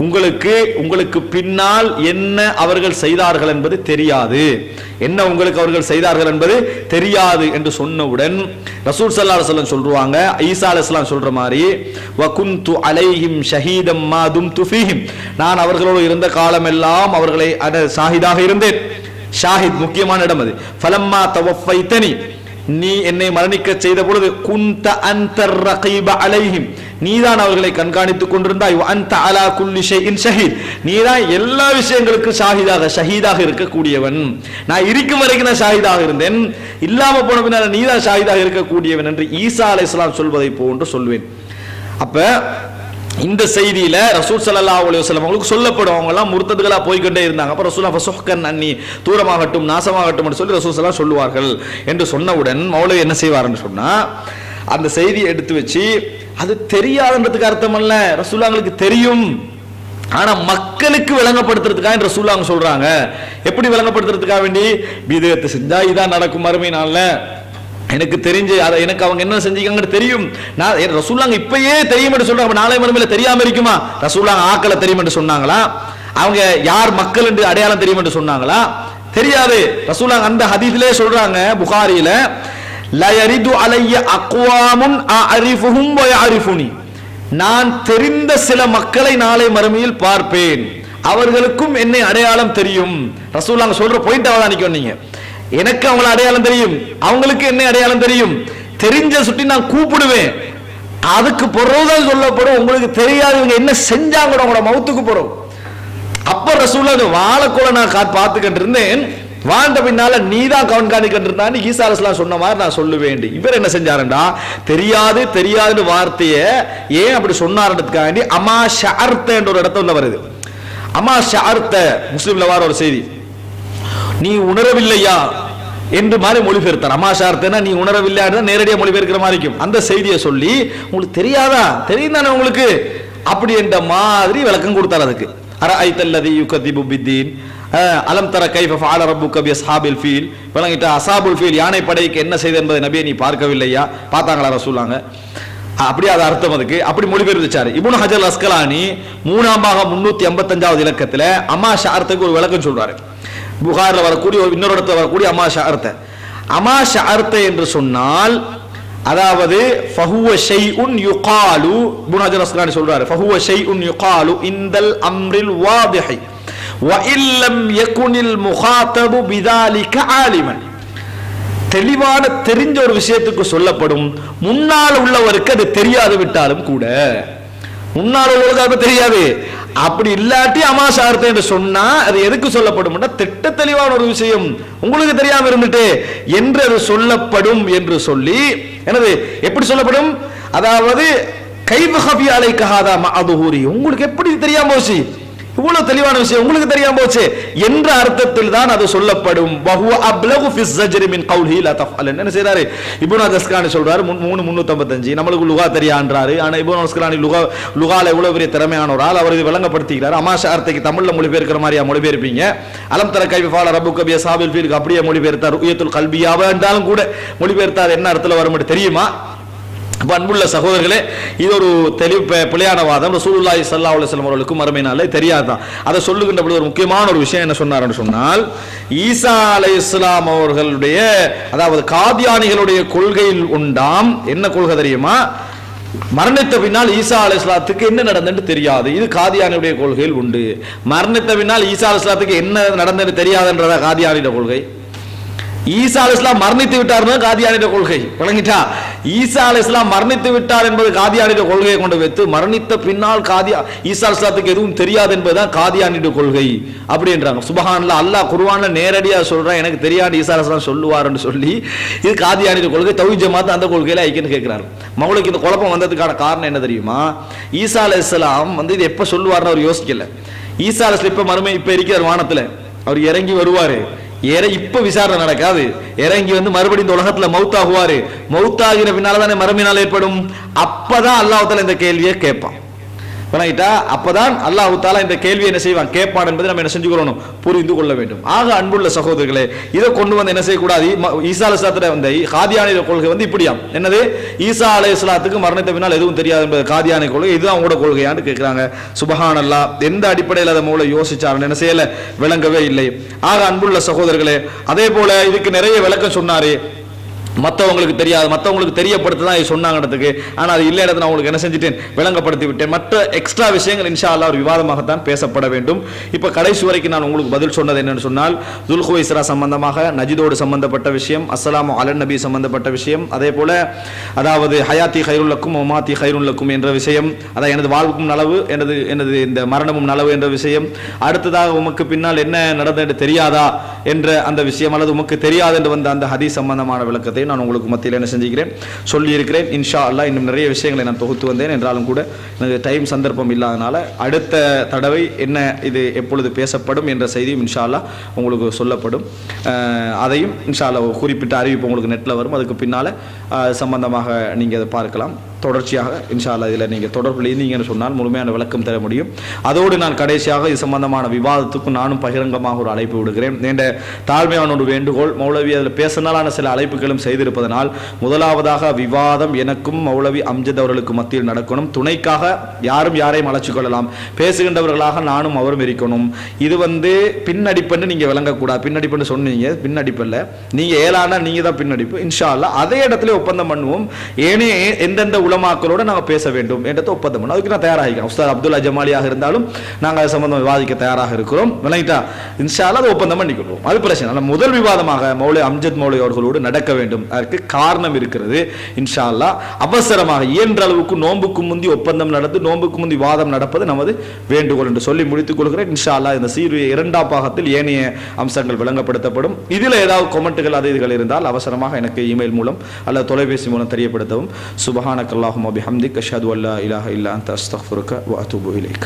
உங்களுக்கு உங்களுக்கு பின்னால் என்ன அவர்கள் செய்தார்கள் என்பது தெரியாது, என்ன உங்களுக்கு அவர்கள் செய்தார்கள் என்பது தெரியாது என்று சொன்னவுடன் ரசூல் ஸல்லல்லாஹு அலைஹி வஸல்லம் சொல்றாங்க, ஈசா அலைஹிஸ்ஸலாம் சொல்ற மாதிரி, வகுந்து அலைஹிம் ஷஹீதம் மா தும்து ஃபீஹிம், நான் அவர்களோடு இருந்த காலமெல்லாம் அவர்களை ஷஹீதாக இருந்தேன். ஷாஹித் முக்கியமான இடம் அது. ஃபலம்மா தவஃபைதனி, நீ என்னை மரணிக்க செய்த பொழுது, குந்த அன்தர் ரகீப அலைஹிம், நீதான் அவர்களை கண்காணித்துக் கொண்டிருந்தாய், அன்த அலா குல்லி ஷைஇன் ஷஹீத், நீதான் எல்லா விஷயங்களுக்கும் ஷஹீதாக ஷஹீதாக இருக்கக்கூடியவன், நான் இருக்கும் வரைக்கும் நான் ஷஹீதாக இருந்தேன், இல்லாம போன பின்னால் நீதான் ஷஹீதாக இருக்கக்கூடியவன் என்று ஈசா அலைஹிஸ்ஸலாம் சொல்வதை போன்று சொல்வேன். அப்ப இந்த செய்தியில ரசூல் ஸல்லல்லாஹு அலைஹி வஸல்லம் அவங்களுக்கு சொல்லப்படும், அவங்க எல்லாம் முர்ததுகளா போய்கிட்டே இருந்தாங்க, அப்ப ரசூலுல்லாஹ் ஃபஸஹ்கன் அன்னி, தூரமாகட்டும் நாசமாகட்டும் என்று சொல்லி ரசூல் ஸல்லல்லாஹு சொல்லுவார்கள் என்று சொன்னவுடன் மௌலவி என்ன செய்வார்னு சொன்னா, அந்த செய்தியை எடுத்து வச்சு அது தெரியாதுன்றதுக்கு அர்த்தம் அல்ல, ரசூலுல்லாஹ்ங்களுக்கு தெரியும், ஆனா மக்களுக்கு விளங்கப்படுத்துறதுக்காக ரசூலுல்லாஹ் சொல்றாங்க. எப்படி விளங்கப்படுத்துறதுக்காக வேண்டி விதத்தை செஞ்சா இதான் நடக்கும் அருமை நாள்ல எனக்கு தெரிஞ்சு அதை எனக்கு அவங்க என்ன செஞ்சுக்காங்கன்னு தெரியும், நான் ரசூலுல்லாஹ் இப்பயே தெரியும் என்று சொல்றாங்க. நாளை மறுமையில தெரியாம இருக்குமா? ரசூலுல்லாஹ் ஆக்களை தெரியும் என்று சொன்னாங்களா? அவங்க யார் மக்கள் என்று அடையாளம் தெரியும் என்று சொன்னாங்களா? தெரியாது. ரசூலுல்லாஹ் அந்த ஹதீஸிலே சொல்றாங்க புகாரியில, லா யரிது அலைய அக்வாமுன் அஅரிஃபுஹும் வ யஅரிஃபுனி, நான் தெரிந்த சில மக்களை நாளை மறுமையில் பார்ப்பேன், அவர்களுக்கும் என்னை அடையாளம் தெரியும். ரசூலுல்லாஹ் சொல்ற பாயிண்ட் அவதான் நினைக்கிறீங்க, எனக்கு அவங்கள அடையாளம் தெரியும், அவங்களுக்கு என்ன அடையாளம் தெரியும், தெரிஞ்ச சுட்டி நான் கூப்பிடுவேன், அதுக்கு பொருள்தான் சொல்லப்படும். உங்களுக்கு தெரியாதவங்க என்ன செஞ்சாங்க அவங்களோட மவுத்துக்கு போறோம். அப்ப ரசூலுல்லாஹ் வாழக்கூட நான் பார்த்துக்கிட்டு இருந்தேன், வாழ்ந்த பின்னால நீதான் கவன்காணிக்கிட்டு இருந்தான்னு ஈசா அலைஹிஸ்ஸலாம் சொன்ன மாதிரி நான் சொல்லுவேன். இவர் என்ன செஞ்சாருண்டா, தெரியாது தெரியாதுன்னு வார்த்தைய ஏன் அப்படி சொன்னார்ன்றதுக்காண்டி அமா ஷஅர்த என்ற ஒரு இடத்துல வந்து வருது. அமா ஷஅர்த முஸ்லிம்ல வார ஒரு செய்தி, நீ உணரவில்லையா என்று மாதிரி மொழிபெயர்த்தார். அமாஷார்த்தனா நீ உணரவில்லையா நேரடியாக மொழிபெயர்க்கிற மாதிரி இருக்கும். அந்த செய்தியை சொல்லி உங்களுக்கு தெரியாதா, தெரியும் தானே உங்களுக்கு, அப்படி என்ற மாதிரி விளக்கம் கொடுத்தார். அதுக்கு அரஐத அல்லதி யுகதிபு பித்தீன் அலம் தர கைஃப ஃபஅல ரப்புக பி அஸ்ஹாபில் ஃபீல், விளங்கிட்ட அஸ்ஹாபுல் ஃபீல் யானை படைக்கு என்ன செய்த என்பதை நபியை நீ பார்க்கவில்லையா, பார்த்தாங்களா ரசூலுல்லாஹ், அப்படி அது அர்த்தம். அதுக்கு அப்படி மொழிபெயர்ச்சாரு. இப்னு ஹஜர் அஸ்கலானி மூணாம் பாகம் முன்னூத்தி ஐம்பத்தஞ்சாவது இலக்கத்துல அமா ஷஅர்த்துக்கு ஒரு விளக்கம் சொல்றாரு. புகாரில் வரக்கூடிய இன்னொரு இடத்துல வரக்கூடிய அமா ஷஅர்த, அமா ஷஅர்த என்று சொன்னால் அதாவது ஃபஹுவ ஷைஉன் யுகாலு, இப்னு ஹஜர் அஸ்கலானி சொல்றாரு, ஃபஹுவ ஷைஉன் யுகாலு இந்தல் அம்ரில் வாதிஹி வ இல்லம் யகுனில் முகாதபு பிதாலிக ஆலிமன், தெளிவான தெரிஞ்ச ஒரு விஷயத்துக்கு சொல்லப்படும், முன்னால் உள்ளவருக்கு அது தெரியாது விட்டாலும் கூட, முன்னால் உள்ளவருக்கு தெரியாது, அப்படி இல்லாட்டி அமாஷார்த்தை என்று சொன்னா அது எதுக்கு சொல்லப்படும், திட்ட தெளிவான ஒரு விஷயம் உங்களுக்கு தெரியாம இருந்துட்டு என்று அது சொல்லப்படும் என்று சொல்லி என்னது எப்படி சொல்லப்படும், அதாவது கைஃப ஹஃபி அலைக ஹாதா மஅ ظுஹூரி, உங்களுக்கு எப்படி தெரியாம போச்சு, இவ்வளவு தெளிவான விஷயம் உங்களுக்கு தெரியாம போச்சு என்ற அர்த்தத்தில் தான் அது சொல்லப்படும். வஹுவ அப்லகு ஃபிஸ் ஸஜ்ரி மின் கௌலிஹி லா தஃஅல், என்ன செய்றாரு இப்னு அஸ்கலானி சொல்றாரு மூணு முந்நூற்று ஐம்பத்தஞ்சு, நமக்கு லுகா தெரியான்றாரு. ஆனா இப்னு அஸ்கலானி லுகா லுகால இவ்வளவு பெரிய திறமையானவரால் அவர் இது விளங்கப்படுத்திக்கிறார். அமாஷார்த்தைக்கு தமிழ்ல மொழிபெயர்க்கிற மாதிரியா மொழிபெயர்ப்பீங்க, அலம் தர கைஃப ஃபஅல ரப்புக பி அஸ்ஹாபில் ஃபீல் அப்படியே மொழிபெயர்த்தார், ருஅ்யத்துல் கல்பியாவா என்றாலும் கூட மொழிபெயர்த்தார். என்ன அர்த்தத்தில் வரும்னு தெரியுமா? அன்புள்ள சகோதரர்களே, இது ஒரு தெளிவு பிழையான வாதம். ரசூலுல்லாஹி ஸல்லல்லாஹு அலைஹி வஸல்லம் அவர்களுக்கும் மறுமையினாலே தெரியாதான். அதை சொல்லுகின்ற பொழுது ஒரு முக்கியமான ஒரு விஷயம் என்ன சொன்னார்னு சொன்னால், ஈசா அலைஹிஸ்ஸலாம் அவர்களுடைய அதாவது காதியானிகளுடைய கொள்கையில் உண்டாம். என்ன கொள்கை தெரியுமா? மரணித்த பின்னால் ஈசா அலைஹிஸ்ஸலாத்துக்கு என்ன நடந்தது தெரியாது. இது காதியானியுடைய கொள்கையில் உண்டு. மரணித்த பின்னால் ஈசா அலைஹிஸ்ஸலாத்துக்கு என்ன நடந்தது தெரியாதுன்றதா காதியானியுடைய கொள்கை. ஈசா அலைஹிஸ்ஸலாம் மரணித்து விட்டார் காதியானியுடைய கொள்கை. விளங்கிட்டா? ஈசா அலைஹிஸ்ஸலாம் மரணித்து விட்டார் என்பது காதியானியுடைய கொள்கையை கொண்டு வைத்து மரணித்த பின்னால் காதியா ஈசா அலைஹிஸ்ஸலாத்துக்கு எதுவும் தெரியாது என்பதுதான் காதியானியுடைய கொள்கை அப்படின்றாங்க. சுபஹானல்லாஹ், அல்லாஹ் குர்ஆன்ல நேரடியா சொல்றான் எனக்கு தெரியாது ஈசா அலைஹிஸ்ஸலாம் சொல்லுவார்னு சொல்லி, இது காதியானியுடைய கொள்கை. தௌஹீத் ஜமாத் அந்த கொள்கையில ஐக்கியன்னு கேட்கிறாரு. மௌலக்கு இந்த குழப்பம் வந்ததுக்கான காரணம் என்ன தெரியுமா? ஈசா அலைஹிஸ்ஸலாம் வந்து இது எப்ப சொல்லுவார்னு அவர் யோசிக்கல. ஈசா அலைஹிஸ்ஸலாம் இப்ப மறுமை இப்ப இருக்கிறார் வானத்துல, அவர் இறங்கி வருவாரு, இப்ப விசாரணை நடக்காது, இறங்கி வந்து மறுபடியும் இந்த உலகத்துல மௌத்தாகுவாரு, மௌத்தாகிற பின்னால்தானே மறுமையினால் ஏற்படும், அப்பதான் அல்லாஹ்வுத்தாலா இந்த கேள்வியை கேட்பான். அப்பதான் அல்லாஹ்வுத்தாலா இந்த கேள்வியை என்ன செய்வான் கேட்பான் என்பதை நம்ம என்ன செஞ்சுக்கணும், புரிந்து கொள்ள வேண்டும். ஆக அன்புள்ள சகோதரர்களே, இதை கொண்டு வந்து என்ன செய்யக்கூடாது. ஈசா அலைஹிஸ்ஸலாத்துல வந்து காதியானிய கொள்கை வந்து இப்படியா, என்னது ஈசா அலைஹிஸ்ஸலாத்துக்கு மரணத்தை பின்னால் எதுவும் தெரியாது என்பது காதியானிய கொள்கை, இதுதான் உங்களோட கொள்கையான்னு கேட்கிறாங்க. சுபஹானல்லாஹ், எந்த அடிப்படையில் அதை மூல யோசிச்சாருன்னு என்ன செய்யல, விளங்கவே இல்லை. ஆக அன்புள்ள சகோதரர்களே, அதே போல இதுக்கு நிறைய விளக்கம் சொன்னாரு. மற்றவங்களுக்கு தெரியாது, மற்றவங்களுக்கு தெரியப்படுத்த தான் சொன்னாங்கிறதுக்கு, ஆனால் அது இல்லை இடத்துல நான் உங்களுக்கு என்ன செஞ்சுட்டேன், விளங்கப்படுத்தி விட்டேன். மற்ற எக்ஸ்ட்ரா விஷயங்கள் இன்ஷா அல்லாஹ் ஒரு விவாதமாகத்தான் பேசப்பட வேண்டும். இப்போ கடைசி வரைக்கும் நான் உங்களுக்கு பதில் சொன்னது என்னன்னு சொன்னால், துல்ஹுவைஸ்ரா சம்பந்தமாக, நஜிதோடு சம்பந்தப்பட்ட விஷயம், அஸ்ஸலாமு அலன் நபி சம்பந்தப்பட்ட விஷயம், அதே போல அதாவது ஹயாத்தி ஹைருல்லக்கும் ஒமாத்தி ஹைருல்லக்கும் என்ற விஷயம், அதாவது எனது வாழ்வுக்கும் நலவு எனது எனது இந்த மரணமும் நலவு என்ற விஷயம், அடுத்ததாக உமக்கு பின்னால் என்ன நடந்தது தெரியாதா என்ற அந்த விஷயம், அல்லது உமக்கு தெரியாது என்று வந்த அந்த ஹதீஸ் சம்பந்தமான விளக்கத்தை, நான் உங்களுக்கு மத்தியில் என்ன செஞ்சுக்கிறேன் சொல்லியிருக்கிறேன். இன்ஷா அல்லாஹ் இன்னும் நிறைய விஷயங்களை நான் தொகுத்து வந்தேன். என்றாலும் கூட எனக்கு டைம் சந்தர்ப்பம் இல்லாதனால அடுத்த தடவை என்ன இது எப்பொழுது பேசப்படும் என்ற செய்தியும் இன்ஷா அல்லாஹ் உங்களுக்கு சொல்லப்படும். அதையும் இன்ஷா அல்லாஹ் குறிப்பிட்ட அறிவிப்பு உங்களுக்கு நெட்டில் வரும். அதுக்கு பின்னால் சம்பந்தமாக நீங்கள் அதை பார்க்கலாம். தொடர்ச்சியாக இன்ஷா அல்லாஹ் இதில் நீங்கள் தொடர்பில் இருந்தீங்கன்னு சொன்னால் முழுமையான விளக்கம் தர முடியும். அதோடு நான் கடைசியாக இது சம்பந்தமான விவாதத்துக்கும் நானும் பகிரங்கமாக ஒரு அழைப்பு விடுகிறேன். என்ற தாழ்மையான ஒரு வேண்டுகோள், மௌலவி அதில் பேசினாலான சில அழைப்புகளும் செய்திருப்பதனால் முதலாவதாக விவாதம் எனக்கும் மௌலவி அம்ஜத் அவர்களுக்கும் மத்தியில் நடக்கணும். துணைக்காக யாரும் யாரையும் அழைச்சு கொள்ளலாம், பேசுகின்றவர்களாக நானும் அவரும் இருக்கணும். இது வந்து பின்னடிப்புன்னு நீங்கள் விளங்கக்கூடாது. பின்னடிப்புன்னு சொன்னீங்க, பின்னடிப்பு இல்லை, நீங்கள் ஏழானா நீங்கள் தான் பின்னடிப்பு. இன்ஷா அல்லாஹ் அதே இடத்துல ஒப்பந்தம் பண்ணுவோம். ஏனே எந்தெந்த உலமாக்களோடு நாங்கள் பேச வேண்டும் என்றதை ஒப்பந்தம் பண்ணுவோம். அதுக்கு நான் தயாராகிறேன். உஸ்தாத் அப்துல்லா ஜமாலியாக இருந்தாலும் நாங்கள் அது சம்பந்தம் விவாதிக்க தயாராக இருக்கிறோம். விளங்கிட்டா? இன்ஷா அல்லாஹ் அது ஒப்பந்தம் பண்ணிக்கொள்வோம். அது பிரச்சனை இல்லை. முதல் விவாதமாக மௌலவி அம்ஜத் மௌலவி அவர்களோடு நடக்க வேண்டும். அதற்கு காரணம் இருக்கிறது. இன்ஷா அல்லாஹ் அவசரமாக இயன்ற அளவுக்கு நோன்புக்கு முந்தி ஒப்பந்தம் நடந்து நோன்புக்கு முந்தி வாதம் நடப்பது நமது வேண்டுகோள் என்று சொல்லி முடித்துக் கொள்கிறேன். இன்ஷா அல்லாஹ் இந்த சீரிய இரண்டாம் பாகத்தில் ஏனைய அம்சங்கள் விளங்கப்படுத்தப்படும். இதில் ஏதாவது கமெண்ட்டுகள் அது இதுகள் இருந்தால் அவசரமாக எனக்கு இமெயில் மூலம் அல்லது தொலைபேசி மூலம் தெரியப்படுத்தவும். சுபஹானக அல்லாஹும்ம பிஹம்திக அஷ்ஹது அல்லா இலாஹ இல்லா அன்த அஸ்தக்ஃபிருக வ அத்தூபு இலைக்.